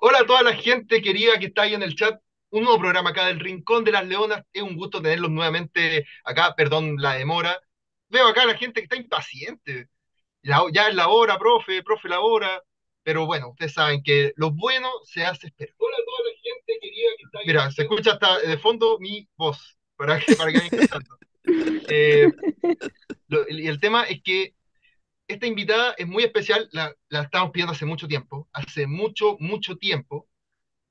Hola a toda la gente querida que está ahí en el chat. Un nuevo programa acá del Rincón de las Leonas. Es un gusto tenerlos nuevamente acá. Perdón la demora. Veo acá a la gente que está impaciente. Ya es la hora, profe, la hora. Pero bueno, ustedes saben que lo bueno se hace esperar. Hola a toda la gente querida que está ahí. Mira, se escucha hasta de fondo mi voz. Para que vayan escuchando. Y el tema es que esta invitada es muy especial, la estamos pidiendo hace mucho tiempo,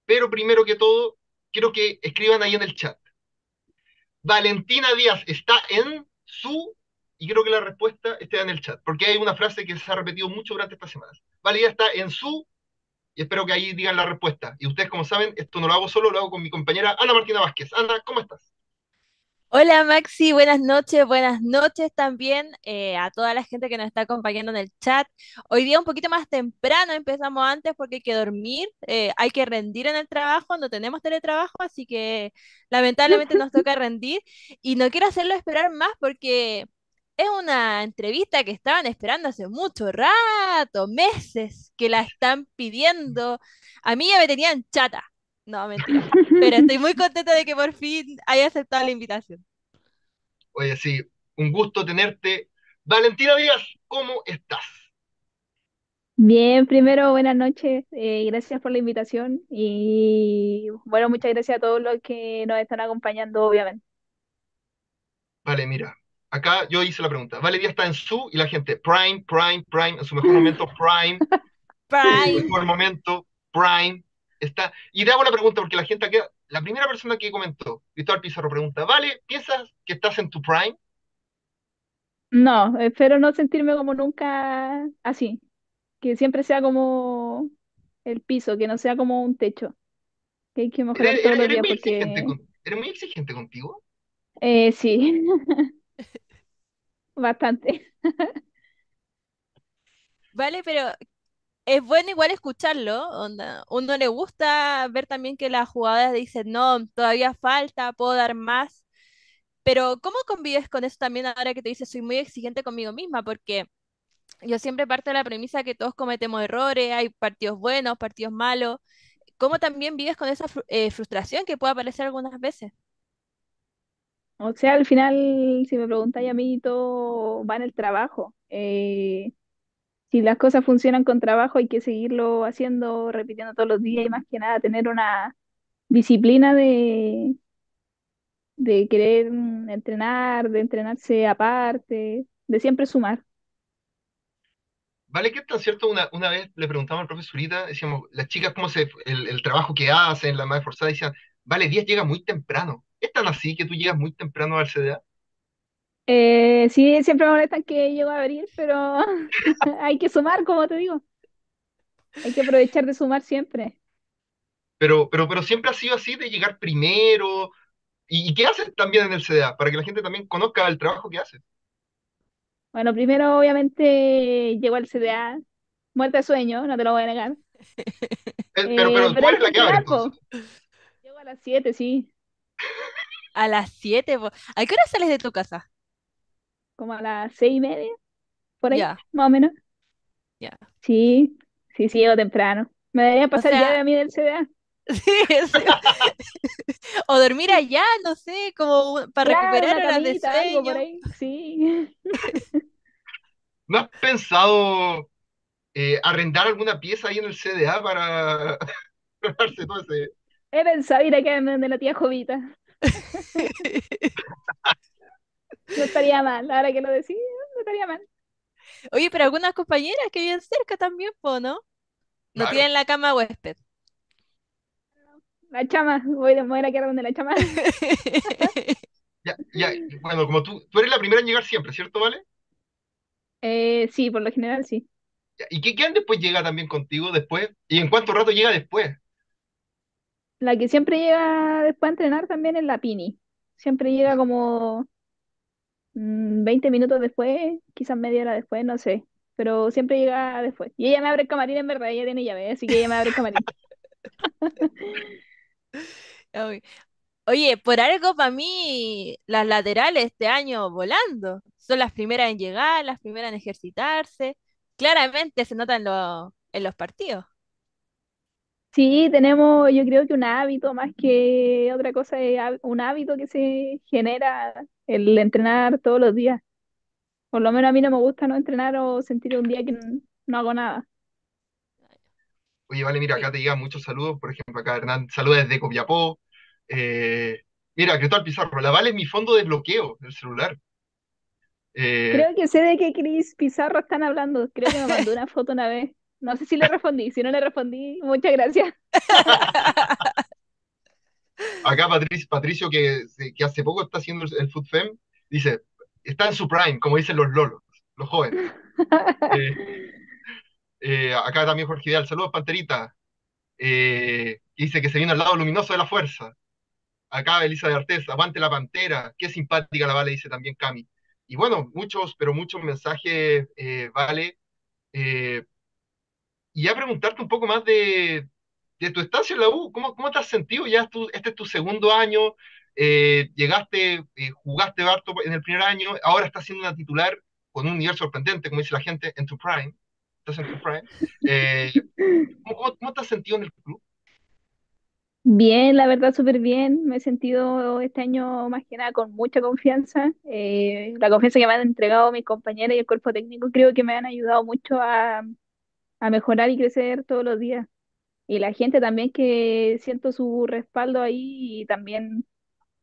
pero primero que todo, quiero que escriban ahí en el chat. Valentina Díaz está en su, y creo que la respuesta está en el chat, porque hay una frase que se ha repetido mucho durante estas semanas. Vale, ya está en su, y espero que ahí digan la respuesta. Y ustedes, como saben, esto no lo hago solo, lo hago con mi compañera Ana Martina Vázquez. Ana, ¿cómo estás? Hola Maxi, buenas noches también a toda la gente que nos está acompañando en el chat. Hoy día un poquito más temprano, empezamos antes porque hay que dormir, hay que rendir en el trabajo, no tenemos teletrabajo, así que lamentablemente nos toca rendir. Y no quiero hacerlo esperar más porque es una entrevista que estaban esperando hace mucho rato, meses que la están pidiendo. A mí ya me tenían chata. No, mentira. Pero estoy muy contenta de que por fin haya aceptado la invitación. Oye, sí, un gusto tenerte. Valentina Díaz, ¿cómo estás? Bien, primero, buenas noches. Gracias por la invitación. Y bueno, muchas gracias a todos los que nos están acompañando, obviamente. Vale, mira. Acá yo hice la pregunta. Vale, Díaz está en su, y la gente, Prime, en su mejor momento, Prime. En su mejor momento, Prime. Está, y te hago la pregunta porque la gente queda. La primera persona que comentó, Cristóbal Pizarro, pregunta: ¿Vale, piensas que estás en tu prime? No, espero no sentirme como nunca así. Que siempre sea como el piso, que no sea como un techo. Que hay que mejorar todos los días porque. ¿Eres muy exigente contigo? Sí. Bastante. Vale, pero. Es bueno igual escucharlo, onda. Uno le gusta ver también que las jugadoras dicen, no, todavía falta, puedo dar más. Pero ¿cómo convives con eso también ahora que te dices, soy muy exigente conmigo misma? Porque yo siempre parto de la premisa que todos cometemos errores, hay partidos buenos, partidos malos. ¿Cómo también vives con esa frustración que puede aparecer algunas veces? O sea, al final, si me preguntáis a mí, todo va en el trabajo. Si las cosas funcionan con trabajo, hay que seguirlo haciendo, repitiendo todos los días y más que nada tener una disciplina de querer entrenar, de entrenarse aparte, de siempre sumar. Vale, que tan cierto, una vez le preguntamos al profe Zurita, decíamos, las chicas cómo el trabajo que hacen, la más esforzada, decían, vale, Díaz llega muy temprano. ¿Es tan así que tú llegas muy temprano al CDA? Sí, siempre me molestan que llego a abrir, pero hay que sumar, como te digo. Hay que aprovechar de sumar siempre. Pero siempre ha sido así de llegar primero. ¿Y qué haces también en el CDA? Para que la gente también conozca el trabajo que haces. Bueno, primero obviamente llego al CDA muerta de sueño, no te lo voy a negar. Pero tú eres la que abre, entonces. Llego a las 7, sí. A las 7, ¿a qué hora sales de tu casa? Como a las 6:30, por ahí, yeah. Más o menos. Yeah. Sí, llego temprano. Me debería pasar ya a mí del CDA. Sí. O dormir allá, no sé, como para recuperar horas de sueño. Algo por ahí. Sí. ¿No has pensado arrendar alguna pieza ahí en el CDA para prepararse todo ese? He pensado ir a quedarme donde la tía Jovita. No estaría mal, ahora que lo decía, no estaría mal. Oye, pero algunas compañeras que viven cerca también, ¿no? No claro. Tienen la cama huésped. La chama, voy a quedar donde la chama. Ya, bueno, como tú eres la primera en llegar siempre, ¿cierto, Vale? Sí, por lo general, sí. ¿Y qué quedan después? ¿Llega también contigo después? ¿Y en cuánto rato llega después? La que siempre llega después a entrenar también es la Pini. Siempre llega como 20 minutos después, quizás media hora después, no sé, pero siempre llega después. Y ella me abre el camarín, en verdad, ella tiene llave, así que ella me abre el camarín. Oye, por algo para mí, las laterales este año volando, son las primeras en llegar, las primeras en ejercitarse, claramente se notan en los partidos. Sí, tenemos, yo creo que un hábito más que otra cosa es un hábito que se genera el entrenar todos los días. Por lo menos a mí no me gusta no entrenar o sentir un día que no hago nada. Oye, vale, mira, acá Sí. te llegan muchos saludos. Por ejemplo, acá Hernán, saludos desde Copiapó. Eh, Mira, Cristóbal Pizarro, la Vale es mi fondo de bloqueo del celular. Eh, Creo que sé de qué Cris Pizarro están hablando. Creo que me mandó una foto una vez. No sé si le respondí. Si no le respondí, muchas gracias. Acá Patricio, que hace poco está haciendo el Food Fem, dice, está en su prime, como dicen los lolos, los jóvenes. Eh, Acá también Jorge Vidal, saludos Panterita, que dice que se viene al lado luminoso de la fuerza. Acá Elisa de Artes, aguante la Pantera, qué simpática la Vale, dice también Cami. Y bueno, muchos, pero muchos mensajes, Vale. Eh, Y ya preguntarte un poco más de tu estancia en la U. ¿Cómo te has sentido? Ya este es tu segundo año, llegaste, jugaste harto en el primer año, ahora estás siendo una titular con un nivel sorprendente, como dice la gente, en tu prime. Estás en tu prime. Eh, ¿Cómo te has sentido en el club? Bien, la verdad, súper bien. Me he sentido este año más que nada con mucha confianza. La confianza que me han entregado mis compañeros y el cuerpo técnico creo que me han ayudado mucho a mejorar y crecer todos los días. Y la gente también que siento su respaldo ahí y también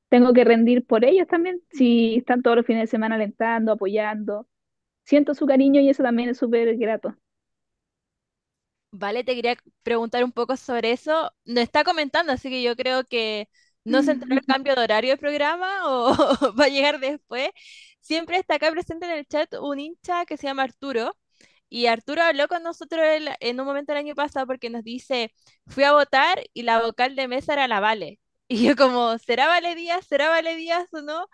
tengo que rendir por ellos también. Si están todos los fines de semana alentando, apoyando, siento su cariño y eso también es súper grato. Vale, te quería preguntar un poco sobre eso. No está comentando, así que yo creo que no se enteró el cambio de horario del programa o va a llegar después. Siempre está acá presente en el chat un hincha que se llama Arturo. Y Arturo habló con nosotros en un momento el año pasado porque nos dice, fui a votar y la vocal de mesa era la Vale. Y yo como, ¿será Vale Díaz? ¿Será Vale Díaz o no?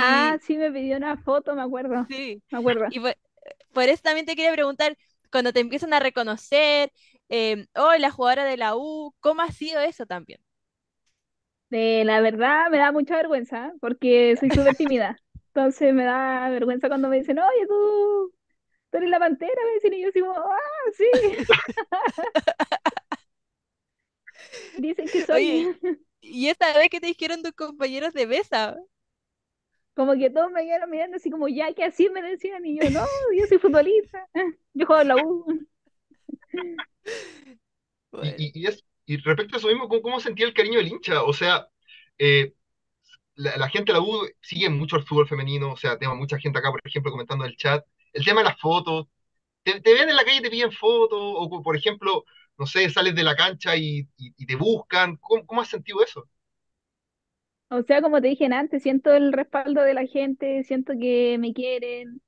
Ah, Y sí, me pidió una foto, me acuerdo. sí, Me acuerdo. y por eso también te quería preguntar, cuando te empiezan a reconocer, oh, la jugadora de la U, ¿cómo ha sido eso también? La verdad me da mucha vergüenza porque soy súper tímida. Entonces me da vergüenza cuando me dicen, oye, tú eres la Pantera, me dicen, y yo digo, ah, sí, dicen que Oye, soy. ¿y esta vez que te dijeron tus compañeros de mesa? Como que todos me quedaron mirando así como, ya, que así me decían, y yo, no, yo soy futbolista, yo juego en la U. Y, Bueno. y, y es, y respecto a eso mismo, ¿cómo sentía el cariño del hincha? O sea, eh, la gente de la U sigue mucho el fútbol femenino, o sea, tengo mucha gente acá, por ejemplo, comentando en el chat. El tema de las fotos, te ven en la calle y te piden fotos, o por ejemplo, no sé, sales de la cancha y te buscan. ¿Cómo has sentido eso? O sea, como te dije antes, siento el respaldo de la gente, siento que me quieren,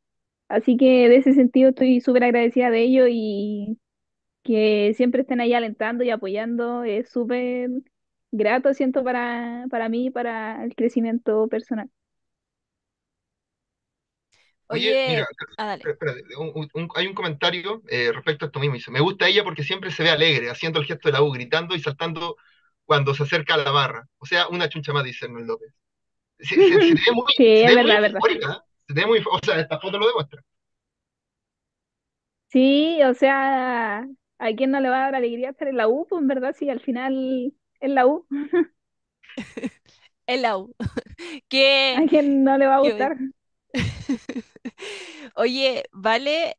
así que de ese sentido estoy súper agradecida de ello y que siempre estén ahí alentando y apoyando es súper grato, siento para mí, y para el crecimiento personal. Oye, Oye, mira, dale. espérate, hay un comentario respecto a esto mismo. Dice, me gusta ella porque siempre se ve alegre, haciendo el gesto de la U, gritando y saltando cuando se acerca a la barra. O sea, una chuncha más, dice Hernán López. Se te ve muy, Sí, se es ve muy verdad, es verdad. eufórica, ¿eh? Se te ve muy, o sea, esta foto lo demuestra. Sí, o sea, ¿a quién no le va a dar alegría estar en la U? Pues en verdad, sí, al final en la U, El AU. ¿Qué? ¿a quién no le va a qué gustar? Oye, vale,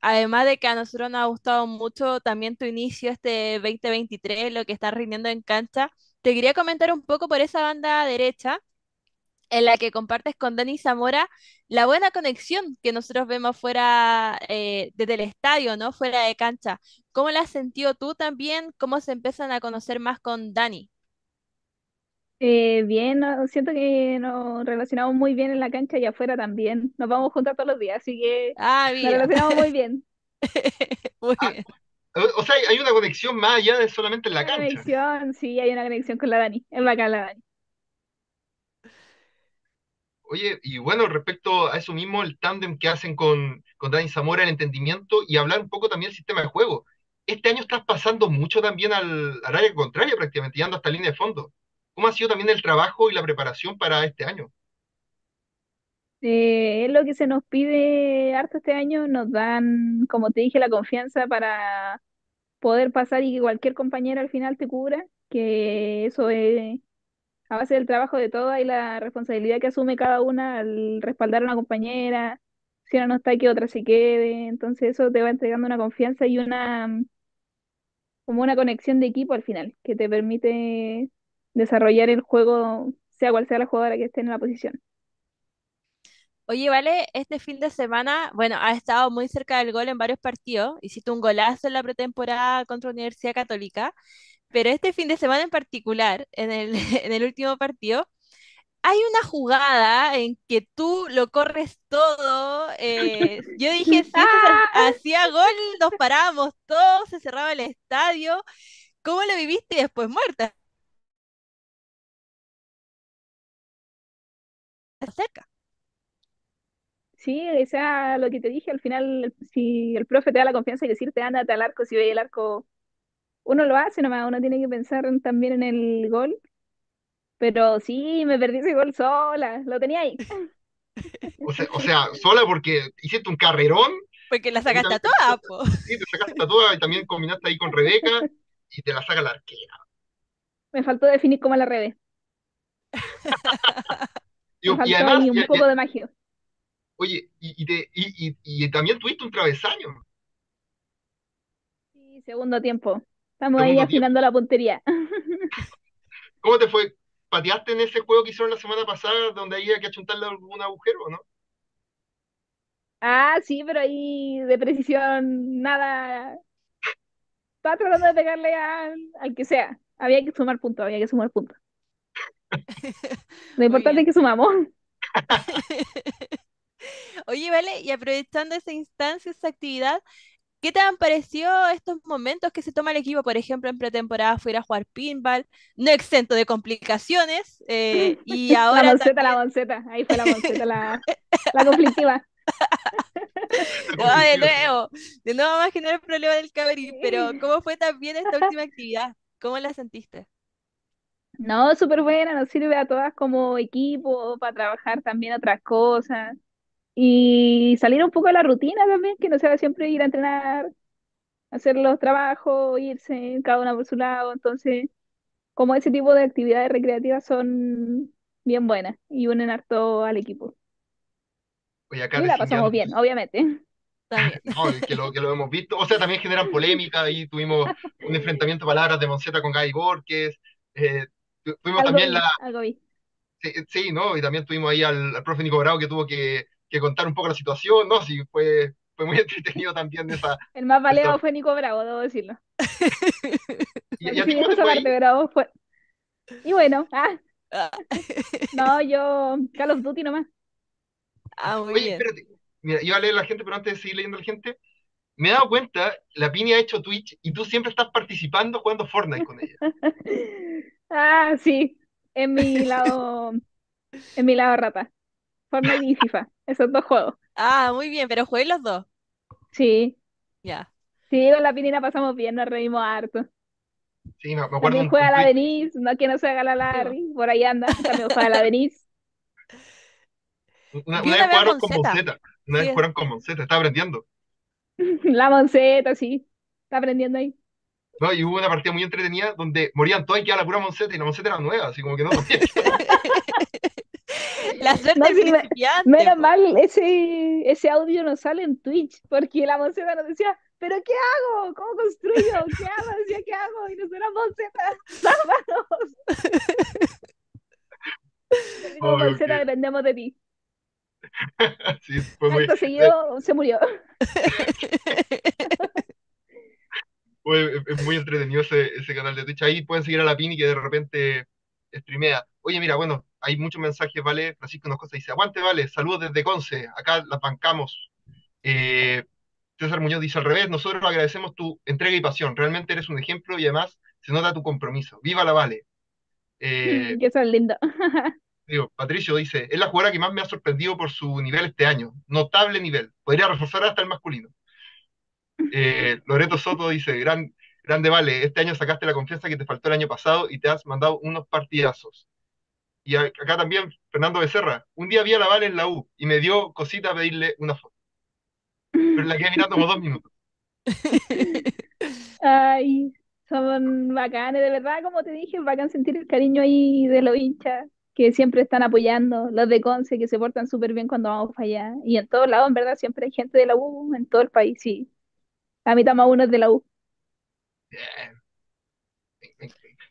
además de que a nosotros nos ha gustado mucho también tu inicio este 2023, lo que estás rindiendo en cancha, te quería comentar un poco por esa banda derecha en la que compartes con Dani Zamora la buena conexión que nosotros vemos fuera desde el estadio, ¿no? Fuera de cancha. ¿Cómo la has sentido tú también? ¿Cómo se empiezan a conocer más con Dani? Bien, siento que nos relacionamos muy bien en la cancha y afuera también. Nos vamos a juntar todos los días, así que Ah, nos mira. relacionamos muy bien. Muy Ah, bien. o sea, hay una conexión más allá de solamente en la Una cancha. conexión, sí, hay una conexión con la Dani. Es bacán la Dani. Oye, y bueno, respecto a eso mismo, el tándem que hacen con Dani Zamora, el entendimiento y hablar un poco también del sistema de juego. Este año estás pasando mucho también al área contraria prácticamente, y ando hasta línea de fondo. ¿Cómo ha sido también el trabajo y la preparación para este año? Es lo que se nos pide harto este año, nos dan, como te dije, la confianza poder pasar y que cualquier compañera al final te cubra, que eso es a base del trabajo de todas y la responsabilidad que asume cada una al respaldar a una compañera, si una no está, que otra se quede, entonces eso te va entregando una confianza y como una conexión de equipo al final, que te permite desarrollar el juego, sea cual sea la jugadora que esté en la posición. Oye, vale, este fin de semana, bueno, ha estado muy cerca del gol en varios partidos. Hiciste un golazo en la pretemporada contra Universidad Católica, pero este fin de semana en particular, en el último partido, hay una jugada en que tú lo corres todo. Yo dije, si esto ¡Ah! hacía gol, nos parábamos todos, se cerraba el estadio. ¿Cómo lo viviste después muerta? Cerca. Sí, o sea, lo que te dije, al final, si el profe te da la confianza y decirte, ándate al arco, si ve el arco, uno lo hace nomás, uno tiene que pensar también en el gol, pero sí, me perdí ese gol sola, lo tenía ahí. O sea, sola porque hiciste un carrerón Porque la y sacaste a también toda, po. Te sacaste a toda y también combinaste ahí con Rebeca y te la saca la arquera. Me faltó definir cómo la revés, me Y faltó además, ahí un poco de magia. oye, y también tuviste un travesaño, Sí, segundo tiempo, estamos ahí segundo tiempo. afinando la puntería. ¿Cómo te fue? ¿Pateaste en ese juego que hicieron la semana pasada donde había que achuntarle algún agujero, no? Ah, sí, pero ahí de precisión, nada. Estaba tratando de pegarle al que sea. Había que sumar puntos, había que sumar puntos. Lo Muy importante es bien. que sumamos. Oye, vale, y aprovechando esa instancia, esa actividad, ¿qué te han parecido estos momentos que se toma el equipo? Por ejemplo, en pretemporada fui a jugar pinball, no exento de complicaciones, y La ahora monceta, la también, monceta. Ahí fue la monceta, la conflictiva. Está no, de conflictivo. nuevo, de nuevo va a generar el problema del caberín, pero Sí. ¿cómo fue también esta última actividad? ¿Cómo la sentiste? No, súper buena, nos sirve a todas como equipo para trabajar también otras cosas y salir un poco de la rutina también, que no sea siempre ir a entrenar, hacer los trabajos, irse cada una por su lado. Entonces, como ese tipo de actividades recreativas son bien buenas y unen harto al equipo. Oye, acá Y la pasamos definitivamente. bien, obviamente. También. No, que lo hemos visto. O sea, también generan polémica. Ahí tuvimos un enfrentamiento de palabras de Monceta con Gaby Borges. eh, Tuvimos Algo también vi, algo vi. sí, ¿no? Y también tuvimos ahí al profe Nico Bravo que tuvo que contar un poco la situación, ¿no? Sí, fue muy entretenido también El más esa- baleado fue Nico Bravo, debo decirlo. ¿Y a ti Sí, cómo te esa fue parte, ahí? Bravo fue. Y bueno, Ah, no, yo Call of Duty nomás. Muy Oye, bien. espérate. Mira, iba a leer a la gente, pero antes de seguir leyendo a la gente, me he dado cuenta, la Pini ha hecho Twitch y tú siempre estás participando jugando Fortnite con ella. Ah, sí, en mi lado rata. Fortnite y FIFA, esos dos juegos. Muy bien, pero jugué los dos. Sí, Ya. sí, con la Pinina pasamos bien, nos reímos harto. Sí, me acuerdo También juega un la Twitch. Denise, no que no se haga la Sí, po. Larry, por ahí anda, también juega la Denise. Una, Vi una vez una vez jugaron con Monceta. Monceta, una vez Sí, jugaron con Monceta, estaba aprendiendo, La Monceta, sí, está aprendiendo ahí. ¿no? Y hubo una partida muy entretenida donde morían todos y quedaba la pura Monceta, y la Monceta era nueva, así como que no podía quedar. la No, suerte del sí, principiante, menos po. mal ese audio no sale en Twitch, porque la Monceta nos decía, ¿pero qué hago? ¿Cómo construyo? ¿Qué hago? Decía, ¿qué hago? Y nosotros, Monceta, sálvanos. Así como Obvio Monceta, que dependemos de ti. sí, fue muy, Acto seguido se murió. Es muy entretenido ese canal de Twitch. Ahí pueden seguir a la Pini que de repente streamea. Oye, mira, bueno, hay muchos mensajes, ¿vale? Francisco Noscosa dice, aguante, vale, saludos desde Conce, acá las bancamos. Eh, César Muñoz dice al revés, nosotros agradecemos tu entrega y pasión, realmente eres un ejemplo y además se nota tu compromiso. ¡Viva la Vale! Eh, Que son lindos. Digo, Patricio dice, es la jugadora que más me ha sorprendido por su nivel este año, notable nivel, podría reforzar hasta el masculino. Loreto Soto dice, grande Vale, este año sacaste la confianza que te faltó el año pasado y te has mandado unos partidazos. Y acá también Fernando Becerra, un día vi a la Vale en la U y me dio cosita pedirle una foto, pero la quedé mirando como 2 minutos. Ay, son bacanes, de verdad, como te dije, es bacán sentir el cariño ahí de los hinchas que siempre están apoyando, los de Conce que se portan súper bien cuando vamos para allá. Y en todos lados, en verdad, siempre hay gente de la U, en todo el país, sí. La mitad más uno es de la U. Bien.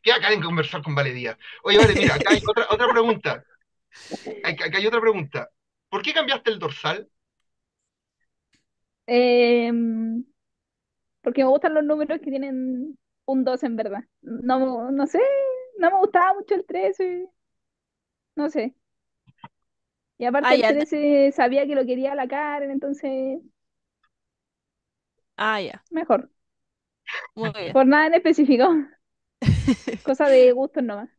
Qué acá en conversar con Vale Díaz. Oye, Vale, mira, acá hay otra pregunta. Acá hay otra pregunta. ¿Por qué cambiaste el dorsal? Em, Porque me gustan los números que tienen un 2 en verdad. No, no sé, no me gustaba mucho el 13, no sé. Y aparte Ah, el ya. 13 sabía que lo quería la Karen, entonces Ah, ya. mejor. Muy bien. Por nada en específico, cosa de gustos nomás.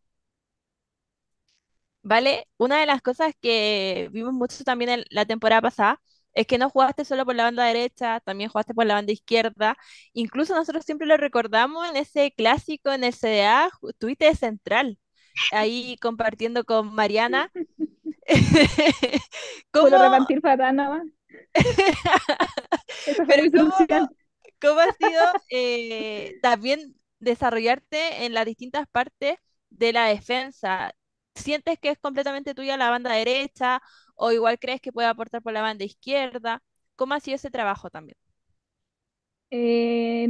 Vale, una de las cosas que vimos mucho también la temporada pasada es que no jugaste solo por la banda derecha, también jugaste por la banda izquierda. Incluso nosotros siempre lo recordamos en ese clásico en el CDA, estuviste de central, ahí compartiendo con Mariana. Puedo ¿Cómo, repartir patadas nomás. Esa fue pero mi cómo, solución. cómo ha sido también desarrollarte en las distintas partes de la defensa? ¿Sientes que es completamente tuya la banda derecha o igual crees que puede aportar por la banda izquierda? ¿Cómo ha sido ese trabajo también?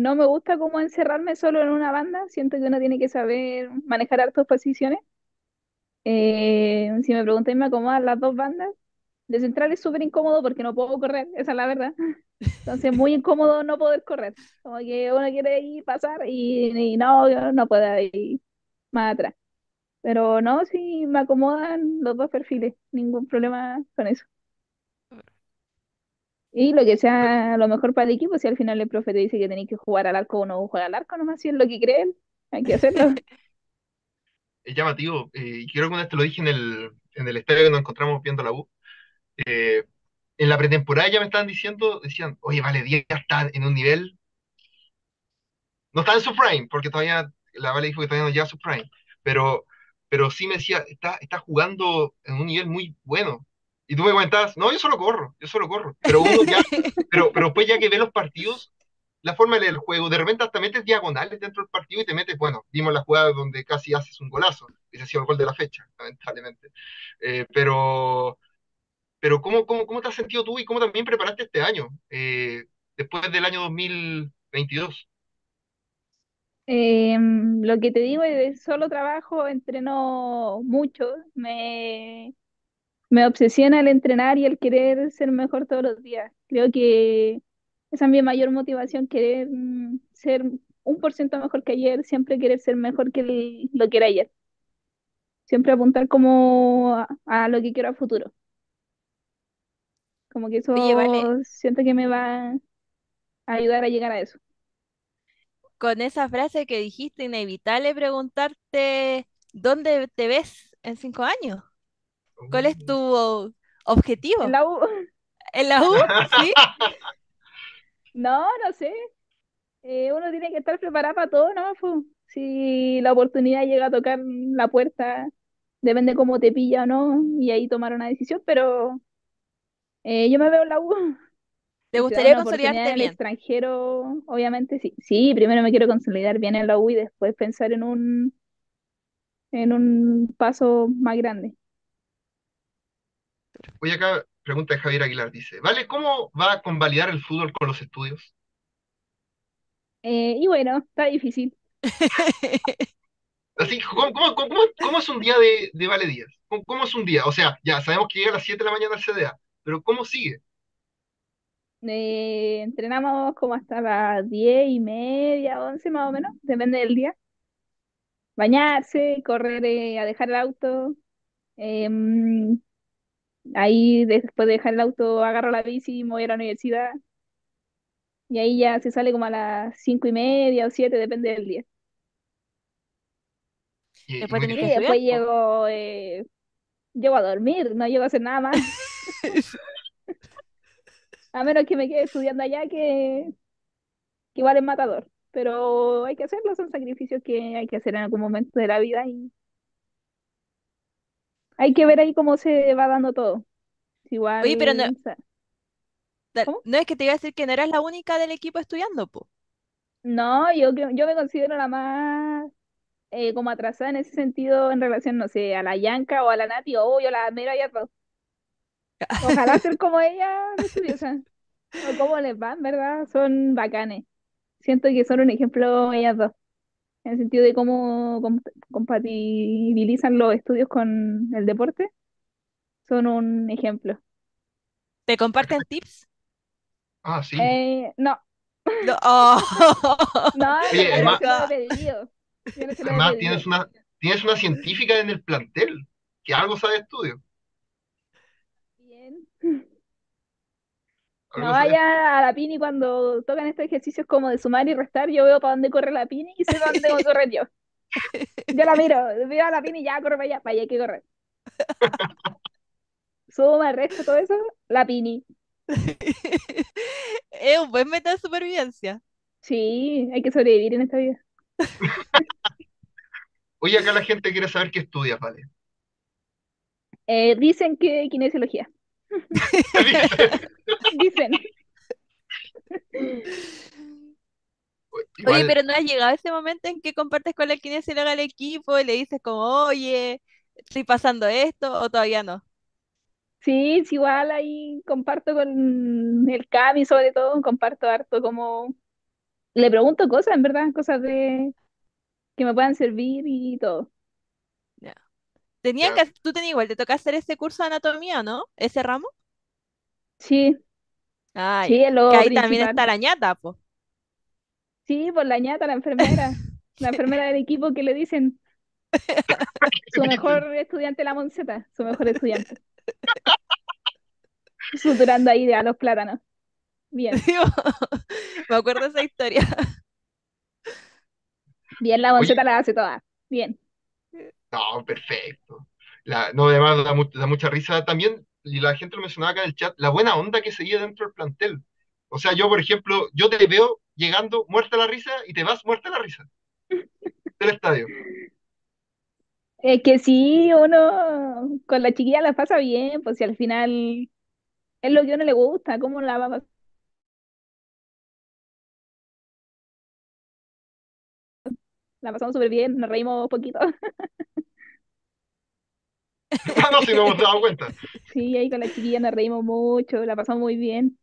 No me gusta como encerrarme solo en una banda, siento que uno tiene que saber manejar hartas posiciones. Si me preguntáis, me acomodan las dos bandas. De central es súper incómodo porque no puedo correr, esa es la verdad. Entonces, muy incómodo no poder correr. Como que uno quiere ir pasar y no, yo no puedo ir más atrás. Pero no, sí me acomodan los dos perfiles, ningún problema con eso. Y lo que sea lo mejor para el equipo, si al final el profe te dice que tenéis que jugar al arco, uno juega al arco nomás, si es lo que creen, hay que hacerlo. Es llamativo. Y creo que una vez te lo dije en el estadio que nos encontramos viendo la U. eh, En la pretemporada ya me estaban diciendo, decían, oye, Vale Díaz está en un nivel, no está en su prime, porque todavía, la Vale dijo que todavía no llega a su prime, pero, pero sí me decía, está jugando en un nivel muy bueno. Y tú me comentabas, no, yo solo corro. Pero uno ya, pero después ya que ve los partidos, la forma del juego, de repente hasta metes diagonales dentro del partido y te metes, bueno, vimos la jugada donde casi haces un golazo, ese ha sido el gol de la fecha, lamentablemente. Pero ¿cómo te has sentido tú y cómo también preparaste este año, después del año 2022? Lo que te digo es solo trabajo, entreno mucho, me obsesiona el entrenar y el querer ser mejor todos los días. Creo que esa es mi mayor motivación, querer ser 1% mejor que ayer, siempre querer ser mejor que lo que era ayer, siempre apuntar como a lo que quiero a futuro. Como que Oye, vale, eso siento que me va a ayudar a llegar a eso. con esa frase que dijiste, inevitable preguntarte dónde te ves en 5 años. ¿Cuál es tu En objetivo? la U, ¿En la U? ¿Sí? no sé. Uno tiene que estar preparado para todo, ¿no? Si la oportunidad llega a tocar la puerta, depende cómo te pilla o no, y ahí tomar una decisión, pero yo me veo en la U. ¿Te Si se da gustaría una oportunidad consolidarte en el bien? extranjero, obviamente sí. Sí, primero me quiero consolidar bien en la U y después pensar en un paso más grande. Oye, acá pregunta de Javier Aguilar, dice, Vale, ¿cómo va a convalidar el fútbol con los estudios? Y bueno, está difícil. Así, ¿cómo es un día de Vale Díaz? ¿Cómo es un día? O sea, ya sabemos que llega a las 7 de la mañana al CDA, pero ¿cómo sigue? Entrenamos como hasta las 10:30, 11 más o menos, depende del día. Bañarse, correr a dejar el auto. em, Ahí después de dejar el auto agarro la bici y me voy a la universidad. Y ahí ya se sale como a las 5:30 o 7, depende del día. Y Después muy tenés Y que difícil. después estudiar, po. llego a dormir, no llego a hacer nada más. A menos que me quede estudiando allá, que igual es matador. Pero hay que hacerlo, son sacrificios que hay que hacer en algún momento de la vida y hay que ver ahí cómo se va dando todo. Oye, pero no, Igual, ¿cómo? no es que te iba a decir que no eras la única del equipo estudiando, po. No, yo me considero la más como atrasada en ese sentido en relación, no sé, a la Yanka o a la Nati. Oh, yo la admiro a ellas dos. Ojalá ser como ella de estudiosa. O cómo les van, ¿verdad? Son bacanes. Siento que son un ejemplo ellas dos, en el sentido de cómo compatibilizan los estudios con el deporte. Son un ejemplo. ¿Te comparten tips? Ah, sí. No, No. no, Oye, yo no además, se lo he pedido. Yo no se lo he además pedido. tienes una científica en el plantel que algo sabe de estudio. Bien. No Algo sabe de estudio. vaya a la Pini cuando tocan estos ejercicios como de sumar y restar. Yo veo para dónde corre la Pini y sé para dónde voy a correr yo. Yo la miro, veo a la Pini y ya corre para allá hay que correr. Suma, resta, todo eso, la Pini. Es un buen meta de supervivencia. Sí, hay que sobrevivir en esta vida. Oye, acá la gente quiere saber qué estudias, ¿vale? Dicen que kinesiología. Dice, Dicen. Oye, igual, pero no has llegado a ese momento en que compartes con la kinesióloga el equipo y le dices como, oye, estoy pasando esto, o todavía no. Sí, igual ahí comparto con el Cami, sobre todo, comparto harto como le pregunto cosas, en verdad, cosas de que me puedan servir y todo. Ya. Tenían ya, que, tú tenías igual, te toca hacer ese curso de anatomía, ¿no? Ese ramo. Sí, Ah, sí, ya. es Que lo ahí también está principal. la ñata, po. Sí, por la ñata, la enfermera del equipo que le dicen su mejor estudiante, la Monceta, su mejor estudiante, suturando ahí a los plátanos. Bien, Digo, me acuerdo de esa historia. bien, la oye, Monceta la hace toda. Bien. no, perfecto. No, además da mucha risa también, y la gente lo mencionaba acá en el chat, la buena onda que seguía dentro del plantel. O sea, yo, por ejemplo, yo te veo llegando muerta la risa y te vas muerta la risa del estadio. Es que sí, uno con la chiquilla la pasa bien, pues si al final es lo que a uno le gusta, ¿cómo la va a pasar? La pasamos súper bien, nos reímos poquito. Ah, no, si no hemos dado cuenta. Sí, ahí con la chiquilla nos reímos mucho, la pasamos muy bien.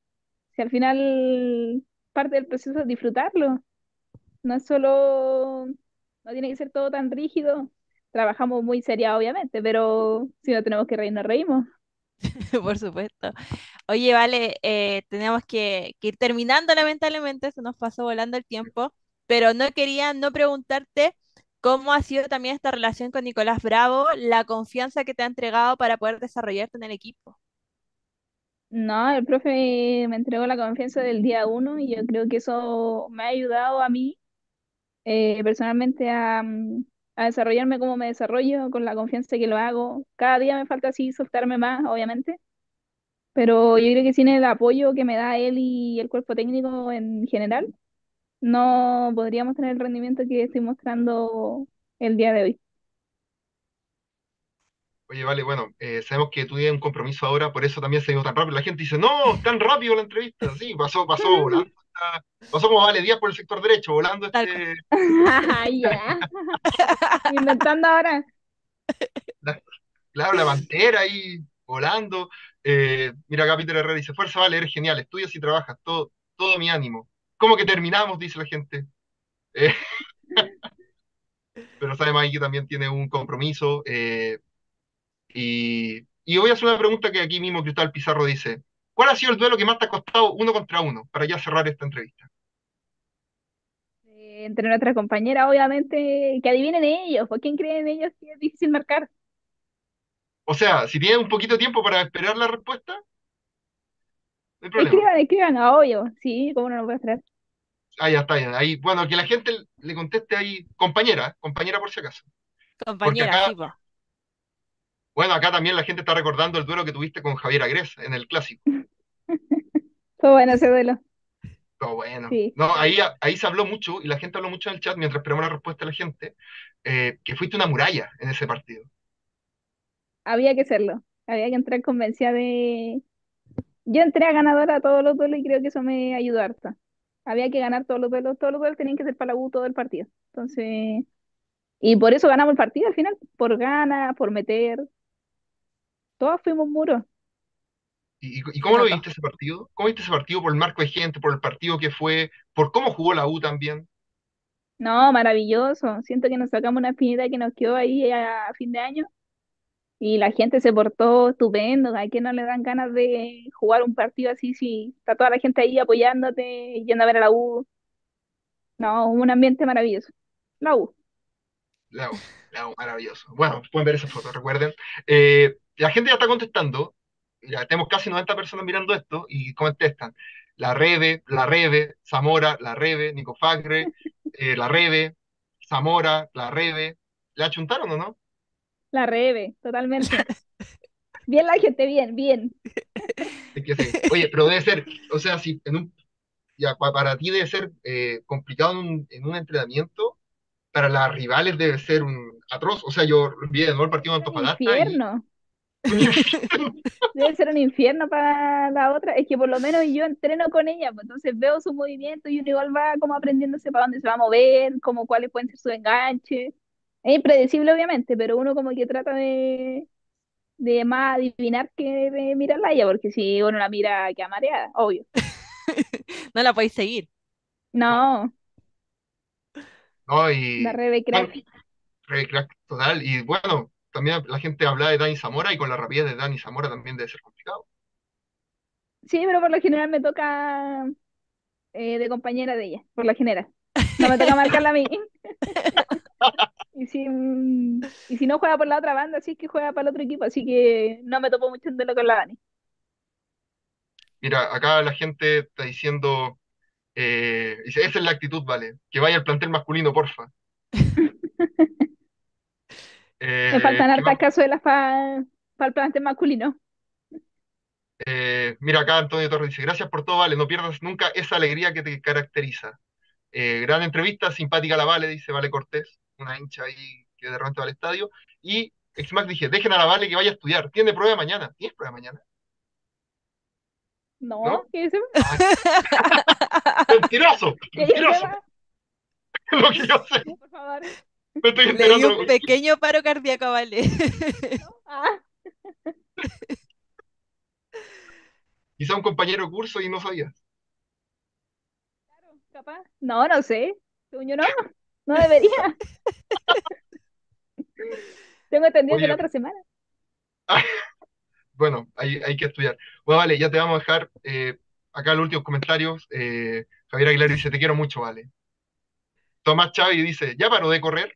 Si al final parte del proceso es disfrutarlo, no es solo, no tiene que ser todo tan rígido. Trabajamos muy seria, obviamente, pero si no tenemos que reír, nos reímos. Por supuesto. Oye, vale, tenemos que ir terminando, lamentablemente, se nos pasó volando el tiempo, pero no quería no preguntarte cómo ha sido también esta relación con Nicolás Bravo, la confianza que te ha entregado para poder desarrollarte en el equipo. No, el profe me entregó la confianza del día uno y yo creo que eso me ha ayudado a mí personalmente a desarrollarme como me desarrollo, con la confianza que lo hago. Cada día me falta así soltarme más, obviamente, pero yo creo que sin el apoyo que me da él y el cuerpo técnico en general, no podríamos tener el rendimiento que estoy mostrando el día de hoy. Oye, vale, bueno, sabemos que tú tienes un compromiso ahora, por eso también se dio tan rápido. La gente dice, no, tan rápido la entrevista. Sí, pasó volando. Pasó como Vale Díaz por el sector derecho, volando Tal cual. Ya, inventando ahora. la- claro, la bandera ahí volando. Mira acá Peter Herrera dice, fuerza Vale, eres genial, estudias y trabajas, todo mi ánimo. ¿Cómo que terminamos? Dice la gente. Eh, Pero sabemos ahí que también tiene un compromiso. Y voy a hacer una pregunta que aquí mismo Cristal Pizarro dice, ¿cuál ha sido el duelo que más te ha costado uno contra uno para ya cerrar esta entrevista? Entre nuestras compañeras, obviamente, que adivinen ellos, ¿por quién creen ellos que es difícil marcar? O sea, si tienes un poquito de tiempo para esperar la respuesta, no hay problema. Escriban, obvio, sí, ¿cómo no lo puedo esperar? Ah, ya está, bien. Ahí, bueno, que la gente le conteste ahí, compañera por si acaso. Porque Compañera, acá, sí, po. bueno, acá también la gente está recordando el duelo que tuviste con Javier Agres en el clásico. Todo bueno ese duelo, Pero bueno, sí. no, ahí se habló mucho y la gente habló mucho en el chat mientras esperamos la respuesta de la gente, que fuiste una muralla en ese partido. Había que hacerlo, había que entrar convencida de... Yo entré a ganadora a todos los duelos y creo que eso me ayudó harto. Había que ganar todos los duelos tenían que ser para la U todo el partido. Entonces, y por eso ganamos el partido al final, por ganas, por meter, todos fuimos muros, ¿Y se cómo lo notó. viste ese partido? ¿Cómo viste ese partido por el marco de gente, por el partido que fue, por cómo jugó la U también? No, maravilloso. Siento que nos sacamos una espinita que nos quedó ahí a fin de año y la gente se portó estupendo. ¿A quién no le dan ganas de jugar un partido así si está toda la gente ahí apoyándote, yendo a ver a la U? No, un ambiente maravilloso. La U. La U, maravilloso. Bueno, pueden ver esa foto, recuerden. La gente ya está contestando. Ya tenemos casi 90 personas mirando esto y contestan. La Rebe, Zamora, la Rebe, Nico Fagre, la Rebe, Zamora, la Rebe. ¿Le achuntaron o no? La Rebe, totalmente. Bien la gente, bien, bien. Es que sí. Oye, pero debe ser, o sea, si en un, ya, para ti debe ser complicado en un entrenamiento, para las rivales debe ser un atroz. O sea, yo vi de nuevo el partido de Un Antofagasta y infierno. un infierno. Debe ser un infierno para la otra. Es que por lo menos yo entreno con ella, pues, entonces veo su movimiento y uno igual va como aprendiéndose para dónde se va a mover, como cuáles pueden ser sus enganches. Es impredecible, obviamente, pero uno como que trata de más adivinar que de mirarla a ella, porque si uno la mira queda mareada, obvio. No la podéis seguir. No, No, no, la y Rebe bueno, crack. Crack total. Y bueno, también la gente habla de Dani Zamora y con la rapidez de Dani Zamora también debe ser complicado. Sí, pero por lo general me toca de compañera de ella, por lo general. No me toca marcarla a mí. Y si no juega por la otra banda, sí es que juega para el otro equipo, así que no me topo mucho en duelo con la Dani. Mira, acá la gente está diciendo, dice, esa es la actitud, vale, que vaya al plantel masculino, porfa. Me faltan ¿Qué hartas más? cazuelas para el plantel masculino. Mira, acá Antonio Torres dice, gracias por todo, vale, no pierdas nunca esa alegría que te caracteriza. Gran entrevista, simpática la Vale, dice Vale Cortés, una hincha ahí que de repente va al estadio. Y Exmac dije, dejen a la Vale que vaya a estudiar, tiene prueba mañana, ¿tienes prueba mañana? No, ¿No? ¿qué es eso? Ah, mentiroso, ¿Qué hay mentiroso, prueba? lo que yo sé, Por favor. me estoy Le di enterando. un pequeño paro cardíaco, vale. ¿No? Ah, Quizá un compañero de curso y no sabía. claro, capaz. No, no sé. Según yo no, no debería. Tengo entendido que la Oye, otra semana. bueno, hay que estudiar. Bueno, vale, ya te vamos a dejar acá los últimos comentarios. Javier Aguilar dice, te quiero mucho, vale. Tomás Chávez dice, ¿ya paró de correr?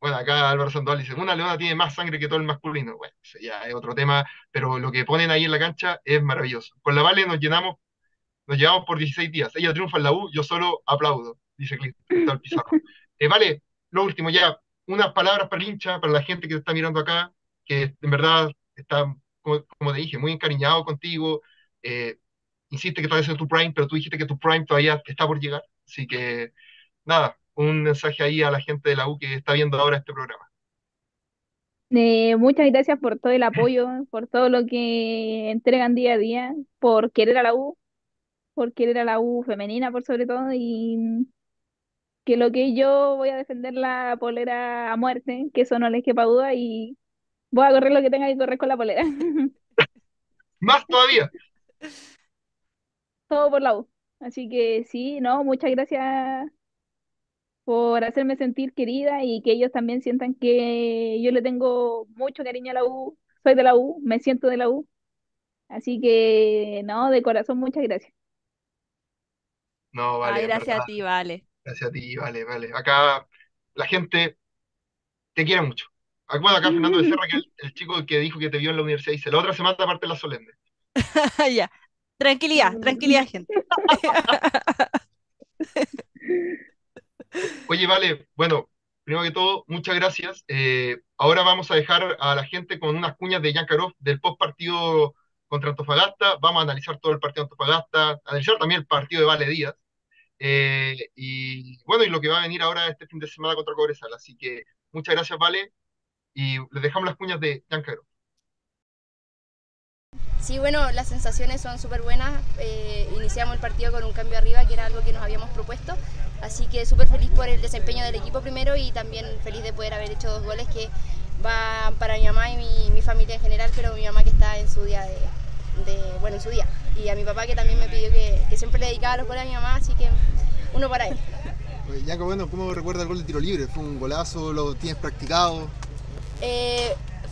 Bueno, acá Álvaro Sandoval dice, una leona tiene más sangre que todo el masculino. Bueno, eso ya es otro tema, pero lo que ponen ahí en la cancha es maravilloso. Con la Vale nos llevamos por 16 días. Ella triunfa en la U, yo solo aplaudo, dice Cristóbal Pizarro. Vale, lo último ya, unas palabras para el hincha, para la gente que te está mirando acá, que en verdad está, como te dije, muy encariñado contigo. Eh, Insiste que estás en tu prime, pero tú dijiste que tu prime todavía está por llegar. Así que, nada, un mensaje ahí a la gente de la U que está viendo ahora este programa. Muchas gracias por todo el apoyo, por todo lo que entregan día a día, por querer a la U femenina por sobre todo, y que lo que yo voy a defender la polera a muerte, que eso no les quepa duda, y voy a correr lo que tenga que correr con la polera. Más todavía. Todo por la U. Así que sí, no, muchas gracias por hacerme sentir querida y que ellos también sientan que yo le tengo mucho cariño a la U, soy de la U, me siento de la U. Así que no, de corazón muchas gracias. No, Ay, vale, en gracias a verdad. ti, vale. Gracias a ti, vale. Acá la gente te quiere mucho. Bueno, acá Fernando Becerra, que el chico que dijo que te vio en la universidad, dice, la otra semana aparte la solemne. Ya. Tranquilidad, tranquilidad, gente. Oye, vale, bueno, primero que todo, muchas gracias. Ahora vamos a dejar a la gente con unas cuñas de Jan Karof del post partido contra Antofagasta. Vamos a analizar todo el partido de Antofagasta, analizar también el partido de Vale Díaz. Y bueno, y lo que va a venir ahora este fin de semana contra Cobresal. Así que muchas gracias, Vale, y les dejamos las cuñas de Jan Karof. Sí, bueno, las sensaciones son súper buenas. Iniciamos el partido con un cambio arriba, que era algo que nos habíamos propuesto. Así que súper feliz por el desempeño del equipo primero y también feliz de poder haber hecho 2 goles que van para mi mamá y mi familia en general, pero mi mamá que está en su día en su día. Y a mi papá que también me pidió que siempre le dedicaba los goles a mi mamá, así que uno para él. Oye, Yanko, bueno, ¿cómo recuerda el gol de tiro libre? ¿Fue un golazo? ¿Lo tienes practicado?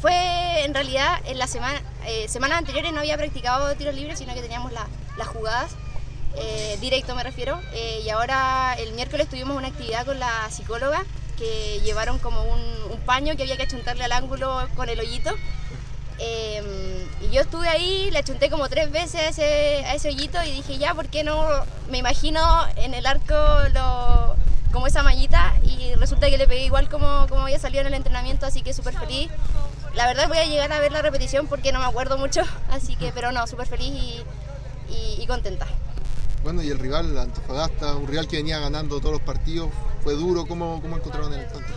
Fue en realidad en la semanas anteriores no había practicado tiros libres, sino que teníamos las jugadas, directo me refiero, y ahora el miércoles tuvimos una actividad con la psicóloga que llevaron como un paño que había que achuntarle al ángulo con el hoyito, y yo estuve ahí, le achunté como 3 veces a ese hoyito y dije ya, ¿por qué no? Me imagino en el arco como esa mallita, y resulta que le pegué igual como había salido en el entrenamiento, así que súper feliz. La verdad voy a llegar a ver la repetición porque no me acuerdo mucho, así que, pero no, súper feliz y contenta. Bueno, y el rival, Antofagasta, un rival que venía ganando todos los partidos, fue duro, ¿cómo encontraron el encuentro?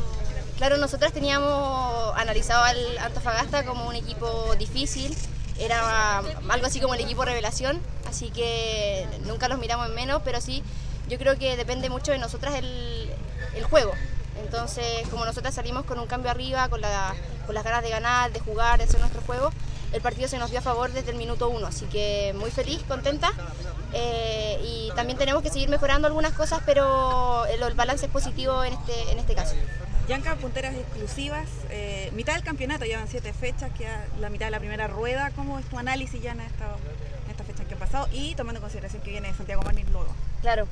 Claro, nosotras teníamos analizado al Antofagasta como un equipo difícil, era algo así como el equipo revelación, así que nunca los miramos en menos, pero sí, yo creo que depende mucho de nosotras el juego. Entonces, como nosotras salimos con un cambio arriba, con las ganas de ganar, de jugar, de hacer nuestro juego, el partido se nos dio a favor desde el minuto 1, así que muy feliz, contenta. Y también tenemos que seguir mejorando algunas cosas, pero el balance es positivo en este caso. Yanka, punteras exclusivas, mitad del campeonato, llevan 7 fechas, queda la mitad de la primera rueda. ¿Cómo es tu análisis, Yana, en esta fecha que han pasado? Y tomando en consideración que viene Santiago Morning luego. Claro.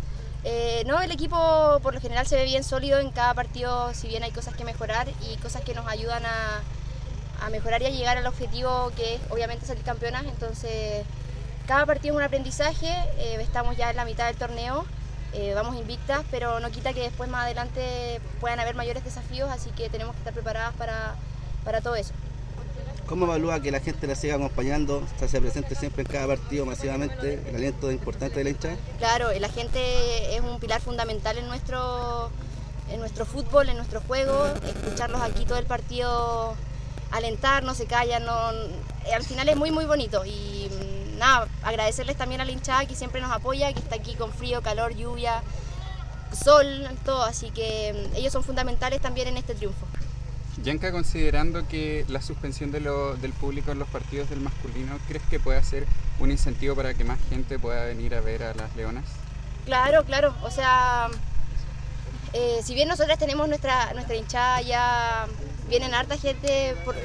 No, el equipo por lo general se ve bien sólido en cada partido, si bien hay cosas que mejorar y cosas que nos ayudan a mejorar y a llegar al objetivo que es obviamente salir campeonas. Entonces cada partido es un aprendizaje, estamos ya en la mitad del torneo, vamos invictas, pero no quita que después más adelante puedan haber mayores desafíos, así que tenemos que estar preparadas para todo eso. ¿Cómo evalúa que la gente la siga acompañando, se hace presente siempre en cada partido masivamente, el aliento importante de la hinchada? Claro, la gente es un pilar fundamental en nuestro fútbol, en nuestro juego, escucharlos aquí todo el partido, alentar, no se callan, al final es muy muy bonito. Y nada, agradecerles también a la hinchada que siempre nos apoya, que está aquí con frío, calor, lluvia, sol, todo, así que ellos son fundamentales también en este triunfo. Yanka, considerando que la suspensión del público en los partidos del masculino, ¿crees que puede ser un incentivo para que más gente pueda venir a ver a las Leonas? Claro, o sea, si bien nosotras tenemos nuestra hinchada, ya vienen harta gente por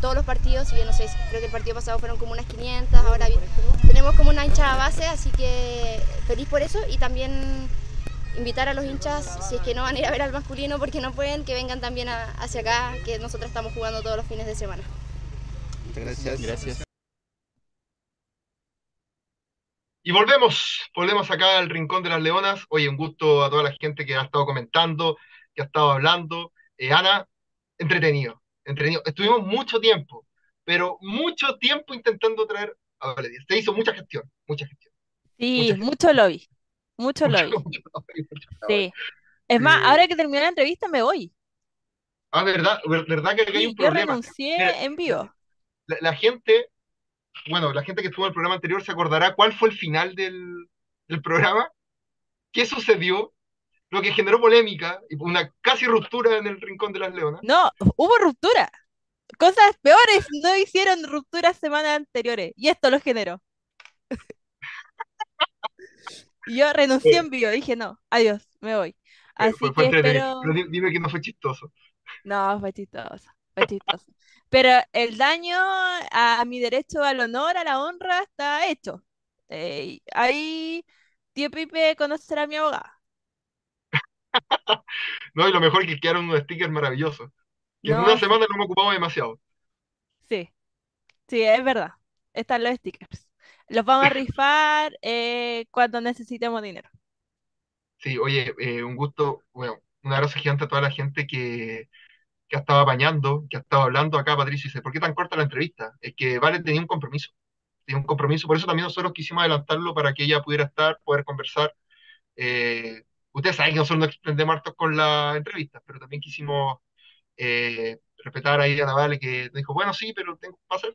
todos los partidos, si bien no sé, creo que el partido pasado fueron como unas 500, ahora tenemos como una hinchada base, así que feliz por eso, y también invitar a los hinchas, si es que no van a ir a ver al masculino porque no pueden, que vengan también hacia acá, que nosotros estamos jugando todos los fines de semana. Gracias. Y volvemos acá al Rincón de las Leonas. Oye, un gusto a toda la gente que ha estado comentando, que ha estado hablando. Ana, entretenido. Estuvimos mucho tiempo intentando traer a Valeria. Se hizo mucha gestión. Sí, mucho lobby. Sí. Es más, ahora que terminó la entrevista me voy. Ah, verdad que sí, hay un problema. Yo renuncié en vivo. La gente que estuvo en el programa anterior se acordará cuál fue el final del programa, qué sucedió, lo que generó polémica y una casi ruptura en el Rincón de las Leonas. No, hubo ruptura. Cosas peores no hicieron rupturas semanas anteriores y esto lo generó. Yo renuncié en vivo, dije no, adiós, me voy. Así que espero... Pero dime que no fue chistoso. No, fue chistoso. Pero el daño a mi derecho al honor, a la honra, está hecho. Ahí tío Pipe conocerá a mi abogada. No, y lo mejor que quedaron unos stickers maravillosos. Que en una semana no me ocupaba demasiado. Sí, es verdad. Están los stickers. Los vamos a rifar cuando necesitemos dinero. Sí, oye, un gusto, bueno, un abrazo gigante a toda la gente que ha estado apañando, que ha estado hablando acá. Patricio dice, ¿por qué tan corta la entrevista? Es que Vale tenía un compromiso, por eso también nosotros quisimos adelantarlo para que ella pudiera poder conversar. Ustedes saben que nosotros nos extendemos hartos con la entrevista, pero también quisimos respetar ahí a la Vale que dijo, bueno, sí, pero tengo que pasar.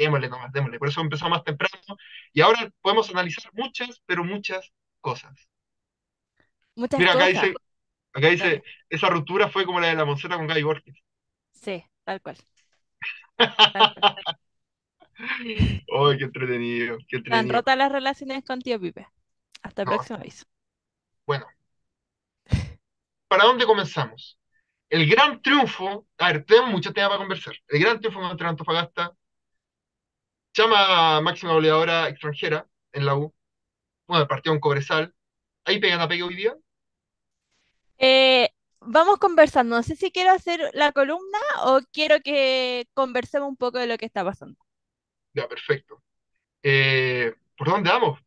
démosle. Por eso empezó más temprano y ahora podemos analizar muchas, pero muchas cosas. Mira, acá cosas. Dice, esa ruptura fue como la de la Monserrat con Gaby Borges. Sí, tal cual. ¡Ay, oh, qué entretenido! Han roto las relaciones con tío Pipe. Hasta el próximo aviso. Bueno, ¿para dónde comenzamos? El gran triunfo, a ver, tenemos mucho tema para conversar. El gran triunfo contra Antofagasta, Chama máxima goleadora extranjera en la U, bueno, el partido en Cobresal. ¿Ahí pegan a pegue hoy día? Vamos conversando, no sé si quiero hacer la columna o quiero que conversemos un poco de lo que está pasando. Ya, perfecto. ¿Por dónde vamos?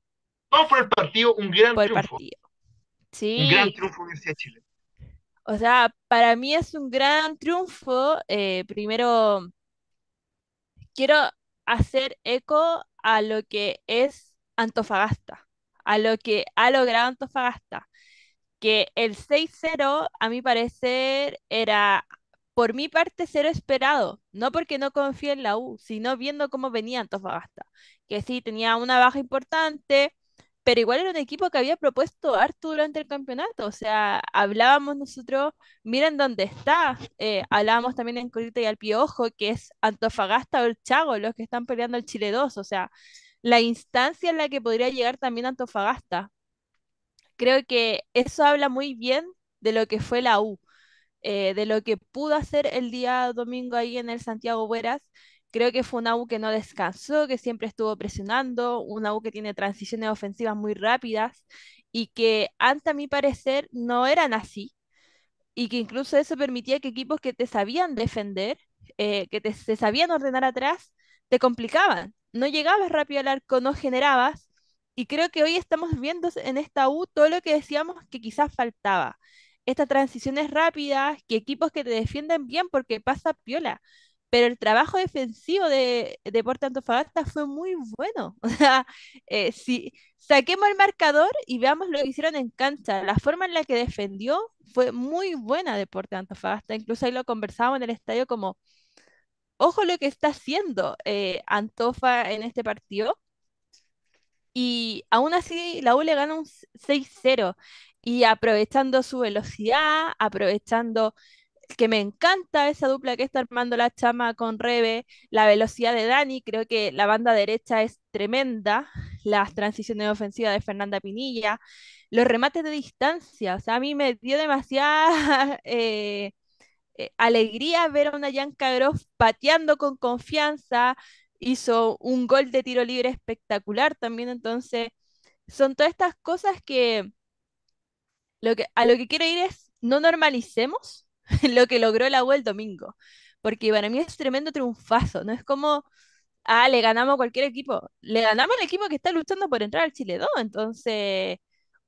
Vamos por el partido, un gran triunfo. Sí. Un gran triunfo de Universidad de Chile. O sea, para mí es un gran triunfo. Primero, quiero hacer eco a lo que es Antofagasta, a lo que ha logrado Antofagasta. Que el 6-0, a mi parecer, era, por mi parte, cero esperado. No porque no confíe en la U, sino viendo cómo venía Antofagasta. Que sí, tenía una baja importante, pero igual era un equipo que había propuesto harto durante el campeonato. O sea, hablábamos nosotros, miren dónde está. Hablábamos también en Corita y al Piojo, que es Antofagasta o el Chago, los que están peleando el Chile 2. O sea, la instancia en la que podría llegar también Antofagasta. Creo que eso habla muy bien de lo que fue la U, de lo que pudo hacer el día domingo ahí en el Santiago Hueras. Creo que fue una U que no descansó, que siempre estuvo presionando, una U que tiene transiciones ofensivas muy rápidas y que, ante mi parecer, no eran así. Y que incluso eso permitía que equipos que te sabían defender, que se sabían ordenar atrás, te complicaban. No llegabas rápido al arco, no generabas. Y creo que hoy estamos viendo en esta U todo lo que decíamos que quizás faltaba. Estas transiciones rápidas, que equipos que te defienden bien porque pasa piola. Pero el trabajo defensivo de Deportes Antofagasta fue muy bueno. O sea, si saquemos el marcador y veamos lo que hicieron en cancha, la forma en la que defendió fue muy buena Deportes Antofagasta. Incluso ahí lo conversábamos en el estadio como, ojo lo que está haciendo Antofa en este partido. Y aún así la U le gana un 6-0, y aprovechando su velocidad, aprovechando que me encanta esa dupla que está armando la Chama con Rebe, la velocidad de Dani, creo que la banda derecha es tremenda, las transiciones ofensivas de Fernanda Pinilla, los remates de distancia, o sea, a mí me dio demasiada alegría ver a una Yanka Groff pateando con confianza. Hizo un gol de tiro libre espectacular también, entonces son todas estas cosas que, a lo que quiero ir es no normalicemos lo que logró la U el domingo, porque para mí es tremendo triunfazo, no es como, le ganamos a cualquier equipo, le ganamos al equipo que está luchando por entrar al Chile 2, entonces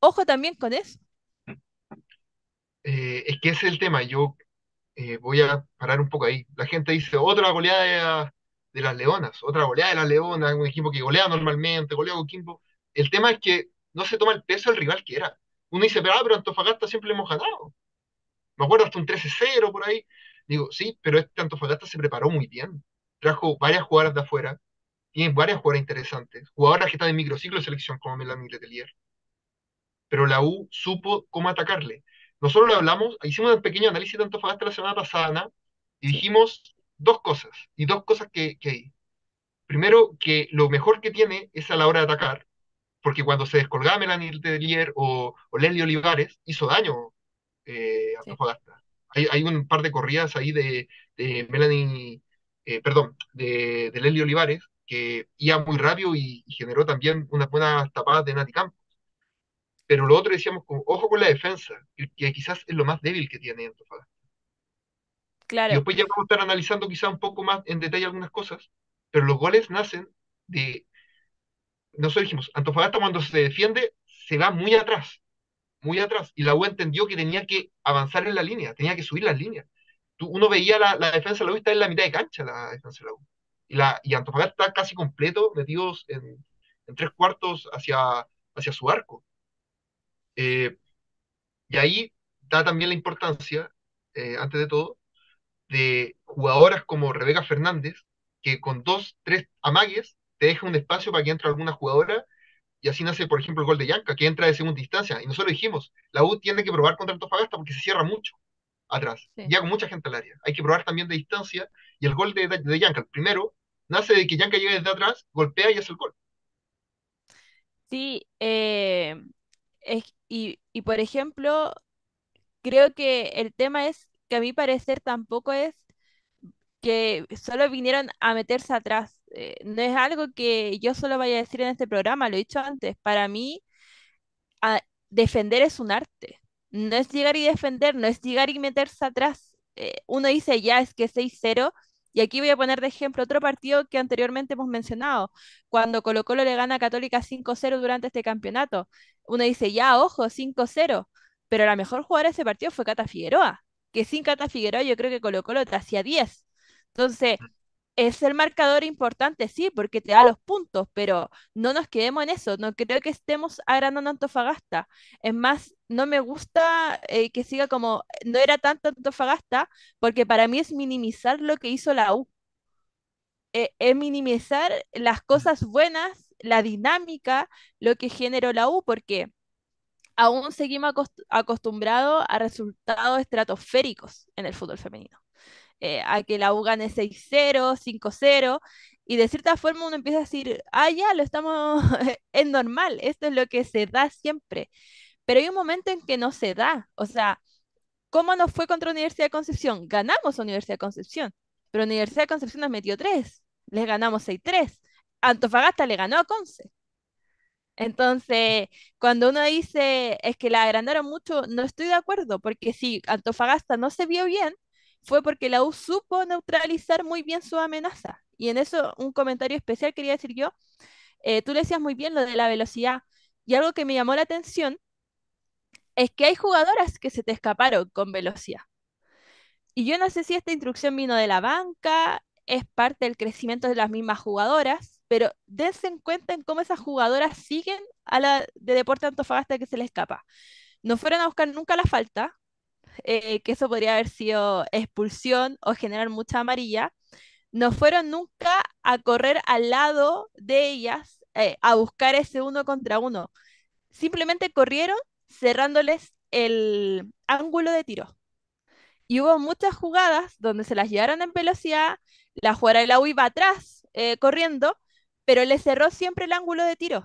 ojo también con eso. Es que ese es el tema, yo voy a parar un poco ahí, la gente dice otra goleada de las Leonas, otra goleada de las Leonas, un equipo que golea normalmente, golea Coquimbo. El tema es que no se toma el peso del rival que era. Uno dice, pero Antofagasta siempre le hemos ganado. Me acuerdo hasta un 13-0 por ahí. Digo, sí, pero este Antofagasta se preparó muy bien. Trajo varias jugadoras de afuera, tiene varias jugadoras interesantes, jugadoras que están en microciclo de selección como Melanie Letelier. Pero la U supo cómo atacarle. Nosotros lo hablamos, hicimos un pequeño análisis de Antofagasta la semana pasada, Ana, y dijimos dos cosas, y dos cosas que hay. Primero, que lo mejor que tiene es a la hora de atacar, porque cuando se descolgaba Melanie Letelier o Leslie Olivares, hizo daño a Antofagasta. Hay un par de corridas ahí de Melanie, perdón, de Leslie Olivares, que iba muy rápido y generó también unas buenas tapadas de Nati Campos. Pero lo otro decíamos, ojo con la defensa, que quizás es lo más débil que tiene Antofagasta. Claro. Y después ya vamos a estar analizando quizá un poco más en detalle algunas cosas, pero los goles nacen de, nosotros dijimos, Antofagasta cuando se defiende se va muy atrás, y la U entendió que tenía que avanzar en la línea, tenía que subir las líneas. Uno veía la defensa de la U, está en la mitad de cancha la defensa de la U, y Antofagasta está casi completo, metidos en tres cuartos hacia su arco. Y ahí da también la importancia, antes de todo, de jugadoras como Rebeca Fernández, que con dos, tres amagues te deja un espacio para que entre alguna jugadora, y así nace, por ejemplo, el gol de Yanka, que entra de segunda instancia. Y nosotros dijimos, la U tiene que probar contra Antofagasta porque se cierra mucho atrás, sí, ya con mucha gente al área. Hay que probar también de distancia, y el gol de Yanka, el primero, nace de que Yanka llega desde atrás, golpea y hace el gol. Sí, y por ejemplo, creo que el tema es que a mi parecer tampoco es que solo vinieron a meterse atrás. No es algo que yo solo vaya a decir en este programa, lo he dicho antes. Para mí, defender es un arte. No es llegar y defender, no es llegar y meterse atrás. Uno dice, ya, es que 6-0. Y aquí voy a poner de ejemplo otro partido que anteriormente hemos mencionado, cuando Colo-Colo le gana a Católica 5-0 durante este campeonato. Uno dice, ya, ojo, 5-0, pero la mejor jugadora de ese partido fue Cata Figueroa, que sin Cata Figueroa yo creo que Colo-Colo te hacía 10. Entonces, es el marcador importante, sí, porque te da los puntos, pero no nos quedemos en eso, no creo que estemos agrandando a Antofagasta. Es más, no me gusta que siga como, no era tanto Antofagasta, porque para mí es minimizar lo que hizo la U. Es minimizar las cosas buenas, la dinámica, lo que generó la U, porque aún seguimos acostumbrados a resultados estratosféricos en el fútbol femenino. A que la U gane 6-0, 5-0, y de cierta forma uno empieza a decir, ah, ya, lo estamos, es normal, esto es lo que se da siempre. Pero hay un momento en que no se da. O sea, ¿cómo nos fue contra Universidad de Concepción? Ganamos a Universidad de Concepción, pero Universidad de Concepción nos metió 3, les ganamos 6-3, Antofagasta le ganó a Conce. Entonces, cuando uno dice, es que la agrandaron mucho, no estoy de acuerdo, porque si Antofagasta no se vio bien, fue porque la U supo neutralizar muy bien su amenaza. Y en eso, un comentario especial quería decir yo, tú le decías muy bien lo de la velocidad, y algo que me llamó la atención es que hay jugadoras que se te escaparon con velocidad. Y yo no sé si esta instrucción vino de la banca, es parte del crecimiento de las mismas jugadoras, pero dense en cuenta en cómo esas jugadoras siguen a la de Deportes Antofagasta que se les escapa. No fueron a buscar nunca la falta, que eso podría haber sido expulsión o generar mucha amarilla, no fueron nunca a correr al lado de ellas, a buscar ese 1 contra 1. Simplemente corrieron cerrándoles el ángulo de tiro. Y hubo muchas jugadas donde se las llevaron en velocidad, la jugadora de la U iba atrás corriendo, pero le cerró siempre el ángulo de tiro.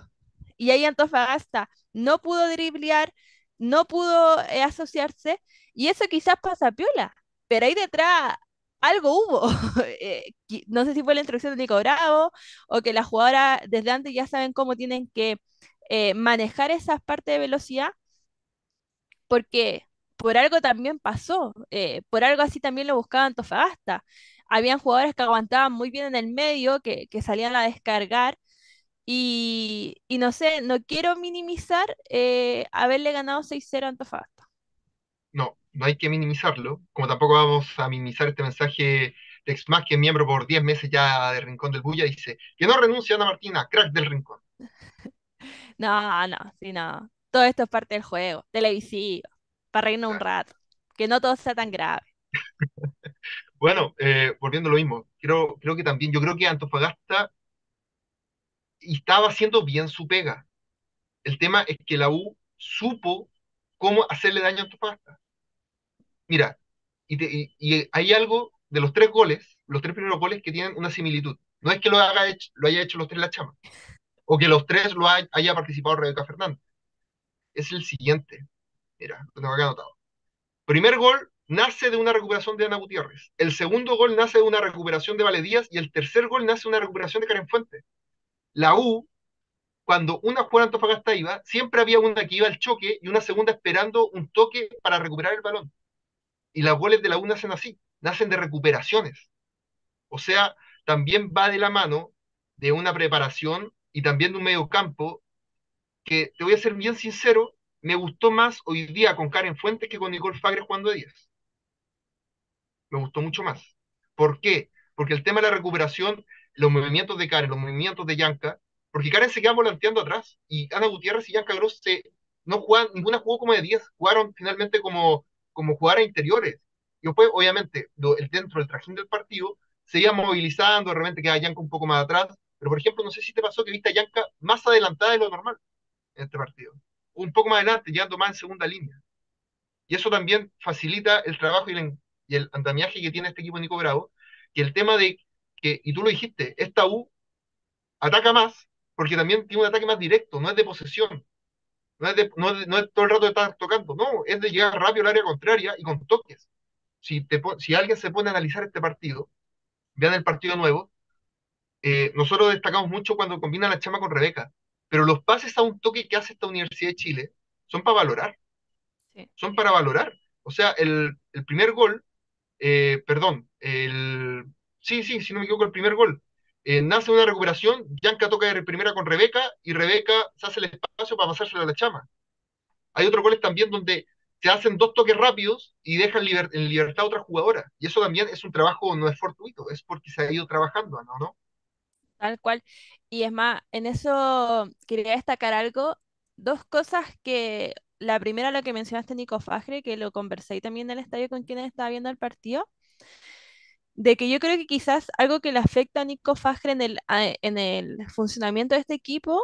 Y ahí Antofagasta no pudo driblear, no pudo asociarse, y eso quizás pasa piola, pero ahí detrás algo hubo. No sé si fue la instrucción de Nico Bravo, o que las jugadoras desde antes ya saben cómo tienen que manejar esas partes de velocidad, porque por algo también pasó, por algo así también lo buscaba Antofagasta. Habían jugadores que aguantaban muy bien en el medio, que salían a descargar, y no sé, no quiero minimizar haberle ganado 6-0 a Antofagasta. No, no hay que minimizarlo, como tampoco vamos a minimizar este mensaje de Exmas, que es miembro por 10 meses ya de Rincón del Bulla, dice, que no renuncie Ana Martina, crack del Rincón. No, sí, no. Todo esto es parte del juego, televisivo, para reírnos un rato, que no todo sea tan grave. Bueno, volviendo a lo mismo, creo que también, yo creo que Antofagasta estaba haciendo bien su pega. El tema es que la U supo cómo hacerle daño a Antofagasta. Mira, y hay algo de los 3 goles, los 3 primeros goles que tienen una similitud. No es que lo haya hecho los 3 la Chama, o que los 3 haya participado Rebeca Fernández. Es el siguiente. Mira, lo tengo acá anotado. Primer gol nace de una recuperación de Ana Gutiérrez. El segundo gol nace de una recuperación de Vale Díaz. Y el tercer gol nace de una recuperación de Karen Fuentes. La U, cuando una jugada Antofagasta iba, siempre había una que iba al choque y una segunda esperando un toque para recuperar el balón. Y las goles de la U nacen así, nacen de recuperaciones. O sea, también va de la mano de una preparación y también de un mediocampo que, te voy a ser bien sincero, me gustó más hoy día con Karen Fuentes que con Nicole Fagre jugando de 10. Me gustó mucho más. ¿Por qué? Porque el tema de la recuperación, los movimientos de Karen, los movimientos de Yanka, porque Karen se queda volanteando atrás, y Ana Gutiérrez y Yanka Gross no jugaban, ninguna jugó como de 10, jugaron finalmente como jugar a interiores. Y después, obviamente, dentro del trajín del partido, se iban movilizando, de repente quedaba Yanka un poco más atrás, pero por ejemplo, no sé si te pasó que viste a Yanka más adelantada de lo normal en este partido, un poco más adelante, llegando más en segunda línea, y eso también facilita el trabajo y el andamiaje que tiene este equipo de Nico Bravo, que el tema de que, y tú lo dijiste, esta U ataca más, porque también tiene un ataque más directo, no es de posesión, no es todo el rato de estar tocando, no, es de llegar rápido al área contraria y con toques. Si alguien se pone a analizar este partido, vean el partido nuevo, nosotros destacamos mucho cuando combina la Chama con Rebeca, pero los pases a un toque que hace esta Universidad de Chile son para valorar, son para valorar. O sea, el primer gol, si no me equivoco, el primer gol, nace una recuperación, Yanka toca de primera con Rebeca, y Rebeca se hace el espacio para pasársela a la Chama. Hay otros goles también donde se hacen dos toques rápidos y dejan en libertad a otra jugadora. Y eso también es un trabajo, no es fortuito, es porque se ha ido trabajando, ¿no? Tal cual. Y es más, en eso quería destacar algo, dos cosas que, la primera, lo que mencionaste, Nico Fajre, que lo conversé también en el estadio con quienes estaba viendo el partido, de que yo creo que quizás algo que le afecta a Nico Fajre en el funcionamiento de este equipo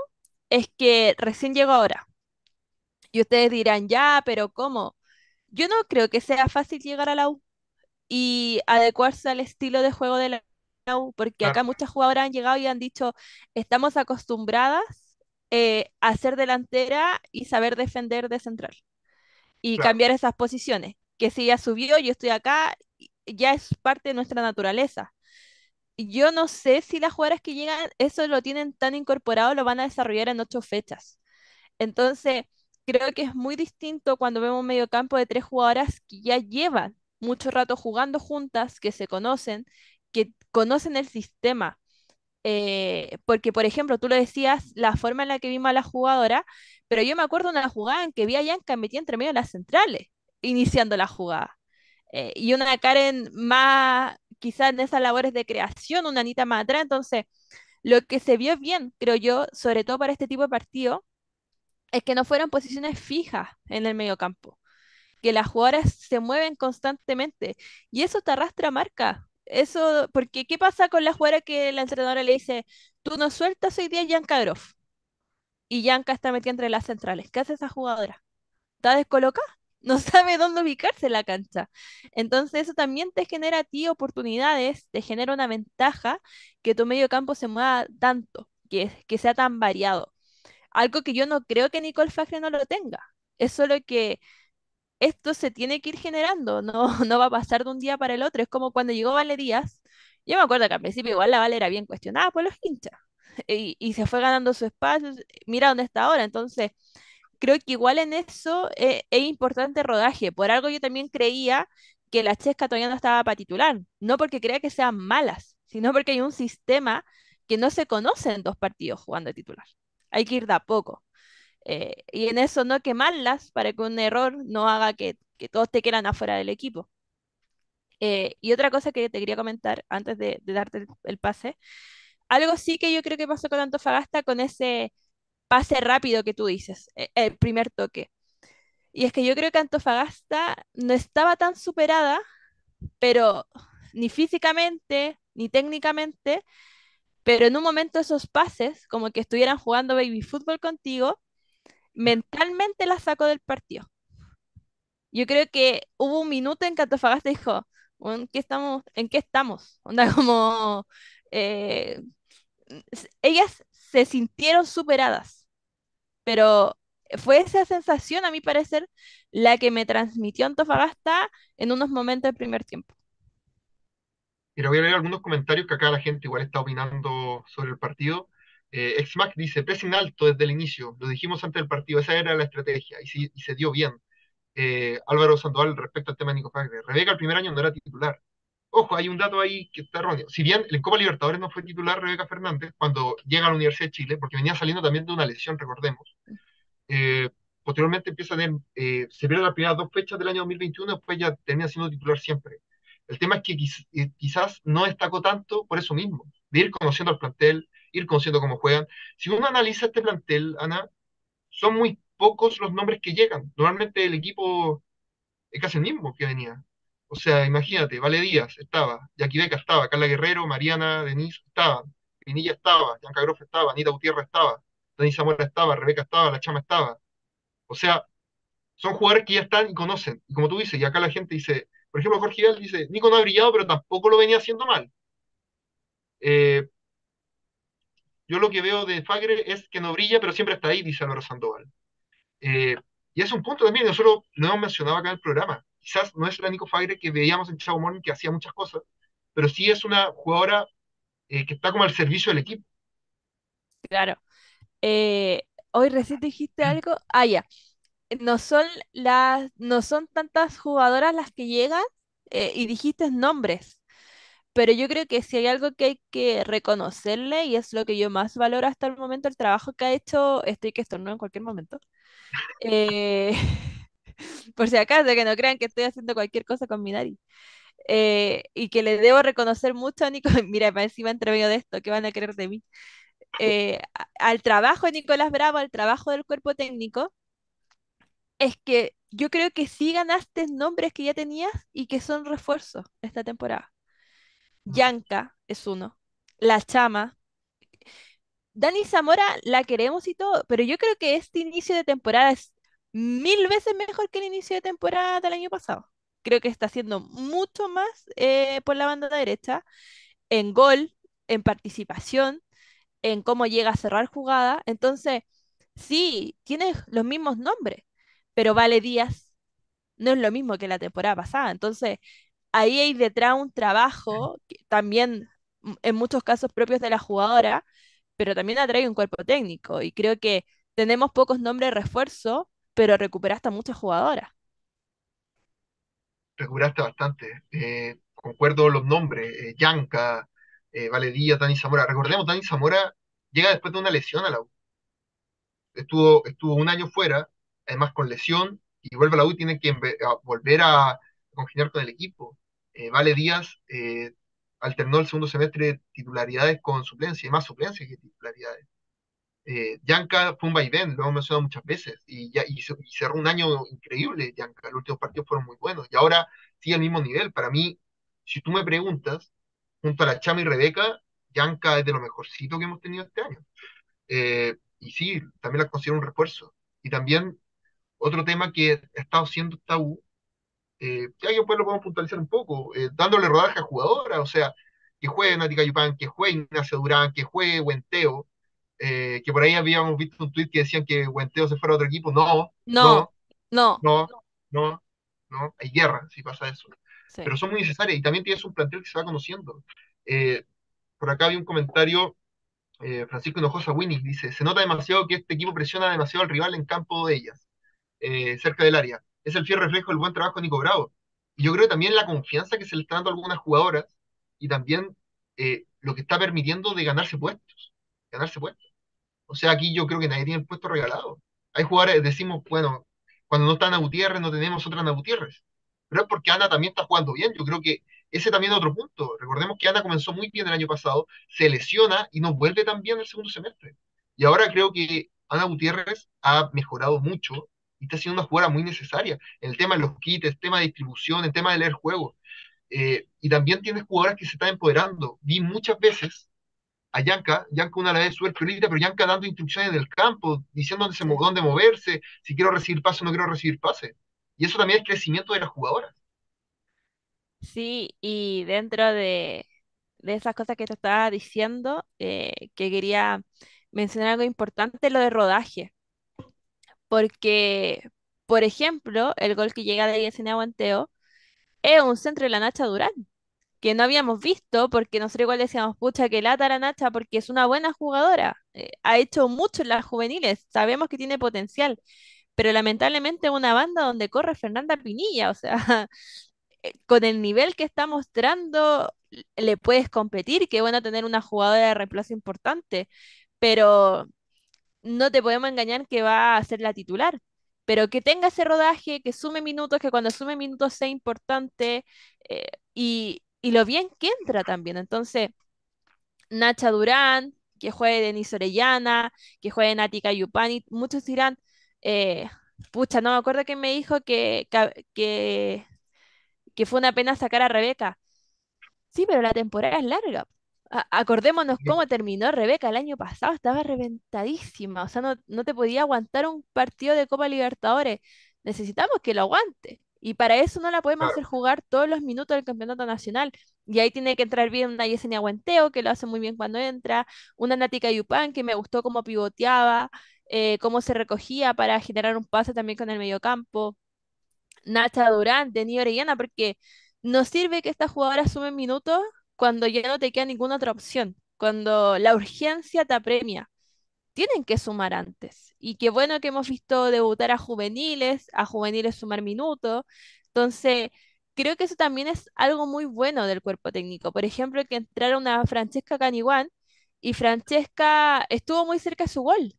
es que recién llegó ahora. Y ustedes dirán, ya, pero ¿cómo? Yo no creo que sea fácil llegar a la U y adecuarse al estilo de juego de la U, porque acá muchas jugadoras han llegado y han dicho, estamos acostumbradas a ser delantera y saber defender de central. Y cambiar esas posiciones, que si ya subió, yo estoy acá, ya es parte de nuestra naturaleza. Yo no sé si las jugadoras que llegan, eso lo tienen tan incorporado, lo van a desarrollar en 8 fechas. Entonces, creo que es muy distinto cuando vemos un mediocampo de 3 jugadoras que ya llevan mucho rato jugando juntas, que se conocen, que conocen el sistema. Porque, por ejemplo, tú lo decías, la forma en la que vimos a la jugadora, pero yo me acuerdo una jugada en que vi a Yanka metida entre medio de las centrales, iniciando la jugada. Y una Karen más, quizás en esas labores de creación, una Anita más atrás. Entonces, lo que se vio bien, creo yo, sobre todo para este tipo de partido, es que no fueron posiciones fijas en el mediocampo, que las jugadoras se mueven constantemente, y eso te arrastra marca. Eso, porque ¿qué pasa con la jugadora que la entrenadora le dice, tú no sueltas hoy día Yanka Grof, y Yanka está metida entre las centrales? ¿Qué hace esa jugadora? Está descolocada, no sabe dónde ubicarse en la cancha. Entonces eso también te genera a ti oportunidades, te genera una ventaja que tu mediocampo se mueva tanto, que sea tan variado. Algo que yo no creo que Nicole Fajre no lo tenga. Es solo que esto se tiene que ir generando. No va a pasar de un día para el otro. Es como cuando llegó Vale Díaz. Yo me acuerdo que al principio igual la Vale era bien cuestionada por los hinchas. Y se fue ganando su espacio. Mira dónde está ahora. Entonces, creo que igual en eso es importante rodaje. Por algo yo también creía que la Chesca todavía no estaba para titular. No porque crea que sean malas, sino porque hay un sistema que no se conoce en 2 partidos jugando de titular. Hay que ir de a poco. Y en eso no quemarlas para que un error no haga que todos te quedan afuera del equipo. Y otra cosa que te quería comentar antes de darte el pase. Algo sí que yo creo que pasó con Antofagasta con ese pase rápido que tú dices, el primer toque. Y es que yo creo que Antofagasta no estaba tan superada, pero ni físicamente, ni técnicamente, pero en un momento esos pases, como que estuvieran jugando baby fútbol contigo, mentalmente la sacó del partido. Yo creo que hubo un minuto en que Antofagasta dijo, ¿en qué estamos? Onda como, ellas se sintieron superadas, pero fue esa sensación, a mi parecer, la que me transmitió Antofagasta en unos momentos del primer tiempo. Mira, voy a leer algunos comentarios que acá la gente igual está opinando sobre el partido. Exmac dice, pressing alto desde el inicio, lo dijimos antes del partido, esa era la estrategia, y se dio bien. Álvaro Sandoval, respecto al tema de Nico Fajre, Rebeca el primer año no era titular. Ojo, hay un dato ahí que está erróneo. Si bien en Copa Libertadores no fue titular Rebeca Fernández, cuando llega a la Universidad de Chile, porque venía saliendo también de una lesión, recordemos, posteriormente empieza a tener, se pierde las primeras 2 fechas del año 2021, después ya termina siendo titular siempre. El tema es que quizás no destacó tanto por eso mismo, de ir conociendo al plantel, ir conociendo cómo juegan. Si uno analiza este plantel, Ana, son muy pocos los nombres que llegan. Normalmente el equipo es casi el mismo que venía. O sea, imagínate, Vale Díaz estaba, Jackie Beca estaba, Carla Guerrero, Mariana Denise estaba, Pinilla estaba, Bianca Groff estaba, Anita Gutiérrez estaba, Denis Zamora estaba, Rebeca estaba, La Chama estaba. O sea, son jugadores que ya están y conocen. Y como tú dices, y acá la gente dice, por ejemplo, Jorge Vidal dice, Nico no ha brillado, pero tampoco lo venía haciendo mal. Yo lo que veo de Fagre es que no brilla, pero siempre está ahí, dice Álvaro Sandoval. Y es un punto también, nosotros lo hemos mencionado acá en el programa. Quizás no es la Nico Fagre que veíamos en Chavo Morning, que hacía muchas cosas, pero sí es una jugadora que está como al servicio del equipo. Claro. Hoy recién dijiste algo. Ah, ya. No son tantas jugadoras las que llegan y dijiste nombres. Pero yo creo que si hay algo que hay que reconocerle, y es lo que yo más valoro hasta el momento, el trabajo que ha hecho, estoy que estornudo en cualquier momento, por si acaso, que no crean que estoy haciendo cualquier cosa con mi nariz, y que le debo reconocer mucho a Nico, mira, para encima entre medio de esto, ¿qué van a creer de mí? Al trabajo de Nicolás Bravo, al trabajo del cuerpo técnico, es que yo creo que sí ganaste nombres que ya tenías y que son refuerzos esta temporada. Yanka es uno, La Chama, Dani Zamora la queremos y todo, pero yo creo que este inicio de temporada es 1000 veces mejor que el inicio de temporada del año pasado. Creo que está haciendo mucho más por la banda derecha, en gol, en participación, en cómo llega a cerrar jugada. Entonces, sí, tiene los mismos nombres, pero Vale Díaz no es lo mismo que la temporada pasada. Entonces, ahí hay detrás un trabajo, que también en muchos casos propios de la jugadora, pero también atrae un cuerpo técnico. Y creo que tenemos pocos nombres de refuerzo, pero recuperaste a muchas jugadoras. Recuperaste bastante. Concuerdo los nombres, Yanka, Vale Díaz, Dani Zamora. Recordemos, Dani Zamora llega después de una lesión a la U. Estuvo un año fuera, además con lesión, y vuelve a la U y tiene que volver a congeniar con el equipo. Vale Díaz alternó el segundo semestre titularidades con suplencia, y más suplencias que titularidades. Yanka fue un vaivén, lo hemos mencionado muchas veces, y cerró un año increíble Yanka, los últimos partidos fueron muy buenos, y ahora sigue al mismo nivel. Para mí, si tú me preguntas, junto a La Chama y Rebeca, Yanka es de lo mejorcito que hemos tenido este año. Y sí, también la considero un refuerzo. Y también, otro tema que ha estado siendo tabú, que alguien pues lo podemos puntualizar un poco, dándole rodaje a jugadoras, o sea, que juegue Nati Cayupán, que juegue Ignacio Durán, que juegue Huenteo, que por ahí habíamos visto un tuit que decían que Huenteo se fuera a otro equipo. No, hay guerra si pasa eso, sí. Pero son muy necesarias, y también tienes un plantel que se va conociendo. Por acá había un comentario, Francisco Hinojosa Winnie dice, se nota demasiado que este equipo presiona demasiado al rival en campo de ellas, cerca del área. Es el fiel reflejo del buen trabajo de Nico Bravo. Y yo creo que también la confianza que se le está dando a algunas jugadoras, y también lo que está permitiendo de ganarse puestos. O sea, aquí yo creo que nadie tiene el puesto regalado. Hay jugadores, decimos, bueno, cuando no está Ana Gutiérrez no tenemos otra Ana Gutiérrez. Pero es porque Ana también está jugando bien. Yo creo que ese también es otro punto. Recordemos que Ana comenzó muy bien el año pasado, se lesiona y no vuelve tan bien el segundo semestre. Y ahora creo que Ana Gutiérrez ha mejorado mucho y está siendo una jugada muy necesaria, el tema de los kits, el tema de distribución, el tema de leer juegos, y también tienes jugadoras que se están empoderando. Vi muchas veces a Yanka una vez súper priorita, pero Yanka dando instrucciones del campo, diciendo dónde moverse, si quiero recibir pase o no quiero recibir pase, y eso también es crecimiento de las jugadoras. Sí, y dentro de esas cosas que te estaba diciendo, que quería mencionar algo importante, lo de rodaje. Porque, por ejemplo, el gol que llega de Yesenia Guanteo es un centro de la Nacha Durán, que no habíamos visto, porque nosotros igual decíamos, pucha, que lata la Nacha, porque es una buena jugadora, ha hecho mucho en las juveniles, sabemos que tiene potencial, pero lamentablemente una banda donde corre Fernanda Pinilla, o sea, con el nivel que está mostrando, le puedes competir, que bueno tener una jugadora de reemplazo importante, pero no te podemos engañar que va a ser la titular, pero que tenga ese rodaje, que sume minutos, que cuando sume minutos sea importante, y lo bien que entra también. Entonces, Nacha Durán, que juegue Denise Orellana, que juegue Nati Cayupán, muchos dirán, pucha, no me acuerdo quién me dijo que que fue una pena sacar a Rebeca. Sí, pero la temporada es larga. Acordémonos cómo terminó Rebeca el año pasado, estaba reventadísima, o sea, no te podía aguantar un partido de Copa Libertadores. Necesitamos que lo aguante. Y para eso no la podemos hacer Claro, jugar todos los minutos del campeonato nacional. Y ahí tiene que entrar bien una Yesenia Guenteo, que lo hace muy bien cuando entra, una Natika Yupan, que me gustó cómo pivoteaba, cómo se recogía para generar un pase también con el mediocampo. Nacha Durán, Denis Orellana, porque no sirve que estas jugadoras sumen minutos cuando ya no te queda ninguna otra opción, cuando la urgencia te apremia. Tienen que sumar antes. Y qué bueno que hemos visto debutar a juveniles sumar minutos. Entonces, creo que eso también es algo muy bueno del cuerpo técnico. Por ejemplo, que entrara una Francesca Caniguán y Francesca estuvo muy cerca de su gol.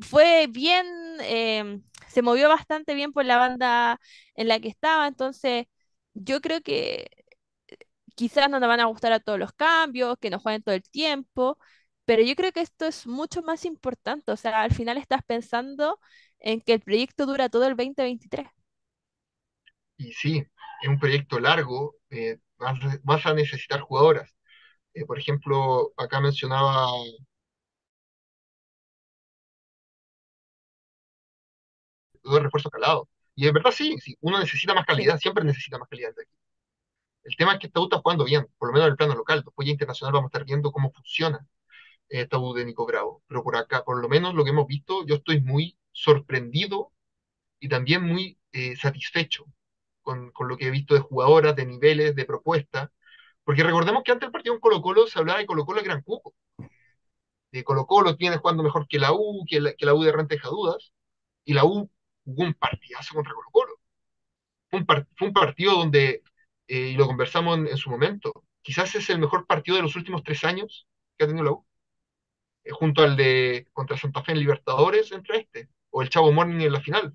Fue bien, se movió bastante bien por la banda en la que estaba, entonces yo creo que quizás no nos van a gustar a todos los cambios, que nos jueguen todo el tiempo, pero yo creo que esto es mucho más importante, o sea, al final estás pensando en que el proyecto dura todo el 2023. Y sí, es un proyecto largo, vas a necesitar jugadoras. Por ejemplo, acá mencionaba dos refuerzos calados. Y es verdad, sí, uno necesita más Sí. calidad, siempre necesita más calidad de aquí. El tema es que Estaú está jugando bien, por lo menos en el plano local. Después ya internacional vamos a estar viendo cómo funciona Estaú de Nico Bravo. Pero por acá, por lo menos lo que hemos visto, yo estoy muy sorprendido y también muy satisfecho con lo que he visto de jugadoras, de niveles, de propuestas. Porque recordemos que antes del partido en Colo-Colo se hablaba de Colo-Colo de Gran Cuco. De Colo-Colo tiene jugando mejor que la U, que la U de repente deja dudas. Y la U jugó un partidazo contra Colo-Colo. Fue un partido donde, y lo conversamos en su momento, quizás es el mejor partido de los últimos 3 años que ha tenido la U, junto al de contra Santa Fe en Libertadores, entre o el Chavo Morning en la final.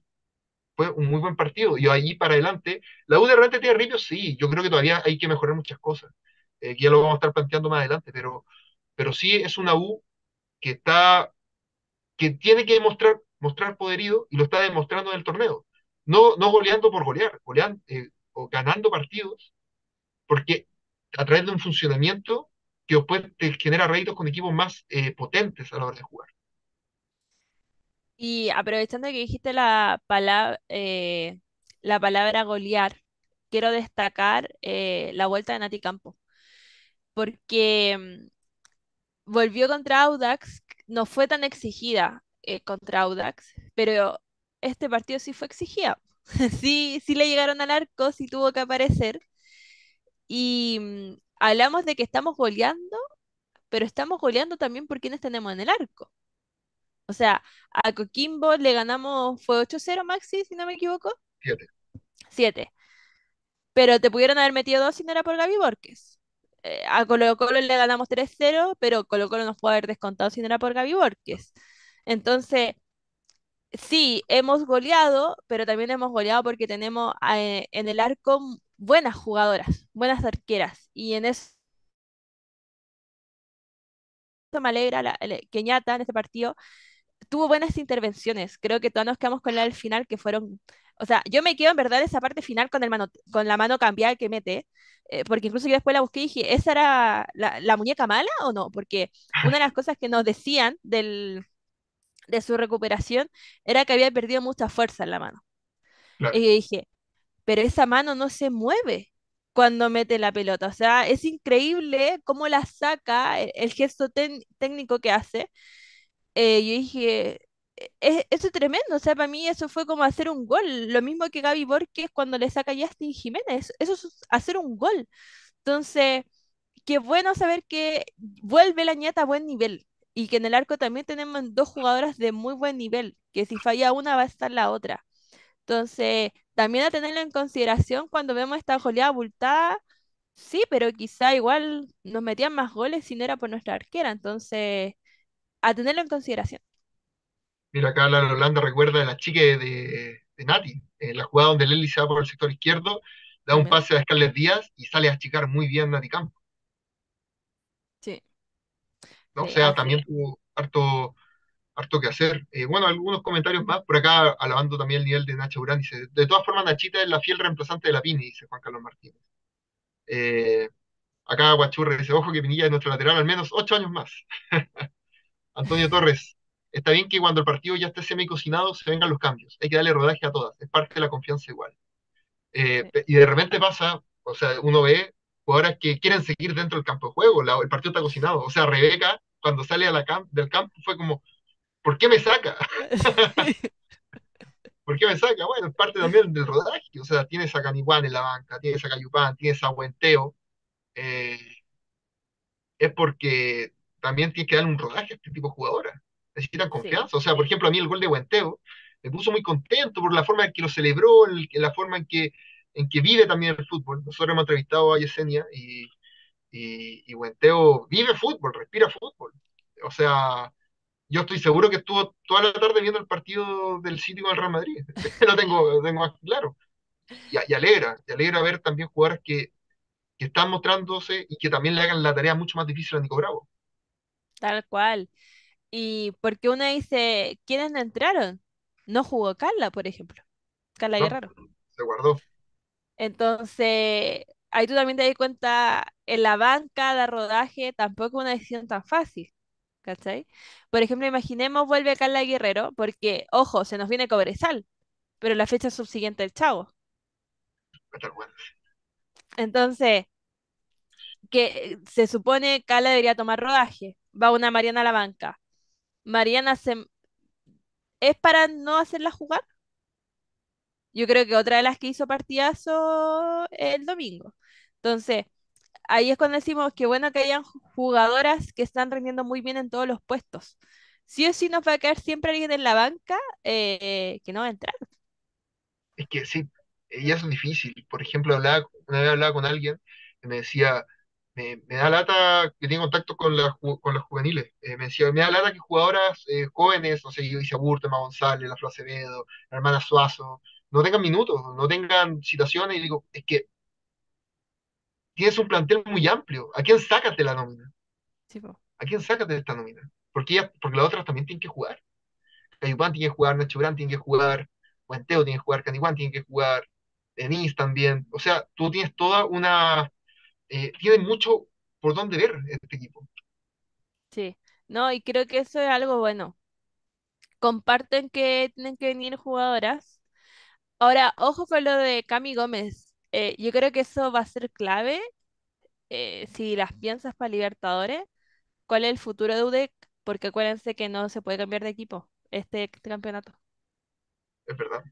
Fue un muy buen partido, y ahí para adelante, la U de repente tiene ripio, sí, yo creo que todavía hay que mejorar muchas cosas, que ya lo vamos a estar planteando más adelante, pero sí es una U que tiene que mostrar poderío, y lo está demostrando en el torneo. No goleando por goleando, o ganando partidos, porque a través de un funcionamiento que después te genera réditos con equipos más potentes a la hora de jugar. Y aprovechando que dijiste la palabra golear, quiero destacar la vuelta de Nati Campo, porque volvió contra Audax, no fue tan exigida contra Audax, pero este partido sí fue exigida. Sí, le llegaron al arco, sí tuvo que aparecer. Y hablamos de que estamos goleando, pero estamos goleando también por quienes tenemos en el arco. O sea, a Coquimbo le ganamos, fue 8-0 Maxi, si no me equivoco, Fíjate. 7. Pero te pudieron haber metido 2 si no era por Gaby Borges. A Colo-Colo le ganamos 3-0, pero Colo-Colo nos puede haber descontado si no era por Gaby Borges. Entonces, sí, hemos goleado, pero también hemos goleado porque tenemos en el arco buenas jugadoras, buenas arqueras. Y en eso me alegra que Ñata en este partido tuvo buenas intervenciones. Creo que todos nos quedamos con la del final, que fueron. O sea, yo me quedo en verdad en esa parte final con la mano cambiada que mete, porque incluso yo después la busqué y dije, ¿esa era la muñeca mala o no? Porque una de las cosas que nos decían de su recuperación era que había perdido mucha fuerza en la mano. Claro. Y yo dije, pero esa mano no se mueve cuando mete la pelota. O sea, es increíble cómo la saca, el gesto técnico que hace. Yo dije, eso es tremendo. O sea, para mí eso fue como hacer un gol. Lo mismo que Gaby Borges cuando le saca a Justin Jiménez. Eso es hacer un gol. Entonces, qué bueno saber que vuelve la Ñata a buen nivel. Y que en el arco también tenemos 2 jugadoras de muy buen nivel, que si falla una va a estar la otra. Entonces, también a tenerlo en consideración cuando vemos esta goleada abultada, sí, pero quizá igual nos metían más goles si no era por nuestra arquera. Entonces, a tenerlo en consideración. Mira, acá la Holanda recuerda a la chica de Nati, la jugada donde Lely se va por el sector izquierdo, da un Tremendo. pase a Scarlett Díaz y sale a achicar muy bien Nati Campo, Sí, ¿no? O sí, sea, así también es. tuvo harto, harto que hacer. Bueno, algunos comentarios más, por acá alabando también el nivel de Nacho Urán, dice, de todas formas Nachita es la fiel reemplazante de la Pini, dice Juan Carlos Martínez. Acá Guachurre dice, ojo que Pinilla es nuestro lateral al menos 8 años más. Antonio Torres, está bien que cuando el partido ya esté semi-cocinado se vengan los cambios, hay que darle rodaje a todas, es parte de la confianza igual. Y de repente pasa, o sea, uno ve jugadoras que quieren seguir dentro del campo de juego, el partido está cocinado, o sea, Rebeca cuando sale a del campo fue como, ¿por qué me saca? ¿Por qué me saca? Bueno, es parte también del rodaje, o sea, tienes a Caniguán en la banca, tienes a Cayupán, tienes a Huenteo, es porque también tienes que dar un rodaje a este tipo de jugadoras, necesitan confianza, sí. O sea, por ejemplo, a mí el gol de Huenteo me puso muy contento por la forma en que lo celebró, la forma en que vive también el fútbol. Nosotros hemos entrevistado a Yesenia y Huenteo vive fútbol, respira fútbol. O sea, yo estoy seguro que estuvo toda la tarde viendo el partido del City con el Real Madrid. lo tengo más claro. Y alegra ver también jugadores que están mostrándose y que también le hagan la tarea mucho más difícil a Nico Bravo. Tal cual. Y porque uno dice, ¿quiénes no entraron? No jugó Carla, por ejemplo. Carla Guerrero. Se guardó. Entonces, ahí tú también te das cuenta, en la banca, de rodaje, tampoco es una decisión tan fácil, ¿cachai? Por ejemplo, imaginemos, vuelve a Carla Guerrero, porque, ojo, se nos viene Cobresal, pero la fecha subsiguiente el Chavo. Entonces, que se supone Carla debería tomar rodaje, va una Mariana a la banca. Mariana ¿es para no hacerla jugar? Yo creo que otra de las que hizo partidazo el domingo. Entonces, ahí es cuando decimos que bueno que hayan jugadoras que están rindiendo muy bien en todos los puestos. Sí o sí nos va a caer siempre alguien en la banca que no va a entrar. Es que sí, ellas es difícil. Por ejemplo, una vez hablaba con alguien que me decía, me da lata, que tiene contacto con las juveniles, me decía, me da lata que jugadoras jóvenes, no sé, yo hice Burtema González, la Flo Acevedo, la hermana Suazo, no tengan minutos, no tengan citaciones, y digo, es que tienes un plantel muy amplio, ¿a quién sacas de la nómina? Sí, ¿a quién sacas de esta nómina? Porque las otras también tienen que jugar. Cayupán tiene que jugar, Nacho Brand tiene que jugar, Huenteo tiene que jugar, Caniguán tiene que jugar, Denise también, o sea, tú tienes toda una... tienen mucho por dónde ver este equipo. Sí, no, y creo que eso es algo bueno. Comparten que tienen que venir jugadoras. Ahora, ojo con lo de Cami Gómez. Yo creo que eso va a ser clave si las piensas para Libertadores. ¿Cuál es el futuro de UDEC? Porque acuérdense que no se puede cambiar de equipo este campeonato. Es verdad.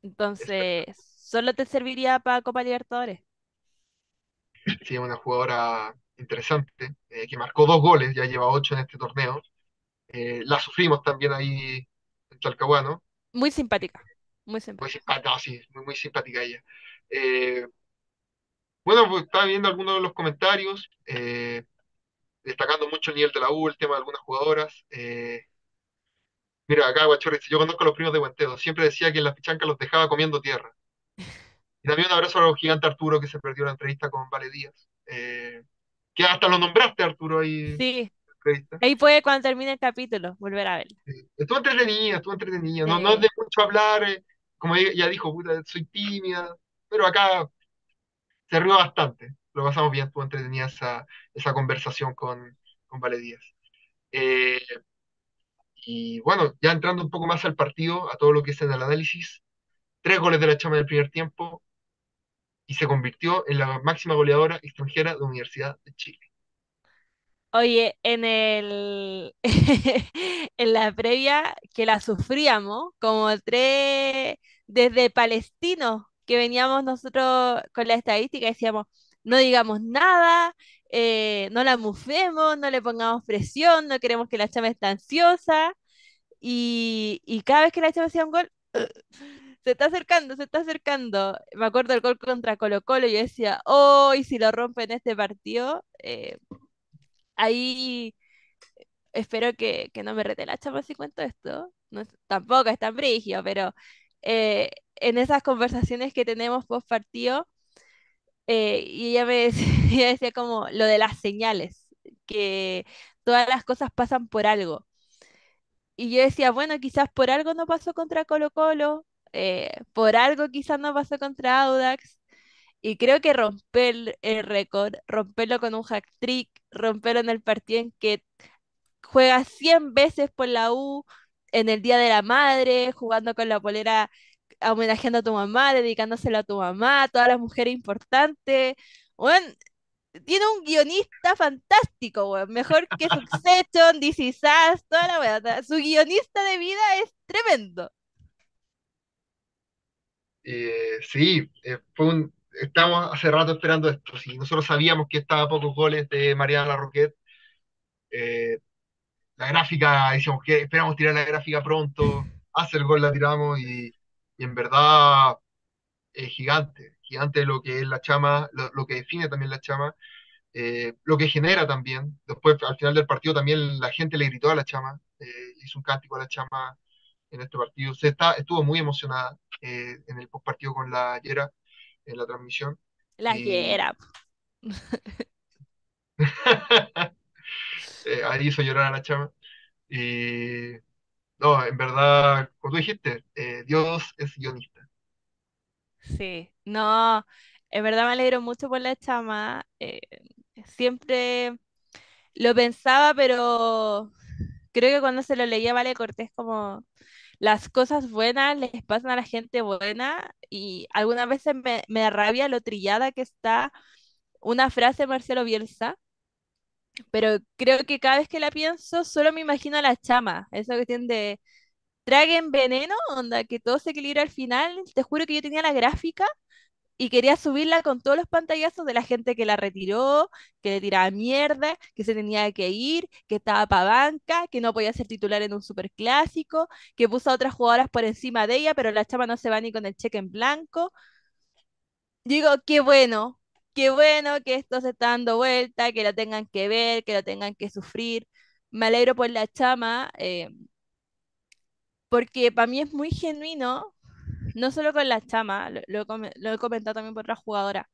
Entonces, solo te serviría para Copa Libertadores. Sí, una jugadora interesante, que marcó 2 goles, ya lleva 8 en este torneo. La sufrimos también ahí en Talcahuano. Muy simpática. Muy simpática. No, sí, muy simpática ella. Bueno, pues estaba viendo algunos de los comentarios, destacando mucho el nivel de la U, el tema de algunas jugadoras. Mira, acá Guachorri, yo conozco a los primos de Huenteo, siempre decía que en las pichanca los dejaba comiendo tierra. Y también un abrazo al gigante Arturo, que se perdió la entrevista con Vale Díaz. Que hasta lo nombraste, Arturo, ahí. Sí. Ahí puede, cuando termine el capítulo, volver a verla. Sí. Estuvo entretenida. No, no es de mucho hablar, como ella dijo, puta, soy tímida, pero acá se rió bastante. Lo pasamos bien, estuvo entretenida esa conversación con Vale Díaz. Y bueno, ya entrando un poco más al partido, a todo lo que es en el análisis, 3 goles de la Chama del primer tiempo y se convirtió en la máxima goleadora extranjera de la Universidad de Chile. Oye, en la previa que la sufríamos, como desde Palestino, que veníamos nosotros con la estadística, decíamos, no digamos nada, no la mufemos, no le pongamos presión, no queremos que la Chama esté ansiosa, y cada vez que la Chama hacía un gol, se está acercando. Me acuerdo del gol contra Colo Colo, yo decía, oh, y si lo rompen este partido... Ahí espero que no me rete la Chama si cuento esto, no, tampoco es tan brígido, pero en esas conversaciones que tenemos post partido, y ella decía como lo de las señales, que todas las cosas pasan por algo, Y yo decía, bueno, quizás por algo no pasó contra Colo-Colo, por algo quizás no pasó contra Audax. Y creo que romper el récord, romperlo con un hat-trick, romperlo en el partido en que juega 100 veces por la U, en el Día de la Madre, jugando con la polera, homenajeando a tu mamá, dedicándosela a tu mamá, a todas las mujeres importantes. Weón, tiene un guionista fantástico, weón. Mejor que Succession, This Is Us, toda la weá. Su guionista de vida es tremendo. Sí, estábamos hace rato esperando esto. Sí, nosotros sabíamos que estaba a pocos goles de Mariana Larroquet. La gráfica, decíamos que esperamos tirar la gráfica pronto, hace el gol, la tiramos y en verdad es gigante lo que es la Chama, lo que define también la Chama, lo que genera también. Después, al final del partido, también la gente le gritó a la Chama, hizo un cántico a la Chama en este partido. Estuvo muy emocionada en el postpartido con la Yera, en la transmisión. La Yera. Ahí hizo llorar a la Chama. Y no, en verdad, como tú dijiste, Dios es guionista. Sí, no, en verdad me alegro mucho por la Chama. Siempre lo pensaba, pero creo que cuando se lo leía Vale Cortés, como las cosas buenas les pasan a la gente buena, y algunas veces me arrabia lo trillada que está una frase de Marcelo Bielsa. Pero creo que cada vez que la pienso, solo me imagino a la Chama. Esa cuestión de traguen veneno, onda, que todo se equilibra al final. Te juro que yo tenía la gráfica y quería subirla con todos los pantallazos de la gente que la retiró, que le tiraba mierda, que se tenía que ir, que estaba pa' banca, que no podía ser titular en un superclásico, que puso a otras jugadoras por encima de ella, pero la Chama no se va ni con el cheque en blanco. Digo, qué bueno que esto se está dando vuelta, que lo tengan que ver, que lo tengan que sufrir. Me alegro por la Chama, porque para mí es muy genuino, no solo con la Chama, lo he comentado también por otra jugadora.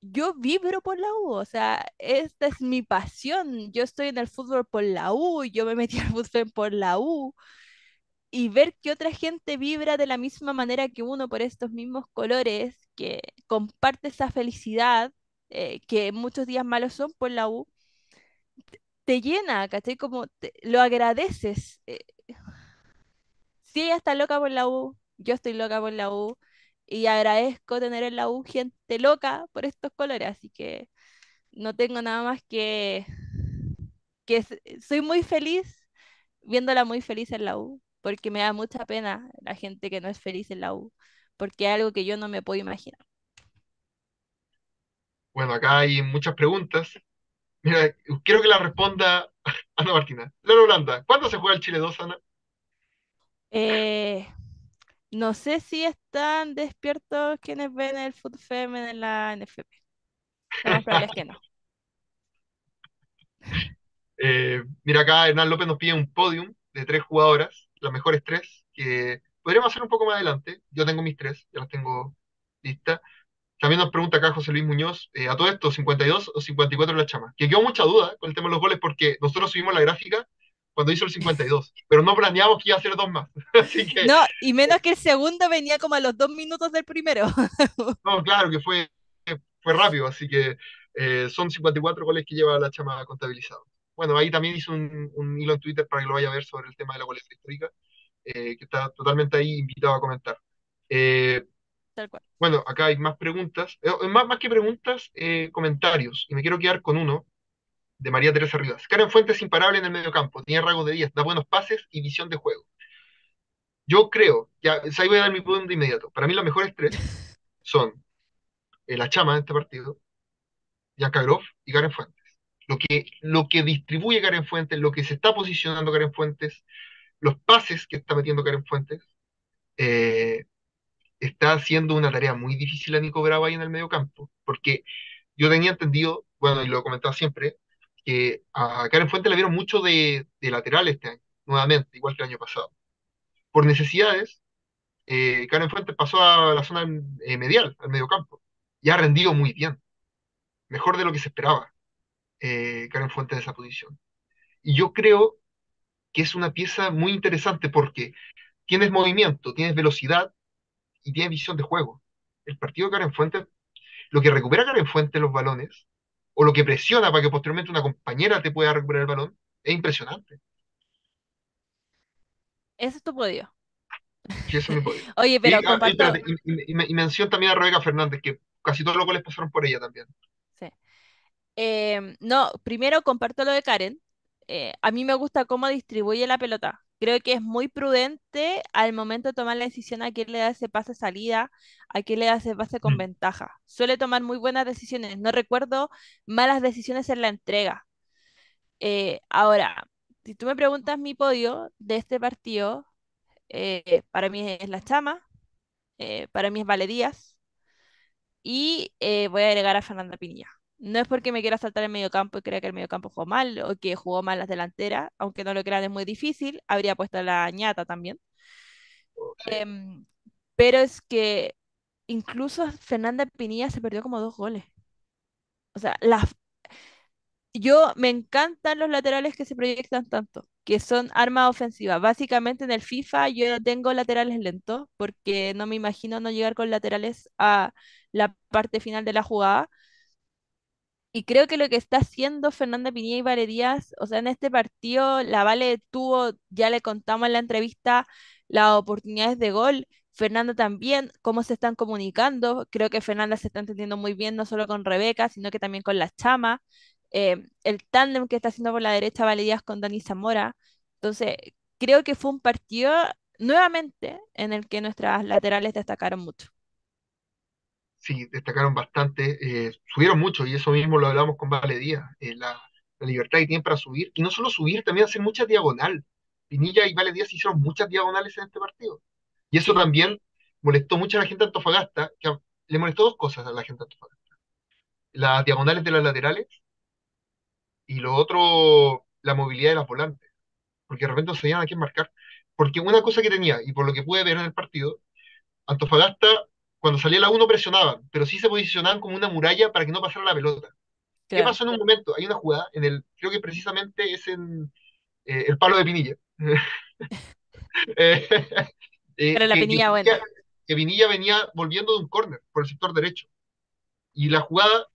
Yo vibro por la U, o sea, esta es mi pasión. Yo estoy en el fútbol por la U, yo me metí al fútbol por la U. Y ver que otra gente vibra de la misma manera que uno por estos mismos colores, que comparte esa felicidad, que muchos días malos son por la U, te llena, ¿cachai? Como lo agradeces. Si ella está loca por la U, yo estoy loca por la U, y agradezco tener en la U gente loca por estos colores, así que no tengo nada más que soy muy feliz viéndola muy feliz en la U, porque me da mucha pena la gente que no es feliz en la U, porque es algo que yo no me puedo imaginar. Bueno, acá hay muchas preguntas. Mira, quiero que la responda Ana Martina. Lola Holanda, ¿cuándo se juega el Chile 2, Ana? No sé si están despiertos quienes ven el FUTFEM en la NFP. Lo más probable es que no. Mira, acá Hernán López nos pide un podium de 3 jugadoras, las mejores 3, que podríamos hacer un poco más adelante. Yo tengo mis 3, ya las tengo listas. También nos pregunta acá José Luis Muñoz, a todo esto, 52 o 54 la Chama, que quedó mucha duda con el tema de los goles, porque nosotros subimos la gráfica cuando hizo el 52, pero no planeamos que iba a hacer 2 más. Así que, no, y menos que el segundo venía como a los 2 minutos del primero. No, claro, que fue rápido, así que son 54 goles que lleva la Chama contabilizados. Bueno, ahí también hice un hilo en Twitter para que lo vaya a ver sobre el tema de la goleada histórica, que está totalmente ahí invitado a comentar. Tal cual. Bueno, acá hay más preguntas, más que preguntas, comentarios, y me quiero quedar con uno, de María Teresa Rivas. Karen Fuentes es imparable en el mediocampo, tiene rasgos de 10, da buenos pases y visión de juego. Yo creo, ya, ahí voy a dar mi punto de inmediato, para mí las mejores 3 son la Chama de este partido, Yanka Grof y Karen Fuentes. Lo que distribuye Karen Fuentes, lo que se está posicionando Karen Fuentes, los pases que está metiendo Karen Fuentes, está haciendo una tarea muy difícil a Nico Bravo ahí en el mediocampo, porque yo tenía entendido, bueno, y lo he comentado siempre, que a Karen Fuentes le vieron mucho de lateral este año, nuevamente, igual que el año pasado. Por necesidades, Karen Fuentes pasó a la zona medial, al mediocampo, y ha rendido muy bien, mejor de lo que se esperaba. Karen Fuentes de esa posición. Y yo creo que es una pieza muy interesante porque tienes movimiento, tienes velocidad y tienes visión de juego. El partido de Karen Fuentes, lo que recupera Karen Fuentes los balones, o lo que presiona para que posteriormente una compañera te pueda recuperar el balón, es impresionante. Eso es tu podio. Sí, eso es mi podio. Oye, pero espérate, y mención también a Rebeca Fernández, que casi todos los goles pasaron por ella también. Sí. No, primero comparto lo de Karen. A mí me gusta cómo distribuye la pelota. Creo que es muy prudente al momento de tomar la decisión a quién le da ese pase salida, a quién le da ese pase con ventaja. Suele tomar muy buenas decisiones. No recuerdo malas decisiones en la entrega. Ahora, si tú me preguntas mi podio de este partido, para mí es La Chama, para mí es Vale Díaz, y voy a agregar a Fernanda Pinilla. No es porque me quiera saltar el mediocampo y crea que el mediocampo jugó mal o que jugó mal las delanteras, aunque no lo crean, es muy difícil. Habría puesto a la ñata también. Pero es que incluso Fernanda Pinilla se perdió como 2 goles. O sea, me encantan los laterales que se proyectan tanto, que son armas ofensivas. Básicamente en el FIFA yo no tengo laterales lentos porque no me imagino no llegar con laterales a la parte final de la jugada. Y creo que lo que está haciendo Fernanda Pinilla y Vale Díaz, o sea, en este partido, la Vale tuvo, ya le contamos en la entrevista, las oportunidades de gol. Fernanda también, cómo se están comunicando. Creo que Fernanda se está entendiendo muy bien, no solo con Rebeca, sino que también con La Chama. El tándem que está haciendo por la derecha Vale Díaz con Dani Zamora. Entonces, creo que fue un partido, nuevamente, en el que nuestras laterales destacaron mucho. Sí, destacaron bastante, subieron mucho, y eso mismo lo hablamos con Vale Díaz, la libertad que tienen para subir, y no solo subir, también hacer muchas diagonales. Pinilla y Vale Díaz hicieron muchas diagonales en este partido, y eso también molestó mucho a la gente de Antofagasta, que le molestó 2 cosas a la gente de Antofagasta: las diagonales de las laterales, y lo otro, la movilidad de las volantes, porque de repente no sabían a quién marcar, porque una cosa que tenía, y por lo que pude ver en el partido, Antofagasta, cuando salía la 1 presionaban, pero sí se posicionaban como una muralla para que no pasara la pelota. Claro. ¿Qué pasó en un momento? Hay una jugada, creo que precisamente es en el palo de Pinilla. Pero la Pinilla, bueno. Que Pinilla venía volviendo de un córner por el sector derecho. Y la jugada,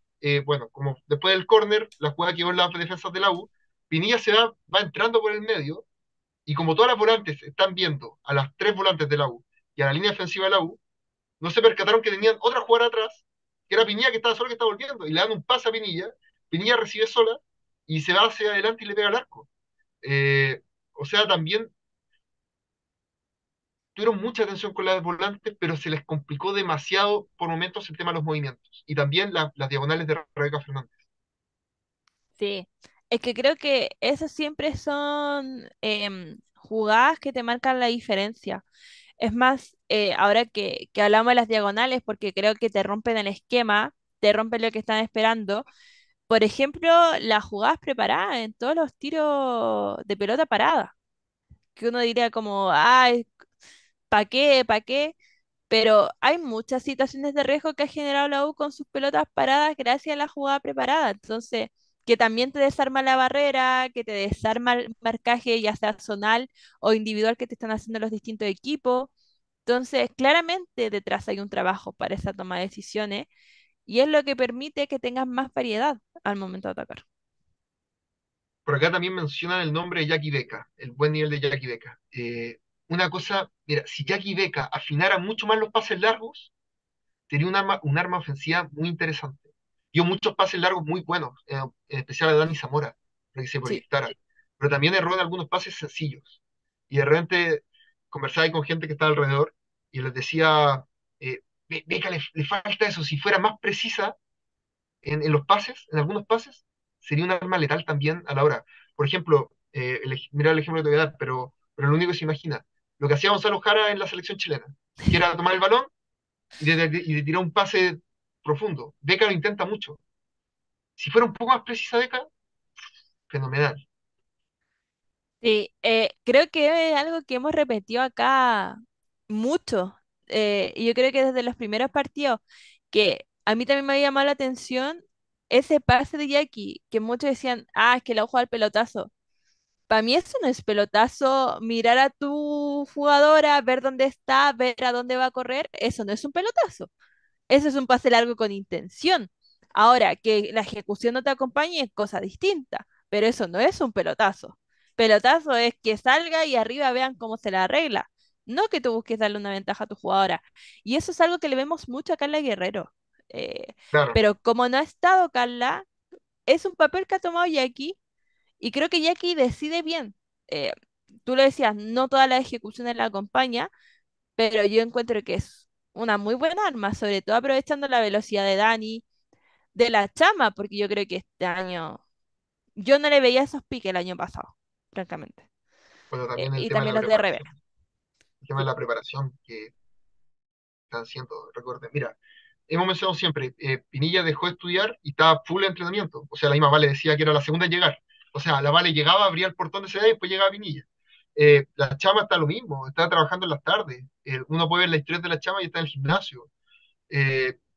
bueno, como después del córner, la jugada quedó en las defensas de la U, Pinilla se va entrando por el medio, y como todas las volantes están viendo a las 3 volantes de la U y a la línea defensiva de la U, no se percataron que tenían otra jugada atrás, que era Pinilla que estaba sola, que estaba volviendo, y le dan un pase a Pinilla. Pinilla recibe sola y se va hacia adelante y le pega al arco. O sea, también tuvieron mucha atención con las volantes, pero se les complicó demasiado por momentos el tema de los movimientos, y también las diagonales de Rebeca Fernández. Sí, es que creo que esas siempre son jugadas que te marcan la diferencia. Es más, ahora que hablamos de las diagonales, porque creo que te rompen el esquema, te rompen lo que están esperando. Por ejemplo, las jugadas preparadas en todos los tiros de pelota parada, que uno diría como, ay, ¿pa' qué? ¿Pa' qué? Pero hay muchas situaciones de riesgo que ha generado la U con sus pelotas paradas gracias a la jugada preparada. Entonces, que también te desarma la barrera, que te desarma el marcaje, ya sea zonal o individual, que te están haciendo los distintos equipos. Entonces, claramente detrás hay un trabajo para esa toma de decisiones, y es lo que permite que tengas más variedad al momento de atacar. Por acá también mencionan el nombre de Jackie Beca, el buen nivel de Jackie Beca. Una cosa, mira, si Jackie Beca afinara mucho más los pases largos, tenía un arma ofensiva muy interesante. Dio muchos pases largos muy buenos, en especial a Dani Zamora, para que se proyectara. Sí. Pero también erró en algunos pases sencillos. Y de repente conversaba con gente que estaba alrededor y les decía, Beca, le falta eso. Si fuera más precisa en los pases, en algunos pases, sería un arma letal también a la hora. Por ejemplo, mira el ejemplo que te voy a dar, pero lo único que se imagina, lo que hacía Gonzalo Jara en la selección chilena, que era tomar el balón y tirar un pase profundo. Beca lo intenta mucho. Si fuera un poco más precisa Beca, fenomenal. Sí, creo que es algo que hemos repetido acá mucho. Y yo creo que desde los primeros partidos, que a mí también me había llamado la atención ese pase de Jackie, que muchos decían, es que la U juega al pelotazo. Para mí eso no es pelotazo. Mirar a tu jugadora, ver dónde está, ver a dónde va a correr, eso no es un pelotazo. Eso es un pase largo con intención. Ahora, que la ejecución no te acompañe es cosa distinta, pero eso no es un pelotazo. Pelotazo es que salga y arriba vean cómo se la arregla, no que tú busques darle una ventaja a tu jugadora. Y eso es algo que le vemos mucho a Carla Guerrero. Eh, Claro, Pero como no ha estado Carla, es un papel que ha tomado Jackie y creo que Jackie decide bien. Eh, Tú lo decías, no todas las ejecuciones la acompaña, pero yo encuentro que es una muy buena arma, sobre todo aprovechando la velocidad de Dani, de la Chama, porque yo creo que este año yo no le veía esos piques el año pasado, francamente. pero también el Y tema de también la los de Rebel. preparación, el tema de Sí. la preparación que están haciendo, recuerden, mira, hemos mencionado siempre, Pinilla dejó de estudiar y estaba full de entrenamiento, o sea, la misma Vale decía que era la segunda en llegar, o sea, la Vale llegaba, abría el portón de CDA y después llegaba Pinilla. La Chama está lo mismo, está trabajando en las tardes, uno puede ver la historia de la Chama y está en el gimnasio.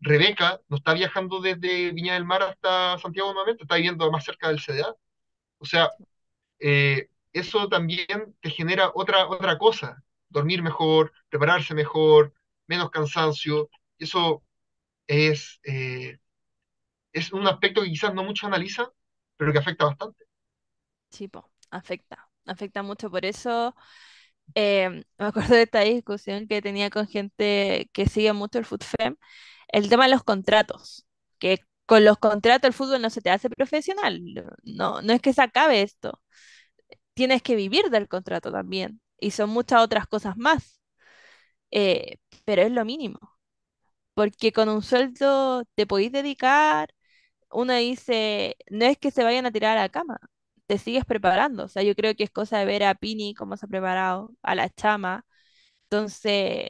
Rebeca no está viajando desde Viña del Mar hasta Santiago nuevamente, está viviendo más cerca del CDA, o sea, eso también te genera otra cosa, dormir mejor, prepararse mejor, menos cansancio, eso es, eh, es un aspecto que quizás no muchos analizan, pero que afecta bastante. Sí, po, afecta mucho por eso. Me acuerdo de esta discusión que tenía con gente que sigue mucho el FUTFEM, el tema de los contratos, que con los contratos el fútbol no se te hace profesional, no es que se acabe esto, tienes que vivir del contrato también, y son muchas otras cosas más, pero es lo mínimo, porque con un sueldo te podéis dedicar, uno dice, no es que se vayan a tirar a la cama, te sigues preparando. O sea, yo creo que es cosa de ver a Pini cómo se ha preparado, a la Chama. Entonces,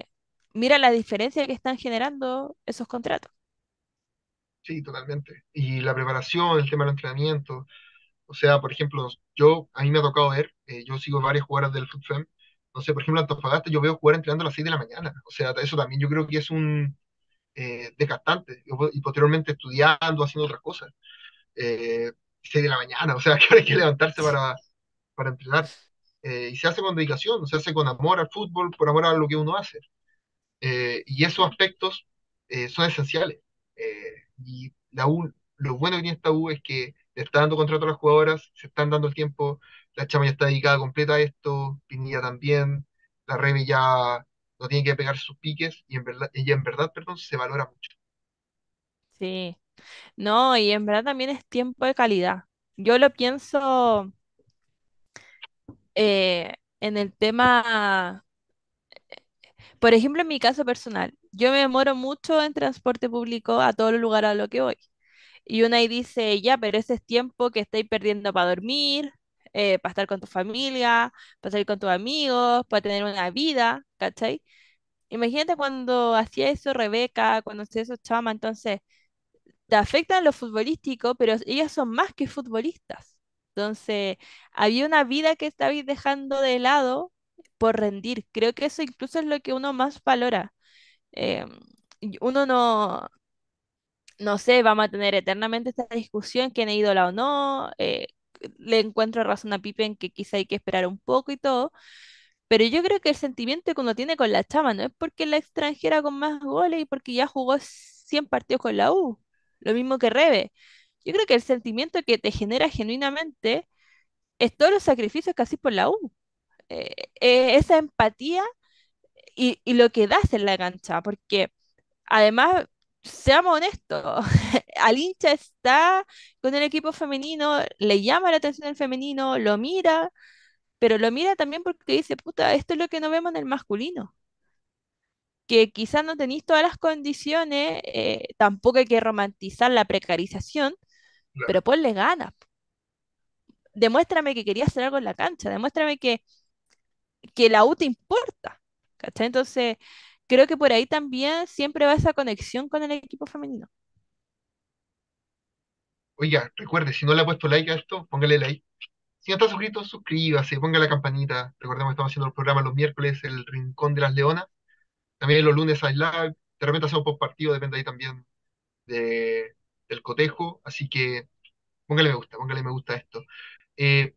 mira la diferencia que están generando esos contratos. Sí, totalmente. Y la preparación, el tema del entrenamiento, o sea, por ejemplo, a mí me ha tocado ver, yo sigo varias jugadoras del FUTFEM, no sé, por ejemplo, Antofagasta yo veo jugar entrenando a las 6 de la mañana, o sea, eso también yo creo que es un desgastante, y posteriormente estudiando, haciendo otras cosas, eh, 6 de la mañana, o sea, que ahora hay que levantarse para entrenar, y se hace con dedicación, se hace con amor al fútbol, por amor a lo que uno hace, y esos aspectos son esenciales. Y lo bueno que tiene esta U es que le está dando contrato a las jugadoras, se están dando el tiempo, la Chama ya está dedicada completa a esto, Pinilla también, la Remy ya no tiene que pegar sus piques, y en verdad, perdón, se valora mucho. Sí. No, y en verdad también es tiempo de calidad. Yo lo pienso en el tema, por ejemplo, en mi caso personal, yo me demoro mucho en transporte público a todo el lugar a lo que voy. Y una ahí dice, ya, pero ese es tiempo que estáis perdiendo para dormir, para estar con tu familia, para salir con tus amigos, para tener una vida, ¿cachai? Imagínate cuando hacía eso Rebeca, cuando hacía eso Chama, entonces te afectan lo futbolístico, pero ellas son más que futbolistas. Entonces, había una vida que estabais dejando de lado por rendir. Creo que eso incluso es lo que uno más valora. Eh, Y uno no sé, vamos a tener eternamente esta discusión, quién es ídola o no. Le encuentro razón a Pipe en que quizá hay que esperar un poco y todo. Pero yo creo que el sentimiento que uno tiene con la Chama no es porque es la extranjera con más goles y porque ya jugó 100 partidos con la U, lo mismo que Rebe. Yo creo que el sentimiento que te genera genuinamente es todos los sacrificios que haces por la U. Esa empatía y lo que das en la cancha, porque además, seamos honestos, al hincha está con el equipo femenino, le llama la atención el femenino, lo mira, pero lo mira también porque dice, puta, esto es lo que no vemos en el masculino, que quizás no tenéis todas las condiciones, tampoco hay que romantizar la precarización, Claro. pero ponle ganas. Demuéstrame que querías hacer algo en la cancha, demuéstrame que la U te importa, ¿cachai? Entonces, creo que por ahí también siempre va esa conexión con el equipo femenino. Oiga, recuerde, si no le ha puesto like a esto, póngale like. Si no está suscrito, suscríbase, ponga la campanita. Recordemos que estamos haciendo los programas los miércoles, el Rincón de las Leonas. También los lunes hay live. De repente hacemos post partido, depende ahí también de, del cotejo. Así que póngale me gusta a esto. Eh,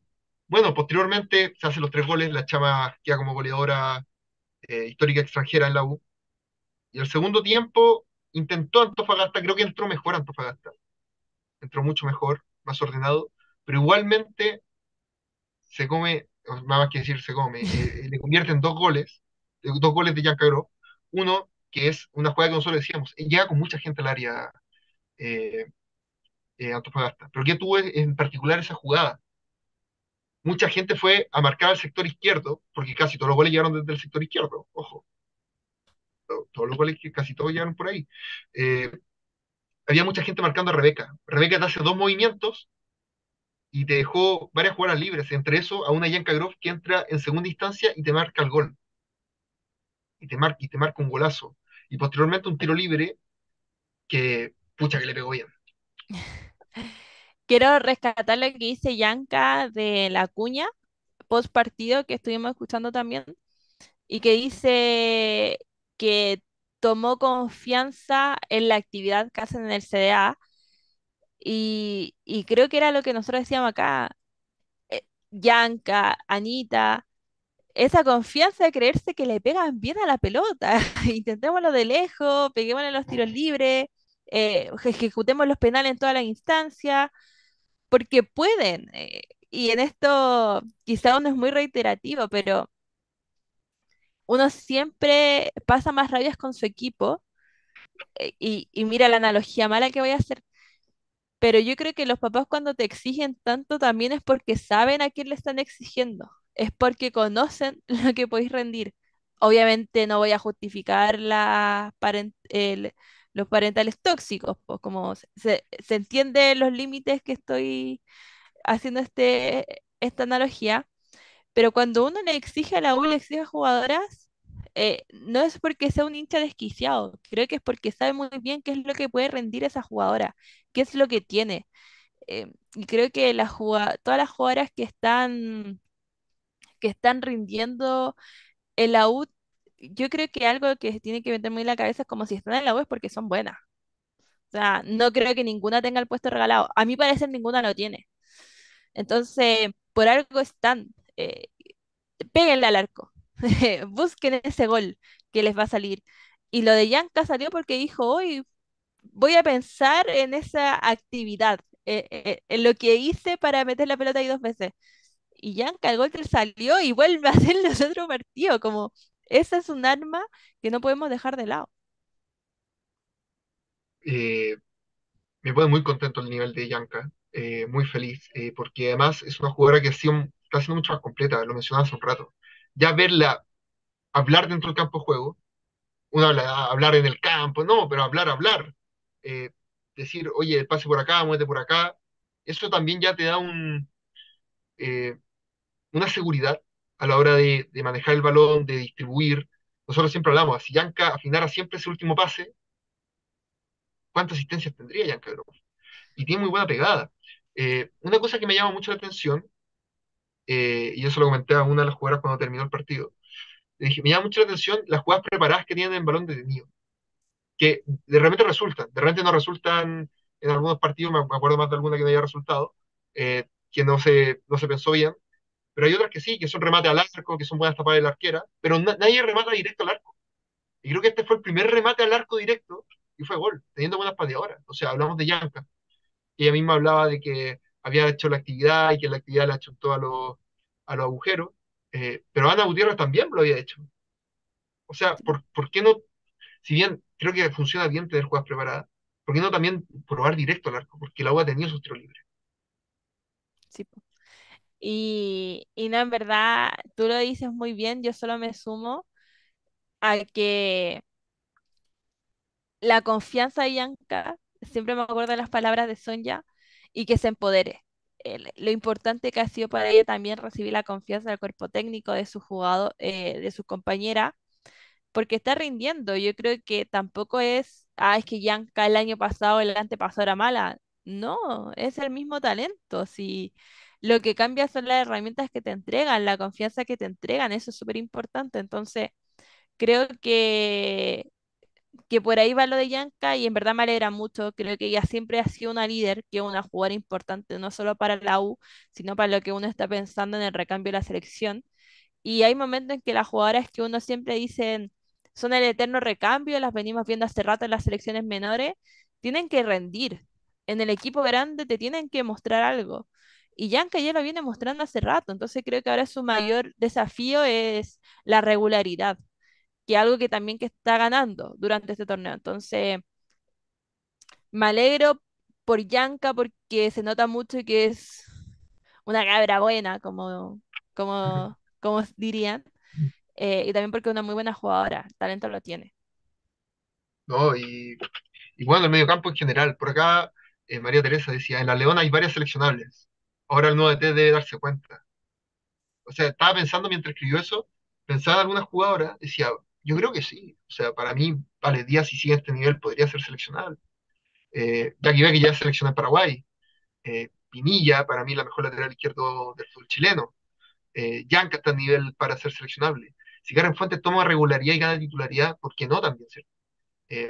Bueno, posteriormente se hacen los 3 goles, la Chama queda como goleadora histórica extranjera en la U. Y el segundo tiempo intentó Antofagasta, creo que entró mejor Antofagasta. Entró mucho mejor, más ordenado, pero igualmente se come, más que decir se come, le convierten 2 goles, 2 goles de Gianca Gross. Uno, que es una jugada que nosotros decíamos, llega con mucha gente al área Antofagasta. Pero ¿qué tuvo en particular esa jugada? Mucha gente fue a marcar al sector izquierdo, porque casi todos los goles llegaron desde el sector izquierdo, ojo. Todos los goles, que casi todos llegaron por ahí. Había mucha gente marcando a Rebeca. Rebeca te hace 2 movimientos y te dejó varias jugadas libres. Entre eso, a una Gianca Gross que entra en segunda instancia y te marca el gol. Y te marca un golazo. Y posteriormente un tiro libre que, pucha, que le pegó bien. Quiero rescatar lo que dice Gianca de la cuña, post partido, que estuvimos escuchando también, y que dice que tomó confianza en la actividad que hacen en el CDA, y creo que era lo que nosotros decíamos acá, Gianca, Anita, esa confianza de creerse que le pegan bien a la pelota, intentémoslo de lejos, peguémosle los tiros libres, ejecutemos los penales en todas las instancias, porque pueden, y en esto quizá uno es muy reiterativo, pero uno siempre pasa más rabias con su equipo, y mira la analogía mala que voy a hacer, pero yo creo que los papás cuando te exigen tanto también es porque saben a quién le están exigiendo, es porque conocen lo que podéis rendir. Obviamente no voy a justificar los parentales tóxicos, pues, como se entiende los límites que estoy haciendo esta analogía, pero cuando uno le exige a la U, le exige a jugadoras, no es porque sea un hincha desquiciado, creo que es porque sabe muy bien qué es lo que puede rendir esa jugadora, qué es lo que tiene. Y creo que todas las jugadoras que están rindiendo en la U, yo creo que algo que se tiene que meter muy en la cabeza es como si están en la U es porque son buenas. O sea, no creo que ninguna tenga el puesto regalado. A mi parecer ninguna lo tiene. Entonces, por algo están. Péguenle al arco. Busquen ese gol que les va a salir. Y lo de Gianca salió porque dijo, hoy voy a pensar en esa actividad, en lo que hice para meter la pelota ahí 2 veces. Y Gianca, el gol que salió y vuelve a hacerlo en otro partido, como... Esa es un arma que no podemos dejar de lado. Me pone muy contento el nivel de Gianca, muy feliz, porque además es una jugadora que está siendo mucho más completa, lo mencionaba hace un rato. Ya verla hablar dentro del campo de juego, hablar en el campo, no, pero hablar. Decir, oye, pase por acá, muévete por acá. Eso también ya te da una seguridad a la hora de manejar el balón, de distribuir. Nosotros siempre hablamos, si Gianca afinara siempre ese último pase, ¿cuántas asistencias tendría Gianca Gross? Y tiene muy buena pegada. Una cosa que me llama mucho la atención, y eso lo comenté a una de las jugadoras cuando terminó el partido, le dije, me llama mucho la atención las jugadas preparadas que tienen en balón detenido, que de repente resultan, de repente no resultan en algunos partidos, me acuerdo más de alguna que no haya resultado, que no se pensó bien, pero hay otras que sí, que son remates al arco, que son buenas tapadas de la arquera, pero nadie remata directo al arco. Y creo que este fue el primer remate al arco directo, y fue gol, teniendo buenas pateadoras. O sea, hablamos de Gianca. Ella misma hablaba de que había hecho la actividad, y que la actividad la achuntó a los agujeros, pero Ana Gutiérrez también lo había hecho. O sea, ¿por qué no? Si bien creo que funciona bien tener jugadas preparadas, ¿por qué no también probar directo al arco? Porque la U ha tenido sus tiros libres. Sí, pues. Y no, en verdad, tú lo dices muy bien, yo solo me sumo a que la confianza de Gianca, siempre me acuerdo de las palabras de Sonja, y que se empodere. Lo importante que ha sido para ella también recibir la confianza del cuerpo técnico, de su jugador, de su compañera, porque está rindiendo. Yo creo que tampoco es que Gianca el año pasado, el antepasado era mala. No, es el mismo talento, sí. Lo que cambia son las herramientas que te entregan, la confianza que te entregan, eso es súper importante. Entonces, creo que por ahí va lo de Yanka y en verdad me alegra mucho. Creo que ella siempre ha sido una líder, que es una jugadora importante, no solo para la U, sino para lo que uno está pensando en el recambio de la selección. Y hay momentos en que las jugadoras que uno siempre dice son el eterno recambio, las venimos viendo hace rato en las selecciones menores, tienen que rendir. En el equipo grande te tienen que mostrar algo. Y Yanka ya lo viene mostrando hace rato, entonces creo que ahora su mayor desafío es la regularidad, que algo que también que está ganando durante este torneo. Entonces, me alegro por Yanka porque se nota mucho que es una cabra buena, como dirían, y también porque es una muy buena jugadora, talento lo tiene. No, y bueno, el mediocampo en general. Por acá, María Teresa decía, en la Leona hay varias seleccionables. Ahora el nuevo DT debe darse cuenta. O sea, estaba pensando mientras escribió eso, pensaba en algunas jugadoras, decía, yo creo que sí. O sea, para mí, Vale Díaz, si sigue este nivel, podría ser seleccionable. Jackie Beck ya es seleccionada en Paraguay. Pinilla, para mí, la mejor lateral izquierdo del fútbol chileno. Yanka está a nivel para ser seleccionable. Si Karen Fuentes toma regularidad y gana titularidad, ¿por qué no también, cierto?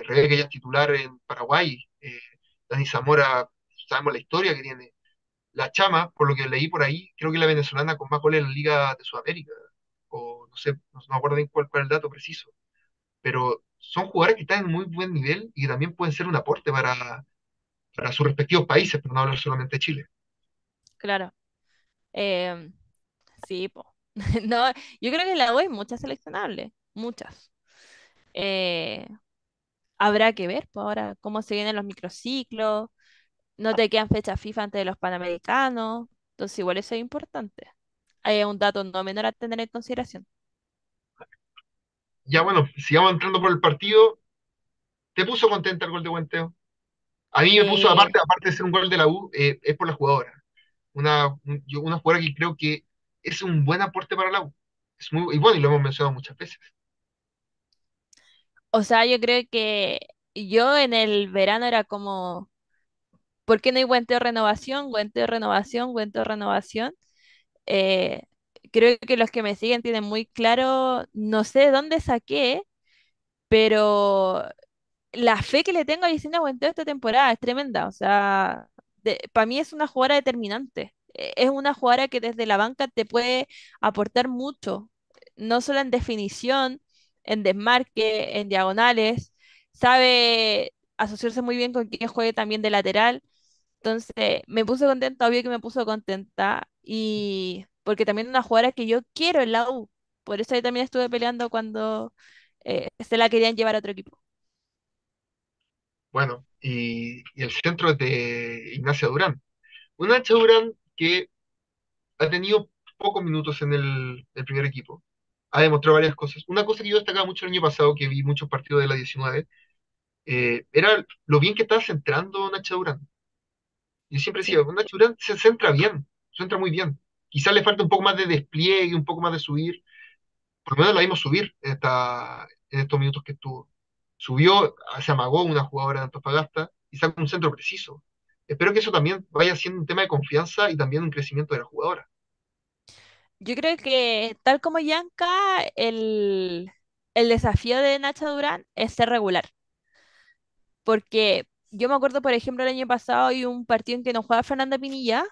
Rebeca ya es titular en Paraguay. Dani Zamora, sabemos la historia que tiene. La Chama, por lo que leí por ahí, creo que es la venezolana con más goles en la Liga de Sudamérica. O no sé, no me acuerdo bien cuál es el dato preciso. Pero son jugadores que están en muy buen nivel y que también pueden ser un aporte para sus respectivos países, por no hablar solamente de Chile. Claro. Sí, po. No, yo creo que en la U hay muchas seleccionables, muchas. Habrá que ver, pues, ahora cómo se vienen los microciclos, no te quedan fechas FIFA antes de los Panamericanos, entonces igual eso es importante. Hay un dato no menor a tener en consideración. Ya bueno, sigamos entrando por el partido. ¿Te puso contenta el gol de Guenteo? A mí me puso, aparte de ser un gol de la U, es por la jugadora. Una jugadora que creo que es un buen aporte para la U. Y bueno, y lo hemos mencionado muchas veces. O sea, yo creo que yo en el verano era como, ¿por qué no hay Guenteo renovación? Guenteo renovación, Guenteo renovación. Creo que los que me siguen tienen muy claro, no sé de dónde saqué, pero la fe que le tengo a Yesenia Guenteo esta temporada es tremenda. O sea, para mí es una jugadora determinante. Es una jugadora que desde la banca te puede aportar mucho, no solo en definición, en desmarque, en diagonales. Sabe asociarse muy bien con quien juegue también de lateral. Entonces, me puso contenta, obvio que me puso contenta, y porque también es una jugadora que yo quiero en la U, por eso yo también estuve peleando cuando se la querían llevar a otro equipo. Bueno, y el centro es de Ignacia Durán. Una Nacha Durán que ha tenido pocos minutos en el primer equipo, ha demostrado varias cosas. Una cosa que yo destacaba mucho el año pasado, que vi muchos partidos de la 19, era lo bien que estaba centrando Nacha Durán. Yo siempre decía, Nacha Durán se centra bien, se centra muy bien. Quizás le falta un poco más de despliegue, un poco más de subir. Por lo menos la vimos subir en estos minutos que estuvo. Subió, se amagó una jugadora de Antofagasta y sacó un centro preciso. Espero que eso también vaya siendo un tema de confianza y también un crecimiento de la jugadora. Yo creo que, tal como Yanka, el desafío de Nacha Durán es ser regular. Porque yo me acuerdo, por ejemplo, el año pasado hay un partido en que nos jugaba Fernanda Pinilla,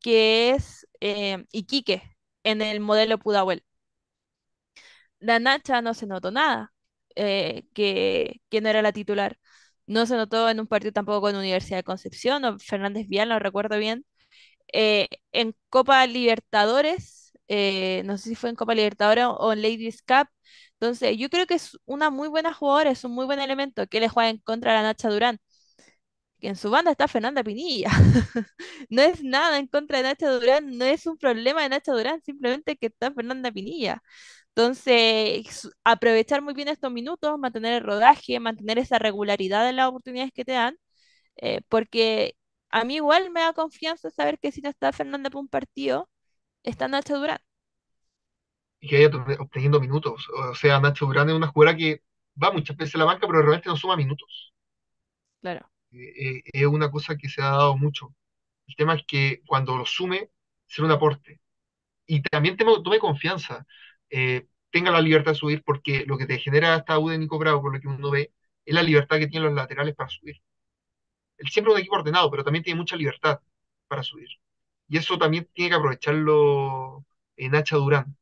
que es Iquique, en el modelo Pudahuel. La Nacha no se notó nada, que no era la titular. No se notó en un partido tampoco con Universidad de Concepción o Fernández Vial, no recuerdo bien. En Copa Libertadores, no sé si fue en Copa Libertadores o en Ladies Cup. Entonces, yo creo que es una muy buena jugadora, es un muy buen elemento que le juega en contra a la Nacha Durán. Que en su banda está Fernanda Pinilla. No es nada en contra de Nacha Durán, no es un problema de Nacha Durán, simplemente que está Fernanda Pinilla. Entonces, aprovechar muy bien estos minutos, mantener el rodaje, mantener esa regularidad de las oportunidades que te dan, porque a mí igual me da confianza saber que si no está Fernanda por un partido, está Nacha Durán. Y que vaya obteniendo minutos. O sea, Nacha Durán es una jugadora que va muchas veces a la banca, pero realmente no suma minutos. Claro. Es una cosa que se ha dado mucho. El tema es que cuando lo sume, será un aporte. Y también tome confianza, tenga la libertad de subir, porque lo que te genera esta U de Nico Bravo, por lo que uno ve, es la libertad que tienen los laterales para subir. Él siempre es un equipo ordenado, pero también tiene mucha libertad para subir. Y eso también tiene que aprovecharlo Nacha Durán.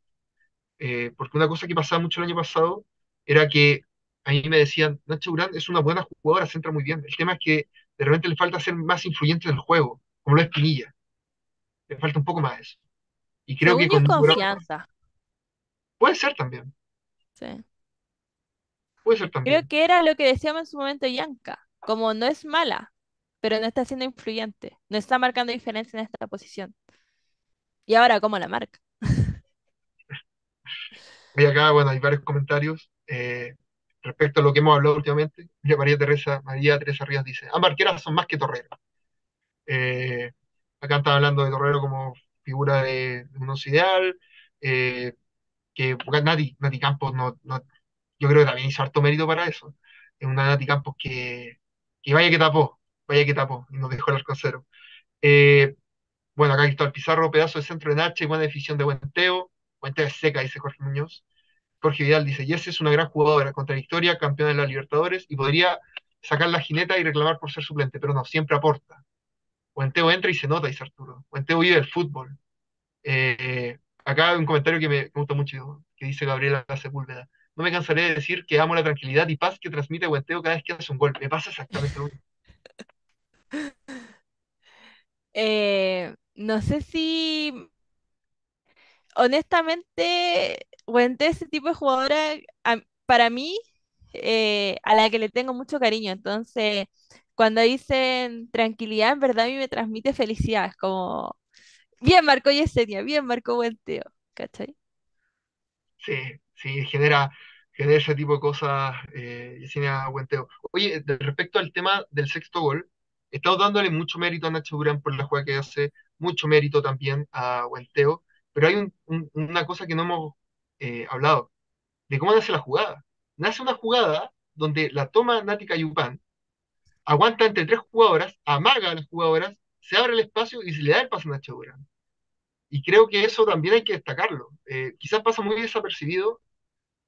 Porque una cosa que pasaba mucho el año pasado era que a mí me decían, Nacha Durán es una buena jugadora, se entra muy bien. El tema es que de repente le falta ser más influyente en el juego, como lo es Pinilla. Le falta un poco más eso. Y creo que con confianza. Puede ser también. Sí. Puede ser Creo también. que era lo que decíamos en su momento Yanka, como no es mala, pero no está siendo influyente, no está marcando diferencia en esta posición. Y ahora, ¿cómo la marca? Y acá, bueno, hay varios comentarios respecto a lo que hemos hablado últimamente. María Teresa Ríos dice, ambas arqueras son más que Torrero. Acá están hablando de Torrero como figura de un once ideal, que Nati Campos no yo creo que también hizo harto mérito para eso. Es una Nati Campos que vaya que tapó, y nos dejó el arco cero. Bueno, acá Cristóbal Pizarro, pedazo de centro de Nacha y buena decisión de Buenteo. Buenteo es seca, dice Jorge Muñoz. Jorge Vidal dice, Jesse es una gran jugadora, contradictoria, campeona de la Libertadores, y podría sacar la jineta y reclamar por ser suplente, pero no, siempre aporta. Buenteo entra y se nota, dice Arturo. Buenteo vive el fútbol. Acá hay un comentario que me gusta mucho, que dice Gabriela Sepúlveda. No me cansaré de decir que amo la tranquilidad y paz que transmite Buenteo cada vez que hace un gol. Me pasa exactamente lo mismo. No sé si, honestamente, Buenteo es ese tipo de jugadora para mí a la que le tengo mucho cariño. Entonces, cuando dicen tranquilidad, en verdad a mí me transmite felicidad. Es como, bien marcó Yesenia, bien marcó Buenteo. ¿Cachai? Sí, genera ese tipo de cosas, Yesenia Buenteo. Oye, respecto al tema del sexto gol, estamos dándole mucho mérito a Nacho Durán por la jugada que hace, mucho mérito también a Buenteo, pero hay una cosa que no hemos hablado, de cómo nace la jugada. Nace una jugada donde la toma Nati Cayupán, aguanta entre tres jugadoras, amaga a las jugadoras, se abre el espacio y se le da el paso a Nacho Durán. Y creo que eso también hay que destacarlo. Quizás pasa muy desapercibido,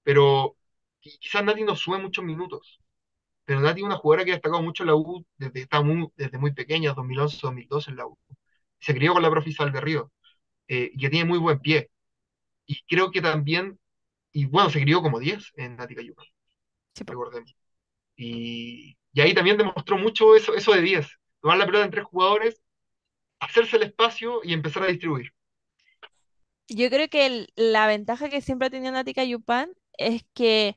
pero quizás Nati no sube muchos minutos. Pero Nati es una jugadora que ha destacado mucho en la U desde muy pequeña, 2011, 2012 en la U. Se crió con la profe Isabel de Río, y que tiene muy buen pie. Y creo que también, y bueno, se crió como 10 en Nati Cayuca, sí, recordemos. Y ahí también demostró mucho eso de 10. Tomar la pelota en tres jugadores, hacerse el espacio y empezar a distribuir. Yo creo que la ventaja que siempre ha tenido Nati Cayupán es que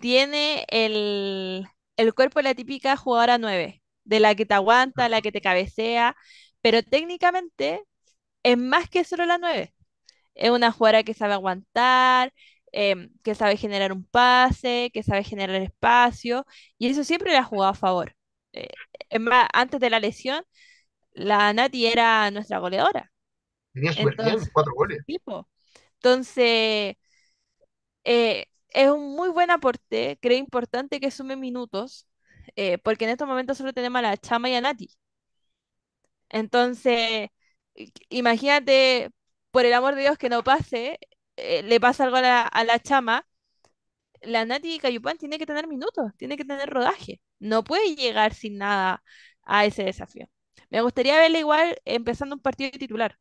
tiene el cuerpo de la típica jugadora 9, de la que te aguanta, la que te cabecea, pero técnicamente es más que solo la 9. Es una jugadora que sabe aguantar, que sabe generar un pase, que sabe generar espacio, y eso siempre le ha jugado a favor. Es más, antes de la lesión, la Nati era nuestra goleadora. Tenía súper bien, 4 goles. Tipo. Entonces, es un muy buen aporte, creo importante que sume minutos, porque en estos momentos solo tenemos a la Chama y a Nati. Entonces, imagínate, por el amor de Dios que no pase, le pasa algo a la Chama, la Nati Cayupán tiene que tener minutos, tiene que tener rodaje, no puede llegar sin nada a ese desafío. Me gustaría verla igual empezando un partido titular.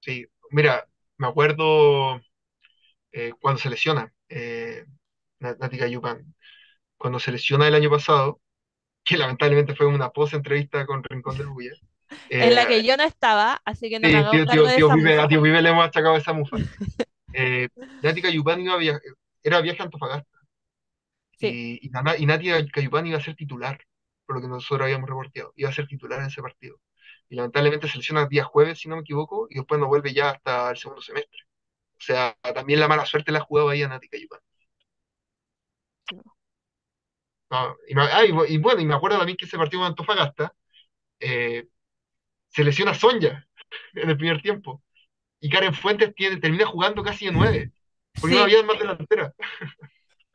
Sí, mira, me acuerdo cuando se lesiona Nati Cayupán, cuando se lesiona el año pasado, que lamentablemente fue una post-entrevista con Rincón del Bulla. En la que yo no estaba, así que no me hago cargo de esa mufa. A Tío Vive le hemos achacado esa mufa. Nati Cayupán era viaje a Antofagasta. Sí. Y Nati Cayupán iba a ser titular, por lo que nosotros habíamos reporteado, iba a ser titular en ese partido. Y lamentablemente se lesiona día jueves, si no me equivoco, y después no vuelve ya hasta el segundo semestre. O sea, también la mala suerte la ha jugado ahí a Nati Cayupán. No, y bueno, y me acuerdo también que ese partido con Antofagasta se lesiona Sonja en el primer tiempo. Y Karen Fuentes termina jugando casi de 9, porque sí. No había más delantera.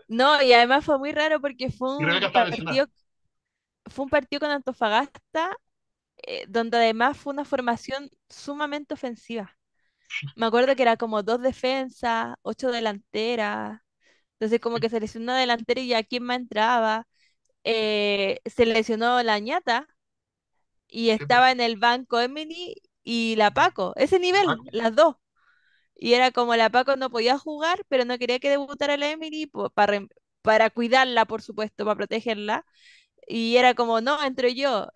No, y además fue muy raro porque fue un partido con Antofagasta, donde además fue una formación sumamente ofensiva. Me acuerdo que era como 2 defensas, 8 delanteras, entonces como que se lesionó una delantera y ya quién más entraba. se lesionó la ñata y Sí, pues. estaba en el banco Emily y la Paco, ese Ah, nivel, las dos. Y era como la Paco no podía jugar, pero no quería que debutara la Emily para cuidarla, por supuesto, para protegerla. Y era como, no, entré yo.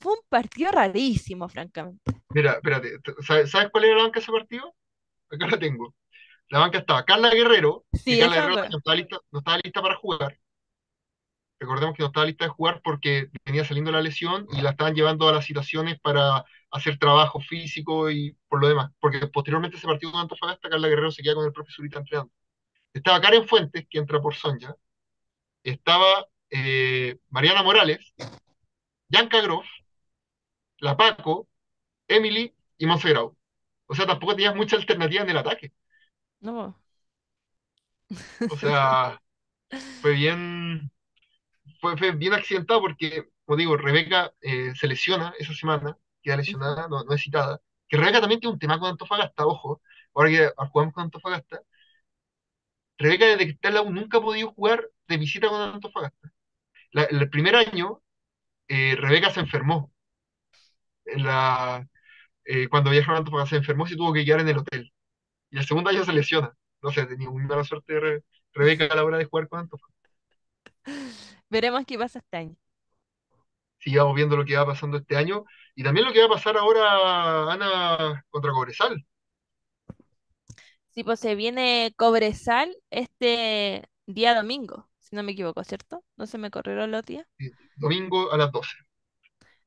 Fue un partido rarísimo, francamente. mira, espérate, ¿sabes cuál era la banca de ese partido? Acá la tengo. La banca estaba Carla Guerrero, que Sí, Carla eso me Guerrero acuerdo. no estaba lista para jugar. Recordemos que no estaba lista de jugar porque venía saliendo la lesión y la estaban llevando a las citaciones para hacer trabajo físico y por lo demás. Porque posteriormente ese partido con Antofagasta, Carla Guerrero se queda con el profe Zurita entrenando. Estaba Karen Fuentes, que entra por Sonja. Estaba Mariana Morales, Yanka Groff, La Paco, Emily y Montse Grau. O sea, tampoco tenías mucha alternativa en el ataque. No. O sea, fue bien, fue bien accidentado porque, como digo, Rebeca se lesiona esa semana, queda Ujú. lesionada, no es citada. Que Rebeca también tiene un tema con Antofagasta, ojo, ahora que jugamos con Antofagasta. Rebeca desde que está en la U nunca ha podido jugar de visita con Antofagasta. El primer año, Rebeca se enfermó. En cuando viajaron a Antofagasta se enfermó y se tuvo que quedar en el hotel. Y el segundo año se lesiona. No sé, tenía una mala suerte de Rebeca a la hora de jugar con Antofagasta. Veremos qué pasa este año. Sigamos viendo lo que va pasando este año y también lo que va a pasar ahora, Ana, contra Cobresal. Sí, pues se viene Cobresal este día domingo, si no me equivoco, ¿cierto? No se me corrieron los días. Domingo a las 12.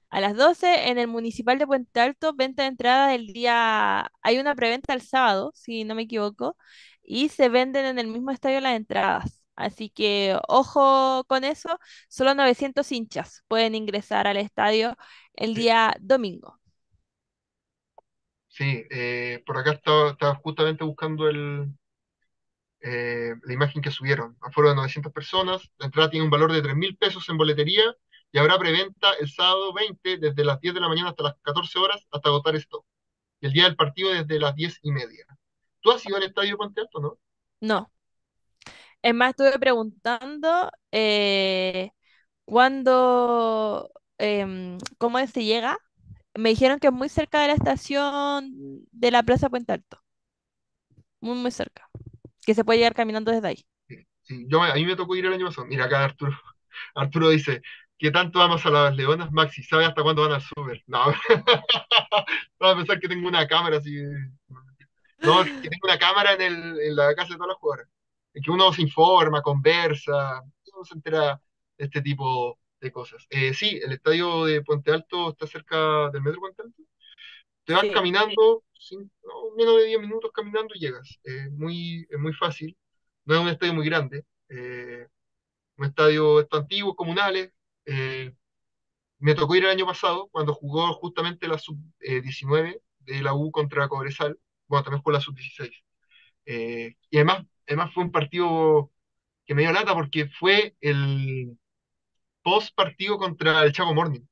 A las 12 en el Municipal de Puente Alto, venta de entrada del día. Hay una preventa el sábado, si no me equivoco, y se venden en el mismo estadio las entradas. Así que ojo con eso, solo 900 hinchas pueden ingresar al estadio el Sí, día domingo. sí, por acá estaba justamente buscando la imagen que subieron. Aforo de 900 personas, la entrada tiene un valor de 3 mil pesos en boletería y habrá preventa el sábado 20 desde las 10 de la mañana hasta las 14 horas hasta agotar stock. Y el día del partido desde las 10:30. ¿Tú has ido al estadio Puente Alto, no? No, es más, estuve preguntando cuándo, cómo se llega. Me dijeron que es muy cerca de la estación de la Plaza Puente Alto, muy, muy cerca, que se puede llegar caminando desde ahí. Sí, a mí me tocó ir el año pasado. Mira acá Arturo dice, ¿qué tanto amas a las leonas, Maxi? ¿Sabe hasta cuándo van al súper? No, van a pensar que tengo una cámara así. No, es que tengo una cámara en la casa de todas las jugadoras. Es que uno se informa, conversa, uno se entera de este tipo de cosas. Sí, el estadio de Puente Alto está cerca del metro Puente Alto. Te vas Sí. caminando, no, menos de 10 minutos caminando y llegas. Es muy fácil. No es un estadio muy grande. Un estadio estos antiguos, comunales. eh, Me tocó ir el año pasado, cuando jugó justamente la sub-19 de la U contra Cobresal. Bueno, también jugó la sub-16. Y además fue un partido que me dio lata porque fue el post partido contra el Chaco Morning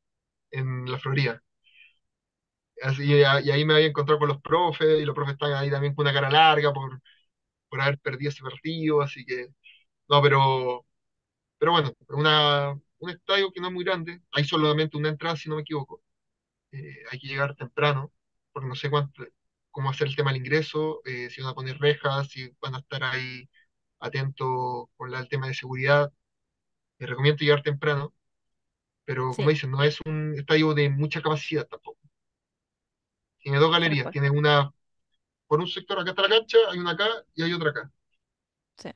en la Florida. Y ahí me había encontrado con los profes, y los profes están ahí también con una cara larga por haber perdido ese partido. Así que, no, pero bueno, un estadio que no es muy grande, hay solamente una entrada, si no me equivoco. Hay que llegar temprano, porque no sé cómo hacer el tema del ingreso, si van a poner rejas, si van a estar ahí atentos con el tema de seguridad. Les recomiendo llegar temprano, pero como Sí, dicen, no es un estadio de mucha capacidad tampoco. Tiene dos tal galerías, cual. tiene una por un sector, acá está la cancha, hay una acá y hay otra acá. Sí.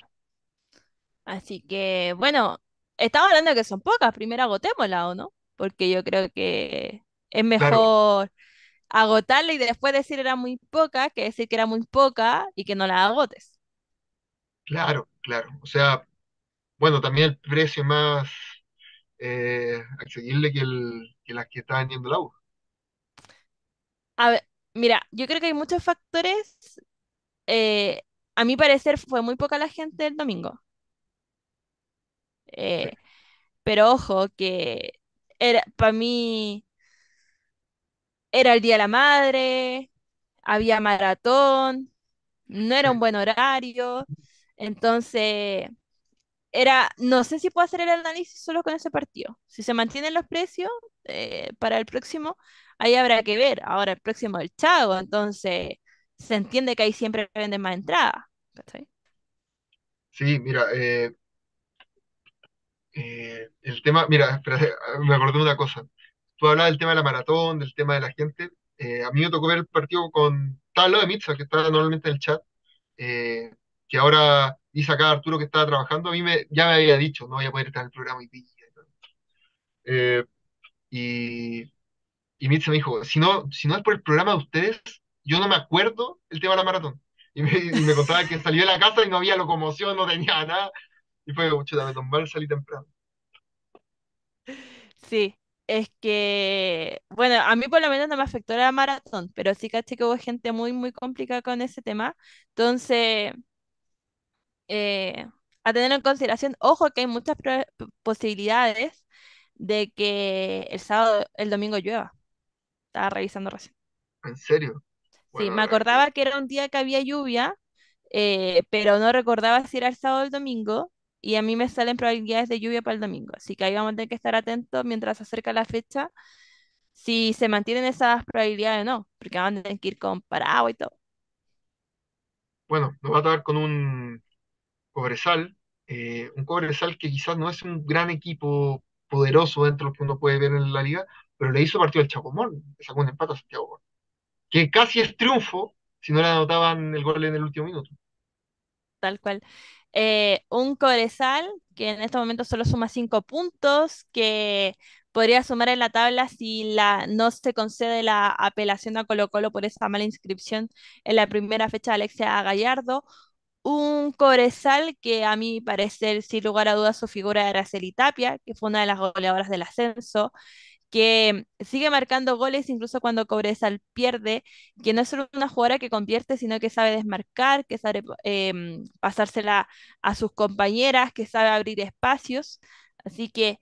Así que, bueno, estamos hablando de que son pocas, primero agotémosla, ¿o no? Porque yo creo que es Claro, mejor agotarla y después decir era muy poca que decir que era muy poca y que no la agotes. claro. O sea, bueno, también el precio es más accesible que las que está vendiendo la U. A ver, mira, yo creo que hay muchos factores. eh, A mi parecer fue muy poca la gente el domingo. Sí. eh, Pero ojo, que era, para mí era el Día de la Madre, había maratón, no era un buen horario, entonces no sé si puedo hacer el análisis solo con ese partido. Si se mantienen los precios para el próximo, ahí habrá que ver. Ahora el próximo es el Chago, entonces se entiende que ahí siempre venden más entradas, ¿cachai? Sí, mira, el tema, mira, espérate, me acordé de una cosa. Tú hablabas del tema de la maratón, del tema de la gente. A mí me tocó ver el partido con Talo de Mitza, que está normalmente en el chat, eh, que ahora dice acá Arturo que estaba trabajando. A mí ya me había dicho, no voy a poder estar en el programa hoy día. Eh, y, y Mitza me dijo, si no es por el programa de ustedes, yo no me acuerdo el tema de la maratón. Y me contaba que salió de la casa y no había locomoción, no tenía nada. Y fue, chuta, me tomé, salí temprano. Sí, es que, bueno, a mí por lo menos no me afectó la maratón, pero sí caché que hubo gente muy, muy complicada con ese tema. Entonces, eh, a tener en consideración, ojo que hay muchas posibilidades de que el domingo llueva. Estaba revisando recién. ¿En serio? Sí, Bueno, me acordaba que era un día que había lluvia, pero no recordaba si era el sábado o el domingo, y a mí me salen probabilidades de lluvia para el domingo. Así que ahí vamos a tener que estar atentos mientras se acerca la fecha, si se mantienen esas probabilidades o no, porque van a tener que ir con paraguas y todo. bueno, nos va a tocar con Cobresal, un Cobresal que quizás no es un gran equipo poderoso dentro de lo que uno puede ver en la liga, pero le hizo partido al Chacomón, le sacó un empate a Santiago Morning, que casi es triunfo si no le anotaban el gol en el último minuto. Tal cual. Un Cobresal que en estos momentos solo suma 5 puntos, que podría sumar en la tabla si no se concede la apelación a Colo-Colo por esa mala inscripción en la primera fecha de Alexia Gallardo. Un Cobresal que a mi parecer, sin lugar a dudas, su figura era Araceli Tapia, que fue una de las goleadoras del ascenso, que sigue marcando goles incluso cuando Cobresal pierde, que no es solo una jugadora que convierte, sino que sabe desmarcar, que sabe pasársela a sus compañeras, que sabe abrir espacios. Así que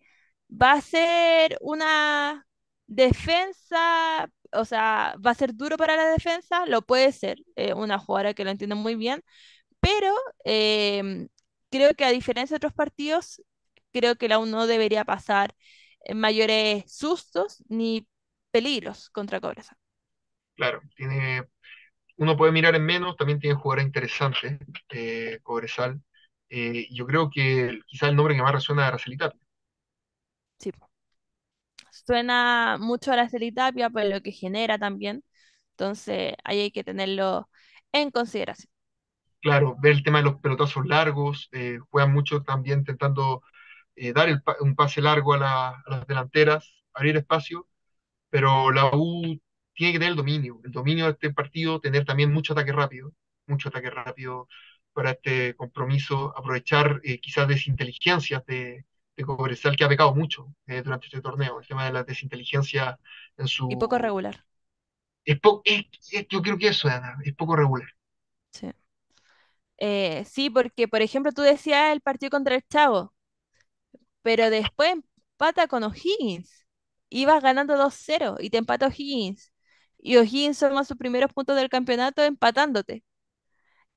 va a ser una defensa, o sea, va a ser duro para la defensa, lo puede ser, una jugadora que lo entiende muy bien, pero em, creo que a diferencia de otros partidos, creo que la U no debería pasar mayores sustos ni peligros contra Cobresal. Claro, uno puede mirar en menos, también tiene jugadores interesantes, Cobresal. Yo creo que quizás el nombre que más resuena es Araceli Tapia. Sí, po. Suena mucho a Araceli Tapia por lo que genera también, entonces ahí hay que tenerlo en consideración. Claro, ver el tema de los pelotazos largos, juegan mucho también intentando dar un pase largo a las delanteras, abrir espacio, pero la U tiene que tener el dominio de este partido, tener también mucho ataque rápido para este compromiso, aprovechar quizás desinteligencias de Cobresal, que ha pecado mucho durante este torneo, el tema de la desinteligencia en Y poco su... regular. Yo creo que eso, Ana, es poco regular. Sí. Sí, porque por ejemplo tú decías el partido contra el Chavo, pero después empata con O'Higgins. Ibas ganando 2-0 y te empata O'Higgins. Y O'Higgins suma sus primeros puntos del campeonato empatándote.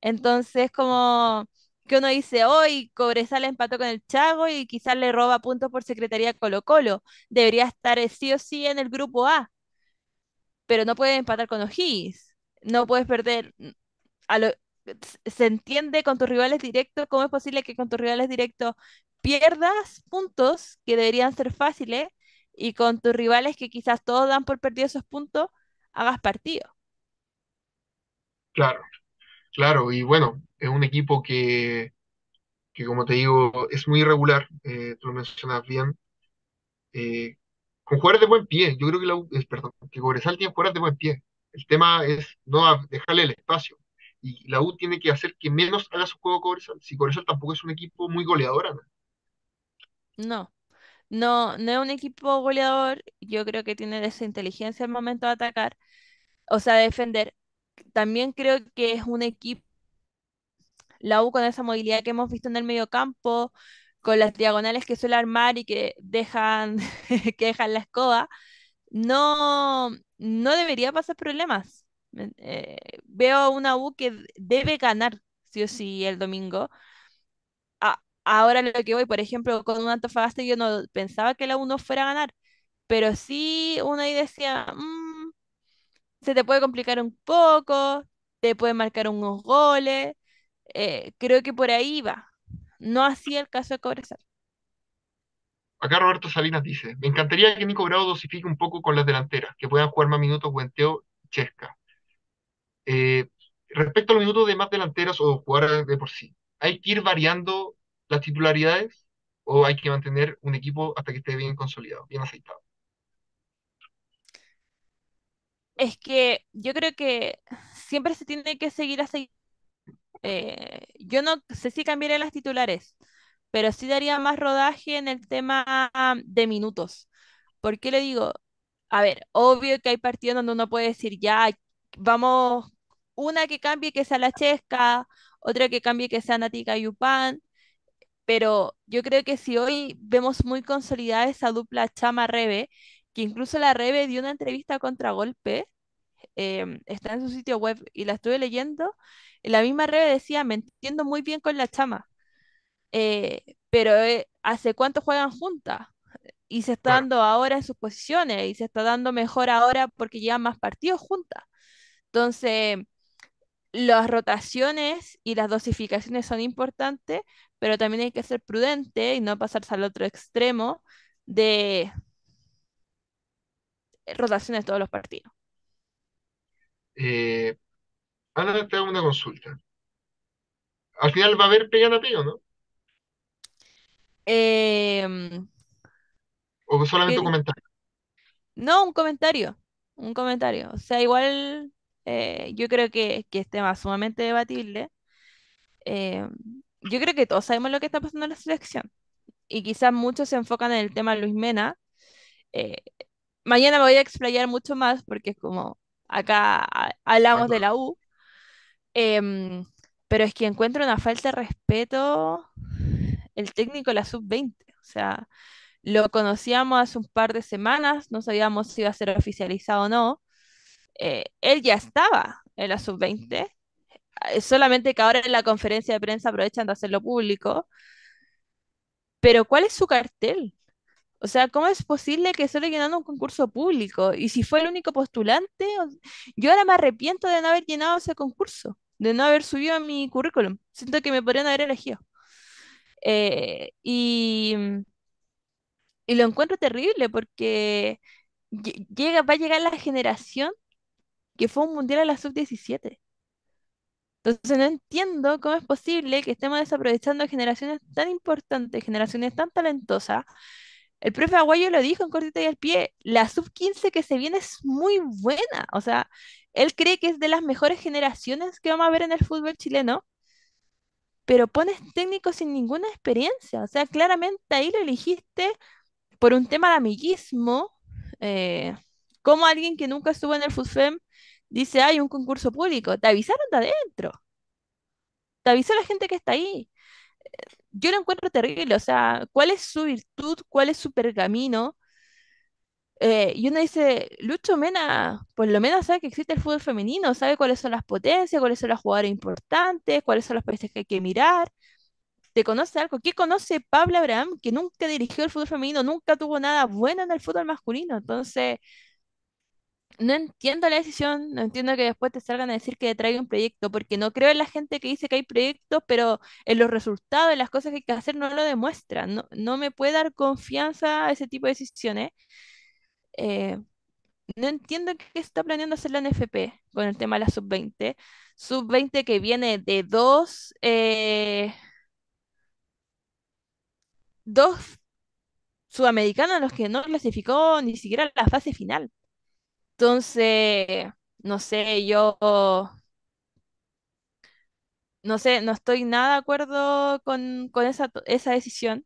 Entonces, como que uno dice, hoy Cobresal empató con el Chago y quizás le roba puntos por secretaría a Colo-Colo. Debería estar sí o sí en el grupo A, pero no puedes empatar con O'Higgins. No puedes perder. A lo- Se entiende con tus rivales directos. ¿Cómo es posible que con tus rivales directos pierdas puntos que deberían ser fáciles y con tus rivales que quizás todos dan por perdido esos puntos, hagas partido? Claro, claro, y bueno, es un equipo que como te digo, es muy irregular, tú lo mencionas bien, eh, con jugadores de buen pie. Yo creo que perdón, que Cobresal tiene jugadores de buen pie. El tema es no dejarle el espacio. Y la U tiene que hacer que menos haga su juego Cobresal. Si Cobresal tampoco es un equipo muy goleador, Ana. No, no es un equipo goleador. Yo creo que tiene desinteligencia al momento de atacar, o sea, de defender. También creo que es un equipo, la U, con esa movilidad que hemos visto en el mediocampo, con las diagonales que suele armar y que dejan, que dejan la escoba, no debería pasar problemas. Veo una U que debe ganar, sí o sí, el domingo. Ahora lo que voy, por ejemplo, con un Antofagasta, yo no pensaba que la 1 fuera a ganar, pero sí uno ahí decía, se te puede complicar un poco, te puede marcar unos goles, creo que por ahí va. No así el caso de Cobresal. Acá Roberto Salinas dice, me encantaría que Nico Bravo dosifique un poco con las delanteras, que puedan jugar más minutos Buenteo, Chesca. Respecto a los minutos de más delanteras o jugar de por sí, ¿hay que ir variando las titularidades o hay que mantener un equipo hasta que esté bien consolidado, bien aceitado? Es que yo creo que siempre se tiene que seguir aceitando. Yo no sé si cambiaría las titulares, pero sí daría más rodaje en el tema de minutos. ¿Por qué le digo? A ver, obvio que hay partidos donde uno puede decir, ya, vamos, una que cambie que sea la Chesca, otra que cambie que sea Natica Yupan, pero yo creo que si hoy vemos muy consolidada esa dupla Chama-Rebe, que incluso la Rebe dio una entrevista a Contragolpe, está en su sitio web y la estuve leyendo, la misma Rebe decía, me entiendo muy bien con la Chama, pero ¿hace cuánto juegan juntas? Y se está Claro, dando ahora en sus posiciones, y se está dando mejor ahora porque llevan más partidos juntas. Entonces, las rotaciones y las dosificaciones son importantes, pero también hay que ser prudente y no pasarse al otro extremo de rotaciones todos los partidos. eh, Ana, te hago una consulta. Al final va a haber pega a pega, ¿no? Em, O solamente un que- comentario. No, un comentario, un comentario. O sea, igual yo creo que es tema sumamente debatible. Eh, Yo creo que todos sabemos lo que está pasando en la selección y quizás muchos se enfocan en el tema Luis Mena. eh, Mañana me voy a explayar mucho más porque es como acá Ah, hablamos de claro. la U, em, pero es que encuentro una falta de respeto el técnico de la sub-20. O sea, lo conocíamos hace un par de semanas, no sabíamos si iba a ser oficializado o no. Él ya estaba en la sub-20, solamente que ahora en la conferencia de prensa aprovechan de hacerlo público. Pero ¿cuál es su cartel? O sea, ¿cómo es posible que solo llenando un concurso público? Y si fue el único postulante, yo ahora me arrepiento de no haber llenado ese concurso, de no haber subido mi currículum. Siento que me podrían haber elegido. Eh, y, y lo encuentro terrible porque va a llegar la generación que fue a un mundial a la sub-17. Entonces no entiendo cómo es posible que estemos desaprovechando generaciones tan importantes, generaciones tan talentosas. El profe Aguayo lo dijo en cortita y al pie, la sub-15 que se viene es muy buena. O sea, él cree que es de las mejores generaciones que vamos a ver en el fútbol chileno, pero pones técnicos sin ninguna experiencia. O sea, claramente ahí lo eligiste por un tema de amiguismo, eh, como alguien que nunca estuvo en el FUSFEM dice, hay un concurso público, te avisaron de adentro, te avisó la gente que está ahí. Yo lo encuentro terrible, o sea, ¿cuál es su virtud? ¿Cuál es su pergamino? Y uno dice, Lucho Mena, por lo menos sabe que existe el fútbol femenino, sabe cuáles son las potencias, cuáles son las jugadoras importantes, cuáles son los países que hay que mirar, te conoce algo. ¿Qué conoce Pablo Abraham, que nunca dirigió el fútbol femenino, nunca tuvo nada bueno en el fútbol masculino? Entonces, no entiendo la decisión, no entiendo que después te salgan a decir que traiga un proyecto, porque no creo en la gente que dice que hay proyectos, pero en los resultados, en las cosas que hay que hacer, no lo demuestran. No me puede dar confianza ese tipo de decisiones. Eh, No entiendo qué está planeando hacer la NFP con el tema de la sub-20. Sub-20 que viene de dos sudamericanos en los que no clasificó ni siquiera a la fase final. Entonces, no sé, yo no sé, no estoy nada de acuerdo con esa decisión.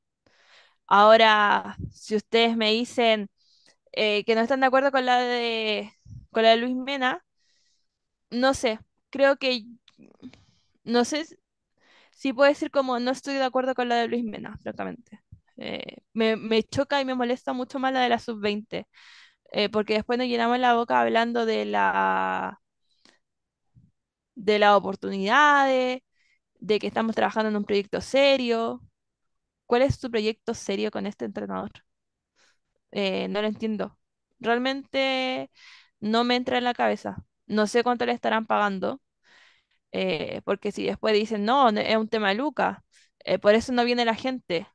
Ahora, si ustedes me dicen que no están de acuerdo con la de Luis Mena, no sé, creo que, no sé si puedo decir como no estoy de acuerdo con la de Luis Mena, francamente. Me choca y me molesta mucho más la de la sub-20, porque después nos llenamos la boca hablando de las oportunidades, de que estamos trabajando en un proyecto serio. ¿Cuál es tu proyecto serio con este entrenador? No lo entiendo. Realmente no me entra en la cabeza. No sé cuánto le estarán pagando, porque si después dicen, no, es un tema de lucas, por eso no viene la gente.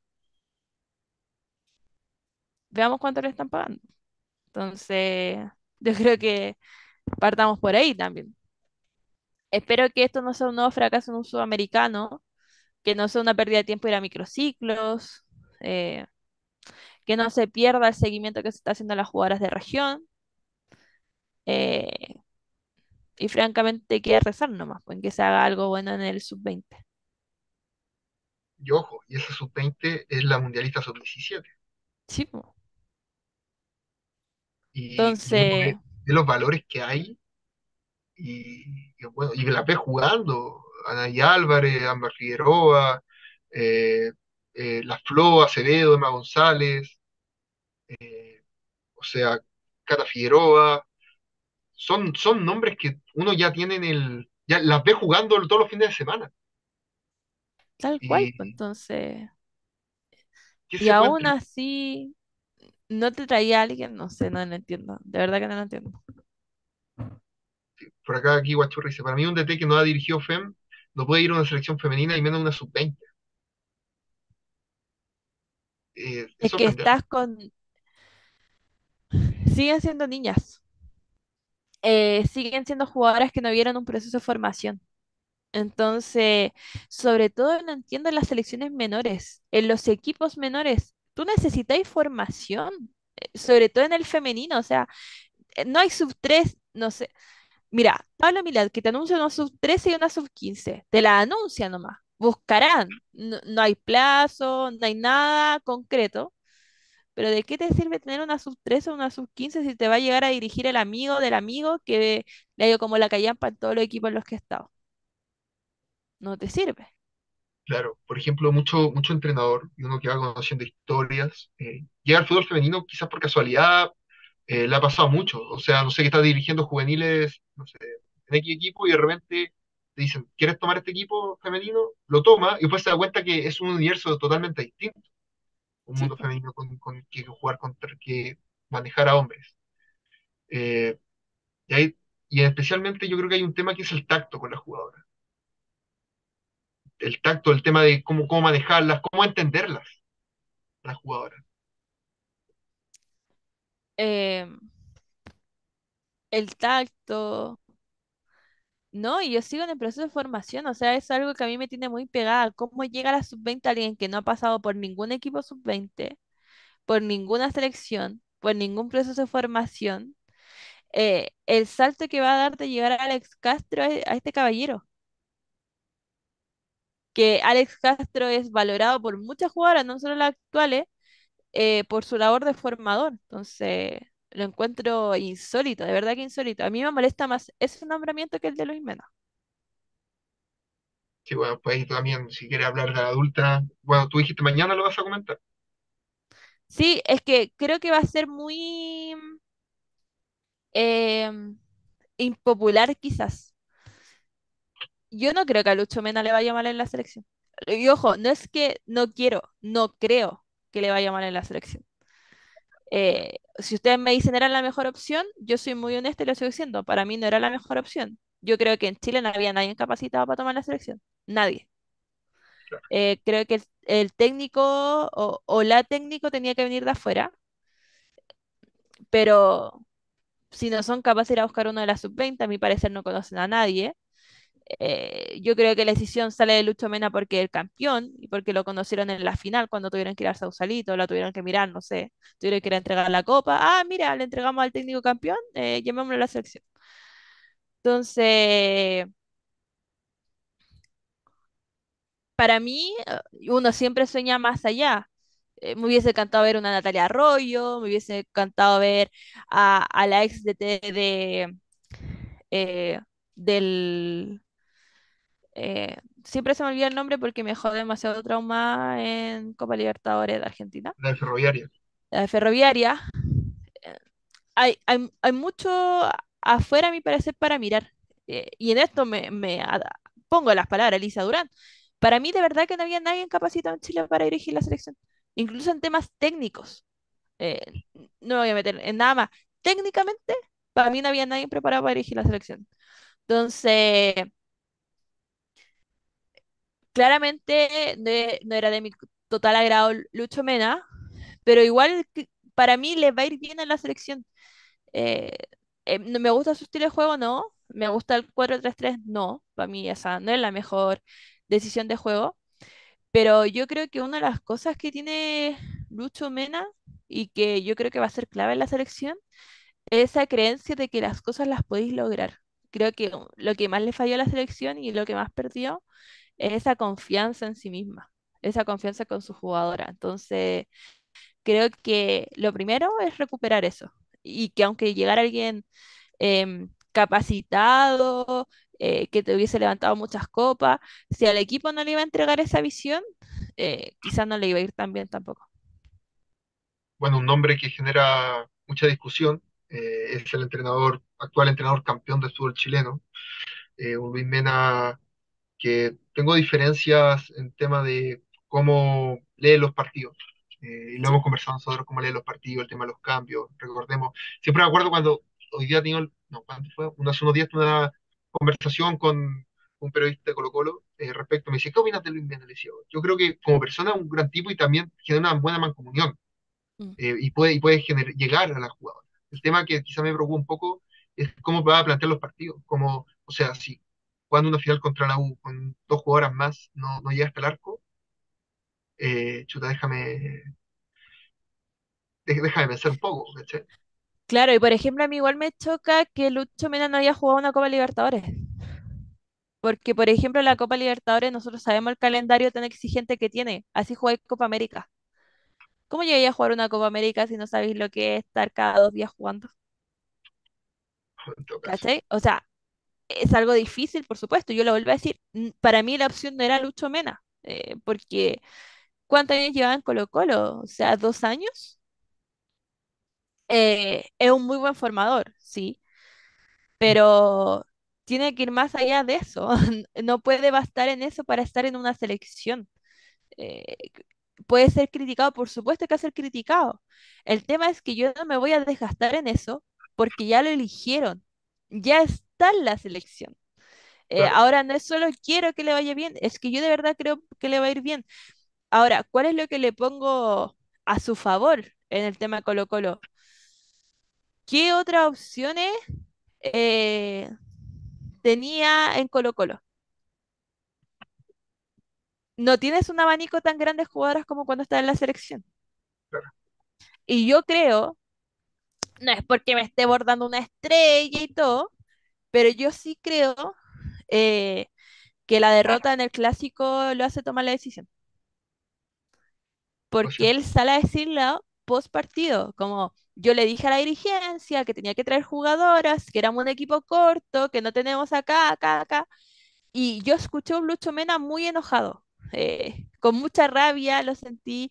Veamos cuánto le están pagando. Entonces, yo creo que partamos por ahí también. Espero que esto no sea un nuevo fracaso en un sudamericano, que no sea una pérdida de tiempo ir a microciclos, eh, que no se pierda el seguimiento que se está haciendo a las jugadoras de región. eh, Y francamente, que rezar nomás, pues, en que se haga algo bueno en el sub-20. Y ojo, y esa sub-20 es la mundialista sub-17. Sí, po. Y uno Entonces, ve los valores que hay y bueno, y la ve jugando. Anaí Álvarez, Ámbar Figueroa, eh, La Flo, Acevedo, Emma González, eh, o sea, Cata Figueroa. Son nombres que uno ya tiene ya las ve jugando todos los fines de semana. tal cual, pues, ¿Y entonces. qué Y se puede aún así, no te traía a alguien, no sé, no lo entiendo. De verdad que no lo entiendo. por acá? Aquí Guachurra dice, para mí un DT que no ha dirigido FEM no puede ir a una selección femenina y menos a una sub-20. Es Es que sorprendente. estás con. Siguen siendo niñas. Siguen siendo jugadoras que no vieron un proceso de formación. Entonces, sobre todo lo entiendo en las selecciones menores, en los equipos menores. Tú necesitas formación, sobre todo en el femenino. O sea, no hay sub-3, no sé. Mira, Pablo Milad, que te anuncia una sub-13 y una sub-15. Te la anuncia nomás. Buscarán. No hay plazo, no hay nada concreto. Pero ¿de qué te sirve tener una sub-13 o una sub-15 si te va a llegar a dirigir el amigo del amigo que le ha ido como la callampa en todos los equipos en los que he estado? No te sirve. Claro, por ejemplo, mucho entrenador y uno que va conociendo historias, llega al fútbol femenino quizás por casualidad, le ha pasado mucho. O sea, no sé, que está dirigiendo juveniles, no sé, en X equipo y de repente te dicen, ¿quieres tomar este equipo femenino? Lo toma y después se da cuenta que es un universo totalmente distinto, un Sí, mundo po. femenino con que jugar contra, que manejar a hombres. Eh, y, hay- y especialmente yo creo que hay un tema que es el tacto con las jugadoras. El tacto, el tema de cómo manejarlas, cómo entenderlas, las jugadoras. Eh, El tacto, ¿no? Y yo sigo en el proceso de formación, o sea, es algo que a mí me tiene muy pegada. ¿Cómo llega a la sub-20 alguien que no ha pasado por ningún equipo sub-20, por ninguna selección, por ningún proceso de formación? El salto que va a dar de llegar a Alex Castro a este caballero, que Alex Castro es valorado por muchas jugadoras, no solo las actuales, por su labor de formador. Entonces, lo encuentro insólito, de verdad que insólito. A mí me molesta más ese nombramiento que el de Luis Mena. Sí, bueno, pues ahí también, si quieres hablar de la adulta, bueno, tú dijiste mañana lo vas a comentar. Sí, es que creo que va a ser muy em, impopular quizás. Yo no creo que a Lucho Mena le vaya mal en la selección. Y ojo, no es que no quiero, no creo que le vaya mal en la selección. Si ustedes me dicen era la mejor opción, yo soy muy honesta y lo sigo diciendo. Para mí no era la mejor opción. Yo creo que en Chile no había nadie capacitado para tomar la selección. Nadie. Creo que el técnico o la técnico tenía que venir de afuera, pero si no son capaces de ir a buscar uno de las sub-20, a mi parecer no conocen a nadie. Yo creo que la decisión sale de Lucho Mena porque es el campeón y porque lo conocieron en la final cuando tuvieron que ir al Sausalito, la tuvieron que mirar, no sé, tuvieron que ir a entregar la copa. Ah, mira, le entregamos al técnico campeón, llamémoslo a la selección. Entonces, para mí, uno siempre sueña más allá. Me hubiese encantado ver una Natalia Arroyo, me hubiese encantado ver a la ex DT eh, del... siempre se me olvida el nombre porque me dejó demasiado trauma en Copa Libertadores de Argentina, La de Ferroviaria. la de Ferroviaria. eh, Hay mucho afuera, a mi parecer, para mirar. Y en esto pongo las palabras, Elisa Durán. Para mí, de verdad que no había nadie capacitado en Chile para dirigir la selección, incluso en temas técnicos. No me voy a meter en nada más. Técnicamente, para mí no había nadie preparado para dirigir la selección. Entonces, claramente no era de mi total agrado Lucho Mena, pero igual para mí le va a ir bien a la selección. No me gusta su estilo de juego, no. Me gusta el 4-3-3, no. Para mí esa no es la mejor decisión de juego. Pero yo creo que una de las cosas que tiene Lucho Mena y que yo creo que va a ser clave en la selección es esa creencia de que las cosas las podéis lograr. Creo que lo que más le falló a la selección y lo que más perdió es esa confianza en sí misma, esa confianza con su jugadora. Entonces, creo que lo primero es recuperar eso. Y que aunque llegara alguien capacitado, que te hubiese levantado muchas copas, si al equipo no le iba a entregar esa visión, quizás no le iba a ir tan bien tampoco. Bueno, un nombre que genera mucha discusión es el actual entrenador campeón de fútbol chileno, Luis Mena, que tengo diferencias en tema de cómo lee los partidos. Y lo hemos conversado nosotros, cómo lee los partidos, el tema de los cambios. Recordemos, siempre me acuerdo cuando hoy día hace unos días tuve una conversación con un periodista de Colo Colo respecto, me dice, ¿qué opinas de Luis Mena? Le decía, yo creo que como persona es un gran tipo y también genera una buena mancomunión y puede llegar a la jugadora. El tema que quizá me preocupa un poco es cómo va a plantear los partidos, como, o sea, si jugando una final contra la U con dos jugadoras más no llega hasta el arco, chuta, déjame pensar un poco, ¿cachai? Claro, y por ejemplo, a mí igual me choca que Lucho Mena no haya jugado una Copa Libertadores. Porque, por ejemplo, la Copa Libertadores, nosotros sabemos el calendario tan exigente que tiene. Así jugáis Copa América. ¿Cómo llegáis a jugar una Copa América si no sabéis lo que es estar cada 2 días jugando? En todo caso. ¿Cachai? O sea, es algo difícil, por supuesto. Yo lo vuelvo a decir. Para mí la opción no era Lucho Mena. Porque, ¿cuántos años llevaban Colo Colo? O sea, 2 años. Es un muy buen formador, sí, pero tiene que ir más allá de eso. No puede bastar en eso para estar en una selección. Puede ser criticado, por supuesto que va a ser criticado. El tema es que yo no me voy a desgastar en eso porque ya lo eligieron, ya está en la selección. Claro. Ahora no es solo quiero que le vaya bien, es que yo de verdad creo que le va a ir bien. Ahora, ¿cuál es lo que le pongo a su favor en el tema Colo-Colo? ¿Qué otras opciones tenía en Colo-Colo? No tienes un abanico tan grande de jugadoras como cuando estás en la selección. Claro. Y yo creo, no es porque me esté bordando una estrella y todo, pero yo sí creo que la derrota en el Clásico lo hace tomar la decisión. Porque él sale a decirlo post partido, como... Yo le dije a la dirigencia que tenía que traer jugadoras, que éramos un equipo corto, que no tenemos acá. Y yo escuché a Lucho Mena muy enojado, con mucha rabia, lo sentí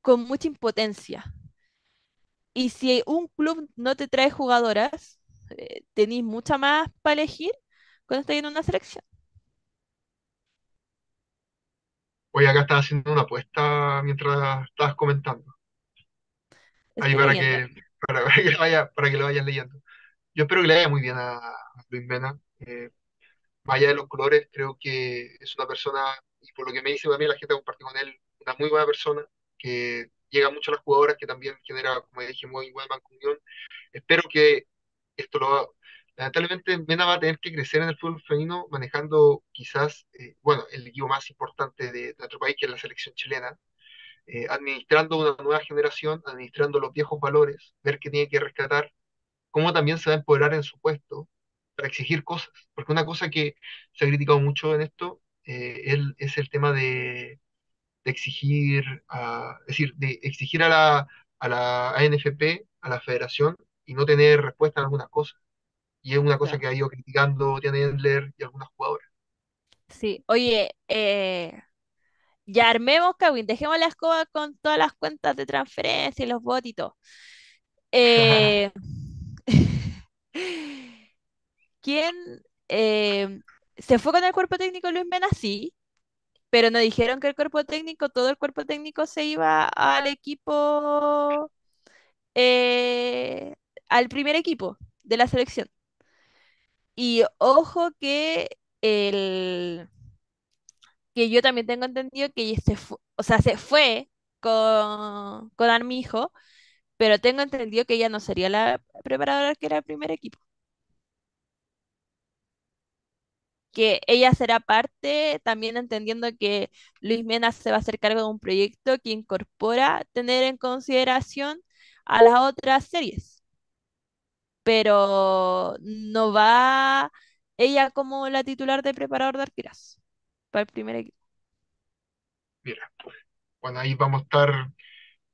con mucha impotencia. Y si un club no te trae jugadoras, tenís mucha más para elegir cuando estáis en una selección. Oye, acá estás haciendo una apuesta mientras estabas comentando. Ahí para que lo vayan leyendo. Yo espero que le vaya muy bien a Luis Mena. Más allá de los colores, creo que es una persona, y por lo que me dice también la gente compartió con él, una muy buena persona, que llega mucho a las jugadoras, que también genera, como dije, muy buena mancomunión. Espero que esto lo haga. Lamentablemente, Mena va a tener que crecer en el fútbol femenino, manejando quizás, el equipo más importante de nuestro país, que es la selección chilena. Administrando una nueva generación, administrando los viejos valores, ver qué tiene que rescatar, cómo también se va a empoderar en su puesto para exigir cosas, porque una cosa que se ha criticado mucho en esto es el tema de exigir a la ANFP, a la federación, y no tener respuesta a algunas cosas, y es una cosa que ha ido criticando Tiana Endler y algunas jugadoras. Sí, oye, ya armemos, Kawin, dejemos la escoba con todas las cuentas de transferencia y los bots y todo. ¿Quién Se fue con el cuerpo técnico Luis Mena, sí, pero nos dijeron que el cuerpo técnico, todo el cuerpo técnico se iba al equipo, al primer equipo de la selección. Y ojo que que yo también tengo entendido que o sea, se fue con Armijo, pero tengo entendido que ella no sería la preparadora que era el primer equipo, que ella será parte, también entendiendo que Luis Mena se va a hacer cargo de un proyecto que incorpora tener en consideración a las otras series, pero no va ella como la titular de preparador de arqueras para el primer equipo. Mira, bueno, ahí vamos a estar.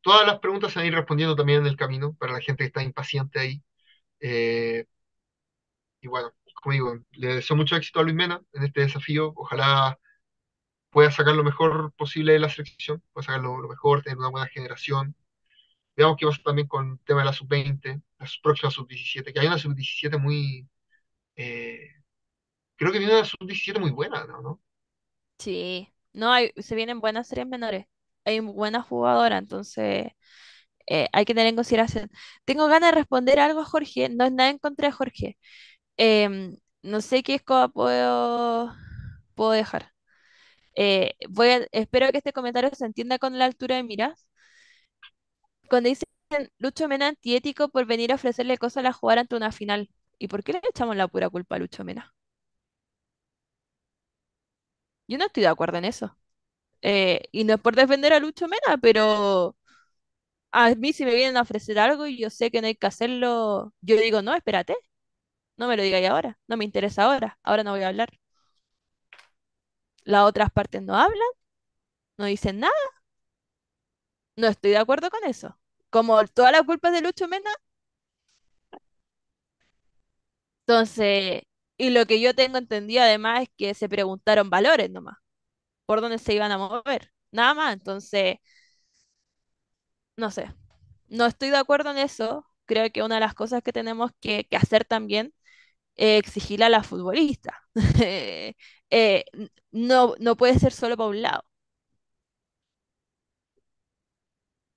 Todas las preguntas se van a ir respondiendo también en el camino para la gente que está impaciente ahí. Y bueno, como digo, le deseo mucho éxito a Luis Mena en este desafío. Ojalá pueda sacar lo mejor posible de la selección, pueda sacar lo mejor, tener una buena generación. Veamos qué pasa también con el tema de la sub-20, la próxima sub-17, que hay una sub-17 muy... creo que viene una sub-17 muy buena, ¿no? Sí, no, se vienen buenas series menores, hay buenas jugadoras, entonces hay que tener en consideración. Tengo ganas de responder algo a Jorge, no es nada en contra de Jorge. No sé qué escoba puedo dejar. Espero que este comentario se entienda con la altura de miras. Cuando dicen Lucho Mena antiético por venir a ofrecerle cosas a la jugada ante una final. ¿Y por qué le echamos la pura culpa a Lucho Mena? Yo no estoy de acuerdo en eso. Y no es por defender a Lucho Mena, pero a mí si me vienen a ofrecer algo y yo sé que no hay que hacerlo, yo digo, no, espérate. No me lo digáis ahora, no me interesa ahora, ahora no voy a hablar. Las otras partes no hablan, no dicen nada. No estoy de acuerdo con eso. Como toda la culpa es de Lucho Mena. Entonces, y lo que yo tengo entendido además es que se preguntaron valores nomás, por dónde se iban a mover, nada más. Entonces, no sé, no estoy de acuerdo en eso. Creo que una de las cosas que tenemos que hacer también exigirle a la futbolista. No puede ser solo para un lado.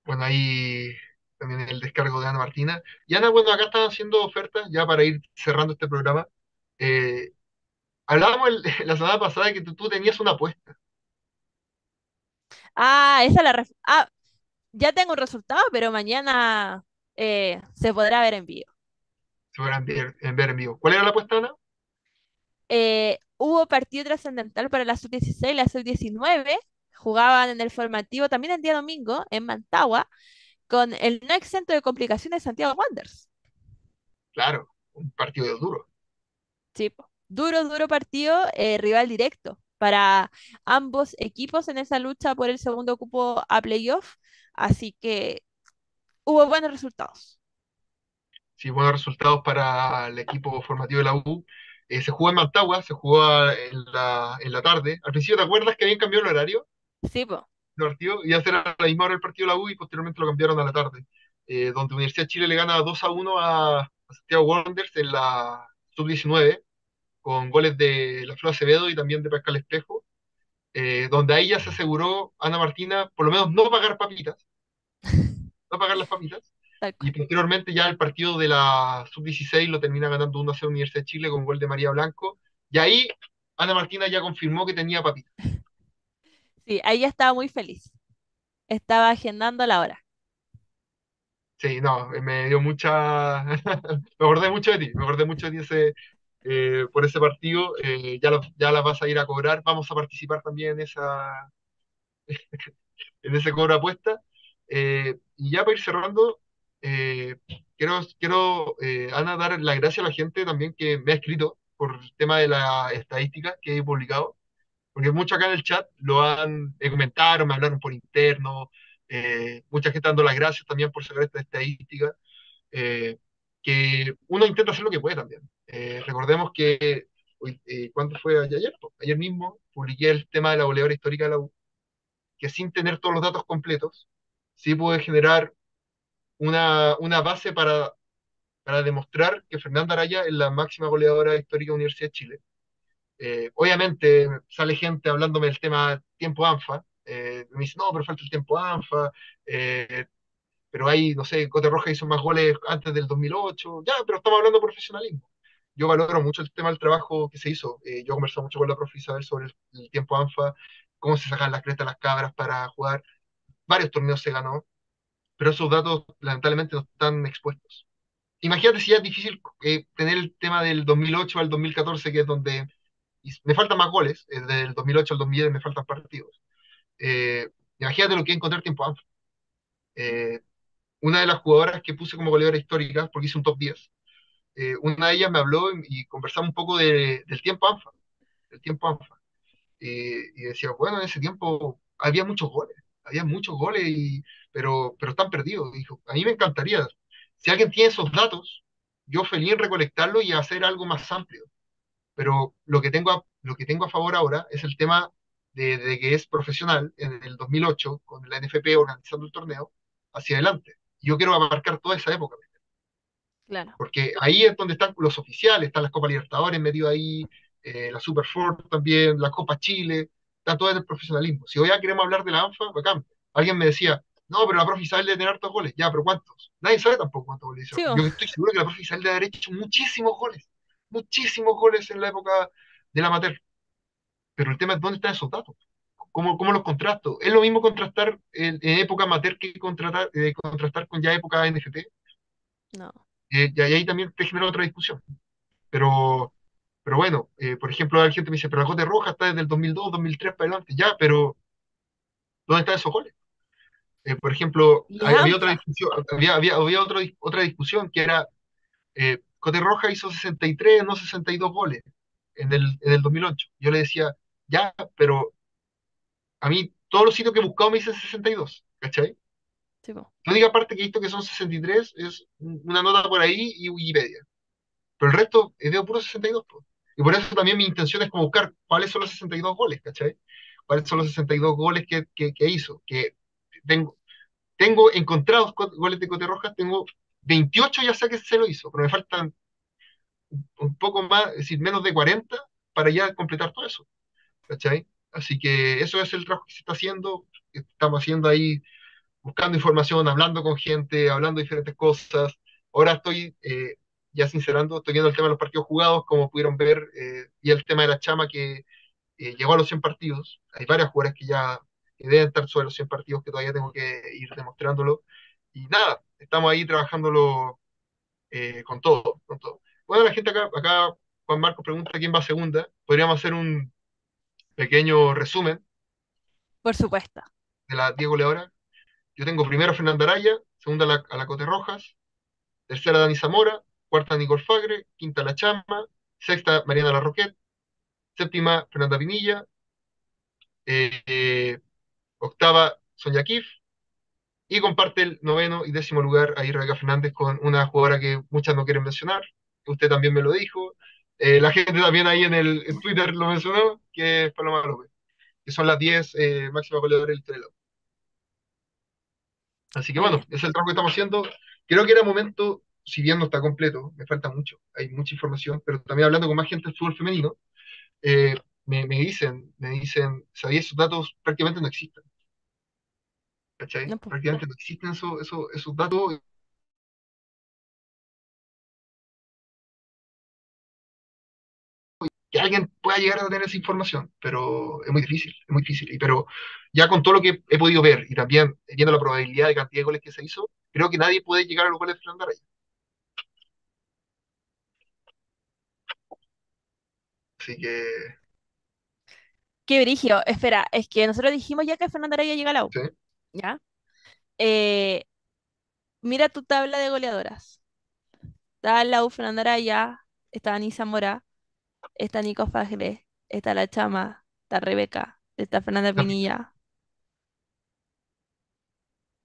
Bueno, ahí también el descargo de Ana Martina. Y Ana, bueno, acá están haciendo ofertas ya para ir cerrando este programa. Hablábamos la semana pasada de que tú tenías una apuesta. Ya tengo un resultado, pero mañana se podrá ver en vivo. Se podrá ver en vivo. ¿Cuál era la apuesta, Ana? Hubo partido trascendental para la sub-16 y la sub-19. Jugaban en el formativo también el día domingo en Mantagua con el no exento de complicaciones Santiago Wanderers. Claro, un partido duro. Sí, duro partido, rival directo para ambos equipos en esa lucha por el segundo cupo a playoff, así que hubo buenos resultados. Sí, buenos resultados para el equipo formativo de la U. Se jugó en Mantagua, se jugó en la tarde. Al principio, ¿te acuerdas que habían cambiado el horario? Sí, pues. El partido iba a ser a la misma hora el partido de la U y posteriormente lo cambiaron a la tarde, donde Universidad de Chile le gana 2-1 a Santiago Wanderers en la sub-19, con goles de La Flor Acevedo y también de Pascal Espejo, donde ahí ya se aseguró Ana Martina, por lo menos no pagar las papitas, y posteriormente ya el partido de la sub-16 lo termina ganando 1-0 Universidad de Chile con gol de María Blanco, y ahí Ana Martina ya confirmó que tenía papitas. Sí, ahí ya estaba muy feliz. Estaba agendando la hora. Sí, no, me dio mucha... me acordé mucho de ti por ese partido. Ya la vas a ir a cobrar. Vamos a participar también en esa... en ese cobro apuesta. Y ya para ir cerrando, quiero Ana, dar las gracias a la gente también que me ha escrito por el tema de la estadística que he publicado. Porque mucho acá en el chat me comentaron, me hablaron por interno, mucha gente dando las gracias también por sacar esta estadística, que uno intenta hacer lo que puede también. Recordemos que, ¿cuándo fue ayer? Ayer mismo publiqué el tema de la goleadora histórica de la U, que sin tener todos los datos completos, sí pude generar una base para demostrar que Fernanda Araya es la máxima goleadora histórica de la Universidad de Chile. Obviamente sale gente hablándome del tema tiempo ANFA, me dice, no, pero falta el tiempo ANFA, pero ahí, no sé, Cote Roja hizo más goles antes del 2008, ya, pero estamos hablando de profesionalismo. Yo valoro mucho el tema del trabajo que se hizo, yo he conversado mucho con la profe Isabel sobre el tiempo ANFA, cómo se sacan las cretas las cabras para jugar, varios torneos se ganó, pero esos datos lamentablemente no están expuestos. Imagínate si ya es difícil tener el tema del 2008 al 2014, que es donde me faltan más goles, del 2008 al 2010 me faltan partidos. Imagínate lo que es encontrar tiempo ANFA. Una de las jugadoras que puse como goleadora histórica, porque hice un top 10, una de ellas me habló y conversaba un poco del tiempo ANFA. El tiempo ANFA. Y decía, bueno, en ese tiempo había muchos goles. Había muchos goles, pero están perdidos. Dijo, a mí me encantaría. Si alguien tiene esos datos, yo feliz en recolectarlos y hacer algo más amplio. Pero lo que tengo a favor ahora es el tema de que es profesional en el 2008, con la NFP organizando el torneo, hacia adelante. Yo quiero abarcar toda esa época. Claro. Porque ahí es donde están los oficiales, están las Copas Libertadores metido ahí, la Super Four también, la Copa Chile, está todo el profesionalismo. Si hoy ya queremos hablar de la ANFA, bacán. Alguien me decía, no, pero la profe Isabel debe tener hartos goles. Ya, pero ¿cuántos? Nadie sabe tampoco cuántos goles hizo. Sí, yo estoy seguro que la profe Isabel debe haber hecho muchísimos goles en la época del amateur. Pero el tema es dónde están esos datos. ¿Cómo los contrasto? ¿Es lo mismo contrastar en época amateur que contrastar con ya época NFP? No. Y ahí también te genera otra discusión. Pero bueno, por ejemplo, la gente me dice, pero la Cote Roja está desde el 2002, 2003 para adelante. Ya, pero ¿dónde están esos goles? Por ejemplo, había otra discusión que era, Cote Roja hizo 63, no 62 goles en el 2008. Yo le decía, ya, pero a mí todos los sitios que he buscado me dicen 62, ¿cachai? Sí, bueno. La única parte que he visto que son 63 es una nota por ahí y Wikipedia. Pero el resto veo puro 62. Pues. Y por eso también mi intención es como buscar cuáles son los 62 goles, ¿cachai? Cuáles son los 62 goles que hizo, que... Tengo encontrados goles de Cote Rojas, tengo 28 ya sé que se lo hizo, pero me faltan un poco más, es decir, menos de 40 para ya completar todo eso, ¿cachai? Así que eso es el trabajo que se está haciendo, que estamos haciendo ahí, buscando información, hablando con gente, hablando de diferentes cosas. Ahora estoy ya sincerando, estoy viendo el tema de los partidos jugados, como pudieron ver, y el tema de la Chama que llegó a los 100 partidos. Hay varias jugadoras que ya deben estar sobre los 100 partidos, que todavía tengo que ir demostrándolo, y nada, estamos ahí trabajándolo con todo. Bueno, la gente acá Juan Marcos pregunta quién va segunda, podríamos hacer un pequeño resumen, por supuesto, de la 10 goleadoras. Yo tengo primero a Fernanda Araya, segunda a la Cote Rojas, tercera a Dani Zamora, cuarta a Nicole Fagre, quinta a la Chama, sexta Mariana Larroquet, séptima Fernanda Pinilla, octava, Sonia Kif, y comparte el noveno y décimo lugar ahí Rebeca Fernández con una jugadora que muchas no quieren mencionar, que usted también me lo dijo, la gente también ahí en Twitter lo mencionó, que es Paloma López, que son las 10 máximas goleadoras del Trello. Así que bueno, ese es el trabajo que estamos haciendo. Creo que era momento, si bien no está completo, me falta mucho, hay mucha información, pero también hablando con más gente del fútbol femenino, me dicen, sabía, esos datos prácticamente no existen. ¿Cachai? No, prácticamente no existen esos datos. Que alguien pueda llegar a tener esa información, pero es muy difícil. Pero ya con todo lo que he podido ver y también viendo la probabilidad de cantidad de goles que se hizo, creo que nadie puede llegar a los goles de Fernanda Araya. Así que... Qué brígido. Espera, es que nosotros dijimos ya que Fernanda Araya llega a la U. Sí. ¿Ya? Mira tu tabla de goleadoras. Está en la U Fernanda Araya, está Dani Zamora, está Nico Fagre, está la Chama, está Rebeca, está Fernanda Pinilla.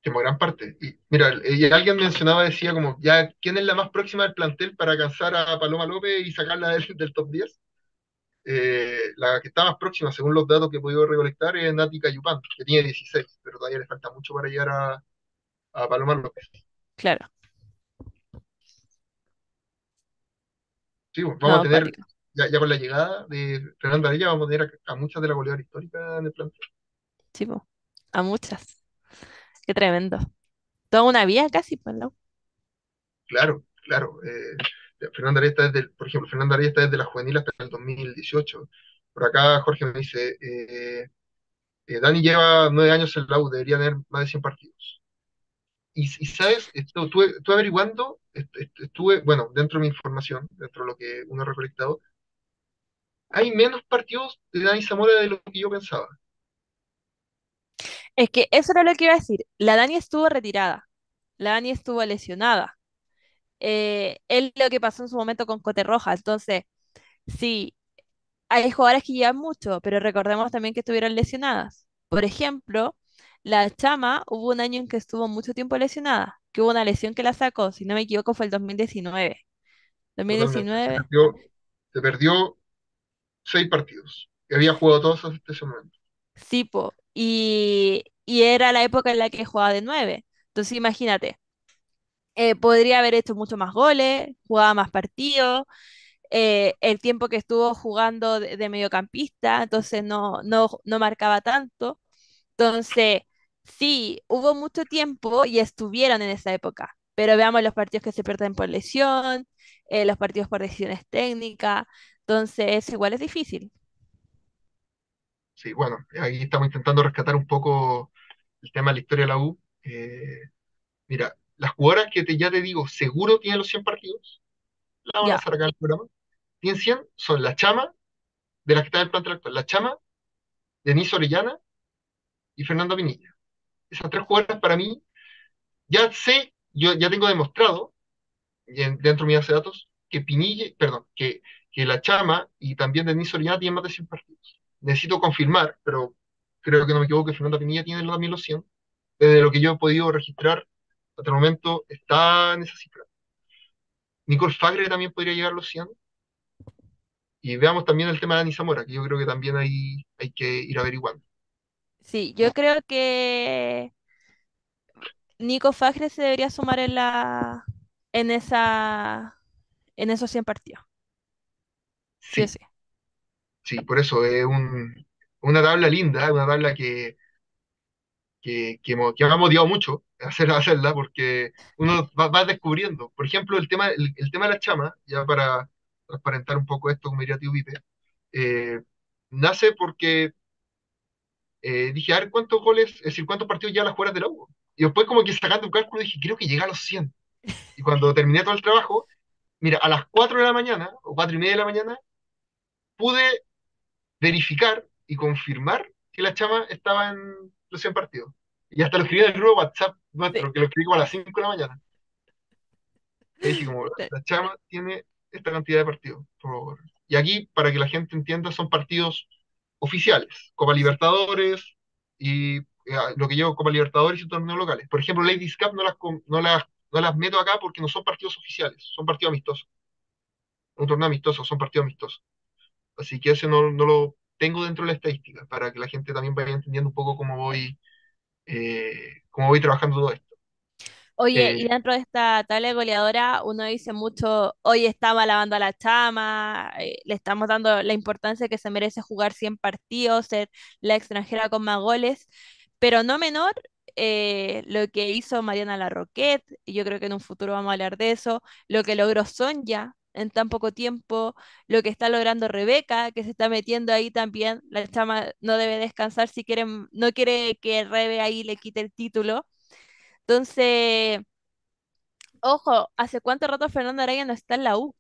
Como gran parte. Y, mira, alguien mencionaba, decía como, ya, ¿quién es la más próxima del plantel para alcanzar a Paloma López y sacarla del top 10? La que está más próxima, según los datos que he podido recolectar, es Nati Cayupán, que tiene 16, pero todavía le falta mucho para llegar a Paloma López. Claro. Sí, vamos a tener ya con la llegada de Fernando Araya vamos a tener a muchas de las goleadoras históricas en el plantel. Sí, po, a muchas. Qué tremendo. Toda una vida casi, pues, ¿no? Claro. Fernando Araya está por ejemplo, Fernando Araya está desde la juvenil hasta el 2018. Por acá Jorge me dice, Dani lleva 9 años en la U, debería tener más de 100 partidos. Y sabes, estuve averiguando, bueno, dentro de mi información, dentro de lo que uno ha recolectado, hay menos partidos de Dani Zamora de lo que yo pensaba. Es que eso era lo que iba a decir. La Dani estuvo retirada. La Dani estuvo lesionada. Es lo que pasó en su momento con Cote Roja. Entonces, sí, hay jugadoras que llevan mucho, pero recordemos también que estuvieron lesionadas. Por ejemplo, la Chama hubo un año en que estuvo mucho tiempo lesionada, que hubo una lesión que la sacó, si no me equivoco, fue el 2019. Totalmente. Se 2019, perdió, se perdió 6 partidos. Y había jugado todos hasta ese momento. sí, po, y era la época en la que jugaba de 9. Entonces, imagínate, podría haber hecho mucho más goles, jugaba más partidos, el tiempo que estuvo jugando de mediocampista, entonces no marcaba tanto. Entonces, sí, hubo mucho tiempo y estuvieron en esa época, pero veamos los partidos que se pierden por lesión, los partidos por decisiones técnicas, entonces eso igual es difícil. Sí, bueno, ahí estamos intentando rescatar un poco el tema de la historia de la U. Mira, las jugadoras que ya te digo, seguro tienen los 100 partidos, la van a Ya, sacar al programa. Tienen 100, son la Chama, de las que está en el plantel actual, la Chama, Denise Orellana y Fernanda Pinilla. Esas 3 jugadoras para mí, ya sé, yo ya tengo demostrado, y dentro de mi base de datos, que Pinilla, perdón, que la Chama y también Denise Orellana tienen más de 100 partidos. Necesito confirmar, pero creo que no me equivoco que Fernanda Pinilla tiene también los 100. Desde lo que yo he podido registrar hasta el momento, está en esa cifra. Nicole Fagre también podría llegar a los 100. Y veamos también el tema de Dani Zamora, que yo creo que también ahí hay que ir averiguando. sí, yo creo que Nico Fagre se debería sumar en la, en esa, en esos 100 partidos, sí o Sí, sí. sí, por eso es una tabla linda, una tabla que me ha motivado mucho hacerla, porque uno va descubriendo. Por ejemplo, el tema de la Chama, ya para transparentar un poco esto, como diría tío Vipe, eh, nace porque dije, a ver cuántos goles, es decir, cuántos partidos ya las jugadoras de la U. Y después como que sacando un cálculo dije, creo que llega a los 100. Y cuando terminé todo el trabajo, mira, a las 4 de la mañana, o 4:30 de la mañana, pude verificar y confirmar que la Chama estaba en los 100 partidos. Y hasta lo escribí en el grupo WhatsApp Sí, nuestro, que lo escribí como a las 5 de la mañana. Y dije, como, sí. la Chama tiene esta cantidad de partidos, por favor. Y aquí, para que la gente entienda, son partidos oficiales, Copa Libertadores y lo que llevo Copa Libertadores y torneos locales. Por ejemplo, Ladies Cup no las meto acá porque no son partidos oficiales, son partidos amistosos. Un torneo amistoso, son partidos amistosos. Así que ese no lo tengo dentro de la estadística, para que la gente también vaya entendiendo un poco cómo voy trabajando todo esto. Oye, Eh, y dentro de esta tabla de goleadora, uno dice mucho, hoy estaba lavando a la Chama, le estamos dando la importancia que se merece jugar 100 partidos, ser la extranjera con más goles, pero no menor lo que hizo Mariana Larroquet, y yo creo que en un futuro vamos a hablar de eso, lo que logró Sonja en tan poco tiempo, lo que está logrando Rebeca, que se está metiendo ahí también, la Chama no debe descansar si quiere, no quiere que Rebe ahí le quite el título. Entonces, ojo, ¿hace cuánto rato Fernando Araya no está en la U?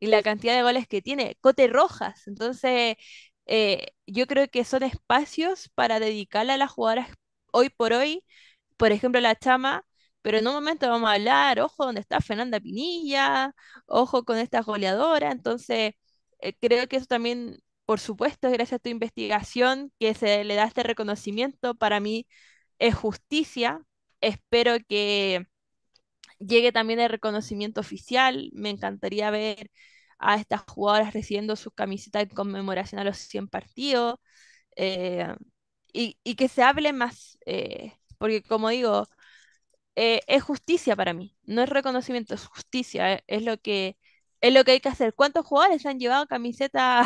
Y la cantidad de goles que tiene, Cote Rojas. Entonces, yo creo que son espacios para dedicarle a las jugadoras hoy, por ejemplo, la Chama, pero en un momento vamos a hablar, ojo, donde está Fernanda Pinilla, ojo con estas goleadoras. Entonces, creo que eso también, por supuesto, gracias a tu investigación, que se le da este reconocimiento, para mí es justicia. Espero que llegue también el reconocimiento oficial. Me encantaría ver a estas jugadoras recibiendo sus camisetas en conmemoración a los 100 partidos, eh, y que se hable más, porque como digo, es justicia para mí, no es reconocimiento, es justicia, es lo que Es lo que hay que hacer. ¿Cuántos jugadores han llevado camiseta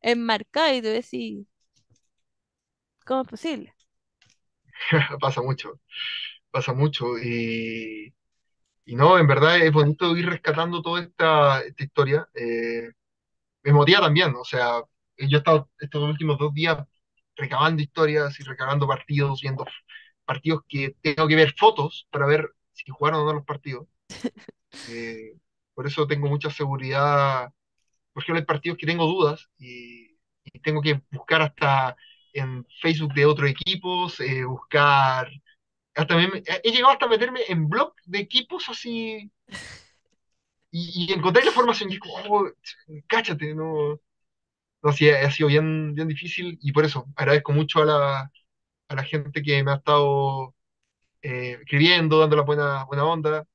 enmarcada? Y tú decís, ¿cómo es posible? Pasa mucho, pasa mucho. Y no, en verdad es bonito ir rescatando toda esta historia. Me motiva también, o sea, yo he estado estos últimos 2 días recabando historias y recabando partidos, viendo partidos que tengo que ver fotos para ver si jugaron o no los partidos. Eh, Por eso tengo mucha seguridad. Por ejemplo, hay partidos que tengo dudas y tengo que buscar hasta en Facebook de otros equipos, buscar. Hasta he llegado hasta meterme en blog de equipos así y encontrar la formación. Y es como, oh, cáchate, no. No, sí, ha sido bien, bien difícil y por eso agradezco mucho a la gente que me ha estado escribiendo, dando la buena onda.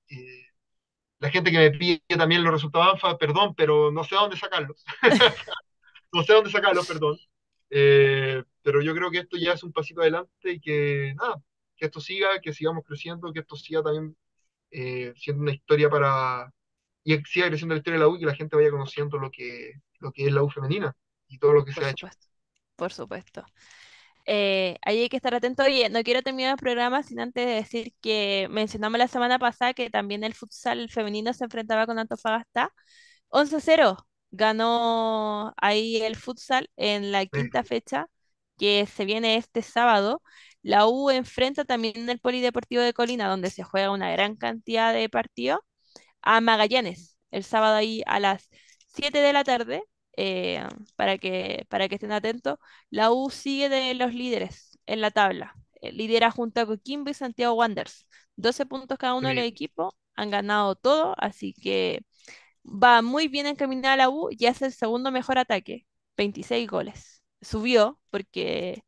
La gente que me pide también los resultados ANFA, perdón, pero no sé a dónde sacarlos. No sé a dónde sacarlos, perdón. Pero yo creo que esto ya es un pasito adelante y que nada, que esto siga, que sigamos creciendo, que esto siga también siendo una historia para. Y que siga creciendo la historia de la U y que la gente vaya conociendo lo que es la U femenina y todo lo que se ha hecho. Por supuesto. Ahí hay que estar atento. Oye, no quiero terminar el programa sin antes de decir que mencionamos la semana pasada que también el futsal femenino se enfrentaba con Antofagasta. 11-0 ganó ahí el futsal en la quinta fecha que se viene este sábado. La U enfrenta también el Polideportivo de Colina, donde se juega una gran cantidad de partidos, a Magallanes, el sábado ahí a las 7 de la tarde. Para que estén atentos, la U sigue de los líderes en la tabla. Lidera junto a Coquimbo y Santiago Wanderers. 12 puntos cada uno de los equipos, han ganado todo, así que va muy bien encaminada la U y es el segundo mejor ataque, 26 goles. Subió porque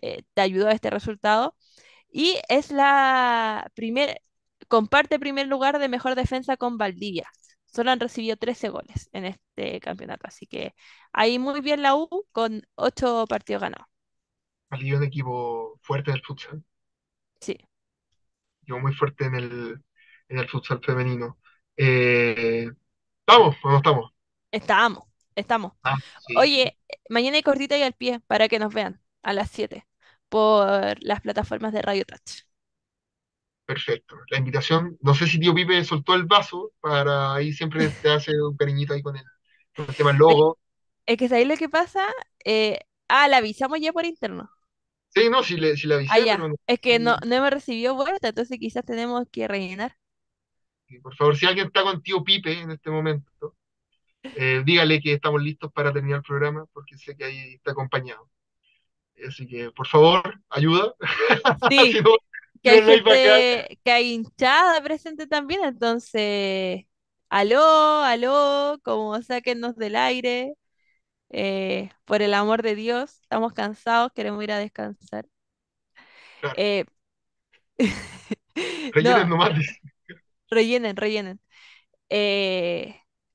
te ayudó a este resultado y es comparte primer lugar de mejor defensa con Valdivia. Solo han recibido 13 goles en este campeonato. Así que ahí muy bien la U con 8 partidos ganados. Valdivia es un equipo fuerte del futsal. Sí. Yo muy fuerte en el futsal femenino. ¿Estamos o no estamos? Estamos. Ah, sí. Oye, mañana hay cortita y al pie para que nos vean a las 7 por las plataformas de Radio Touch. Perfecto. La invitación, no sé si tío Pipe soltó el vaso para ahí siempre te hace un cariñito ahí con el tema del logo. Es que ¿sabéis lo que pasa? La avisamos ya por interno. Sí, no, si la avisé. Pero no, es que no hemos recibido vuelta, entonces quizás tenemos que rellenar. Por favor, si alguien está con tío Pipe en este momento, dígale que estamos listos para terminar el programa, porque sé que ahí está acompañado. Así que, por favor, ayuda. Sí. Si no, que hay gente, que hay hinchada presente también, entonces, aló, como sáquennos del aire, por el amor de Dios, estamos cansados, queremos ir a descansar. Claro. Rellenen no, nomás. Rellenen.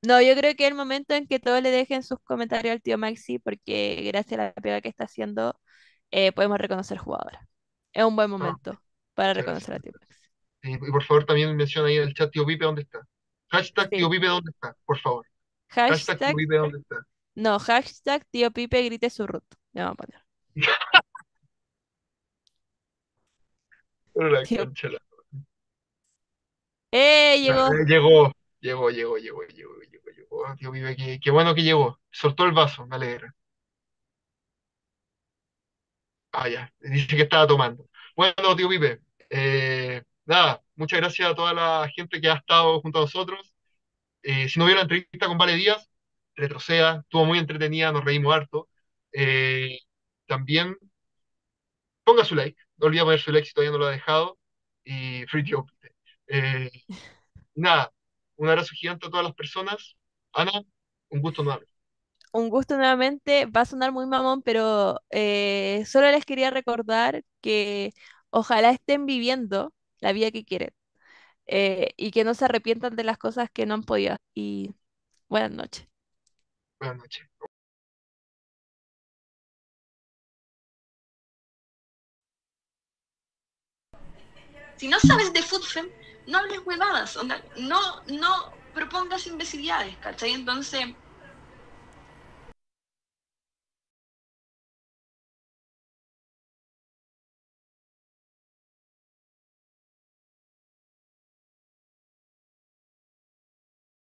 No, yo creo que es el momento en que todos le dejen sus comentarios al tío Maxi, porque gracias a la pega que está haciendo, podemos reconocer jugadoras. Es un buen momento. No. Para reconocer a tío Max. Y por favor también menciona ahí en el chat tío Pipe dónde está. Hashtag tío Pipe dónde está, por favor. Hashtag tío Pipe dónde está. No, hashtag tío Pipe grite su root. Le vamos a poner. La tío... Llegó. Llegó. Tío Pipe, qué bueno que llegó. Soltó el vaso, me alegra. Ya. Dice que estaba tomando. Bueno, tío Pipe, nada, muchas gracias a toda la gente que ha estado junto a nosotros. Si no vio la entrevista con Vale Díaz, retroceda, estuvo muy entretenida, nos reímos harto. También ponga su like, no olvide poner su like si todavía no lo ha dejado. Y free tío Pipe. Nada, un abrazo gigante a todas las personas. Ana, un gusto nuevamente. Un gusto nuevamente, va a sonar muy mamón, pero solo les quería recordar que ojalá estén viviendo la vida que quieren y que no se arrepientan de las cosas que no han podido. Y buenas noches. Buenas noches. Si no sabes de FUTFEM, no hables huevadas, onda. No propongas imbecilidades, ¿cachai? Entonces,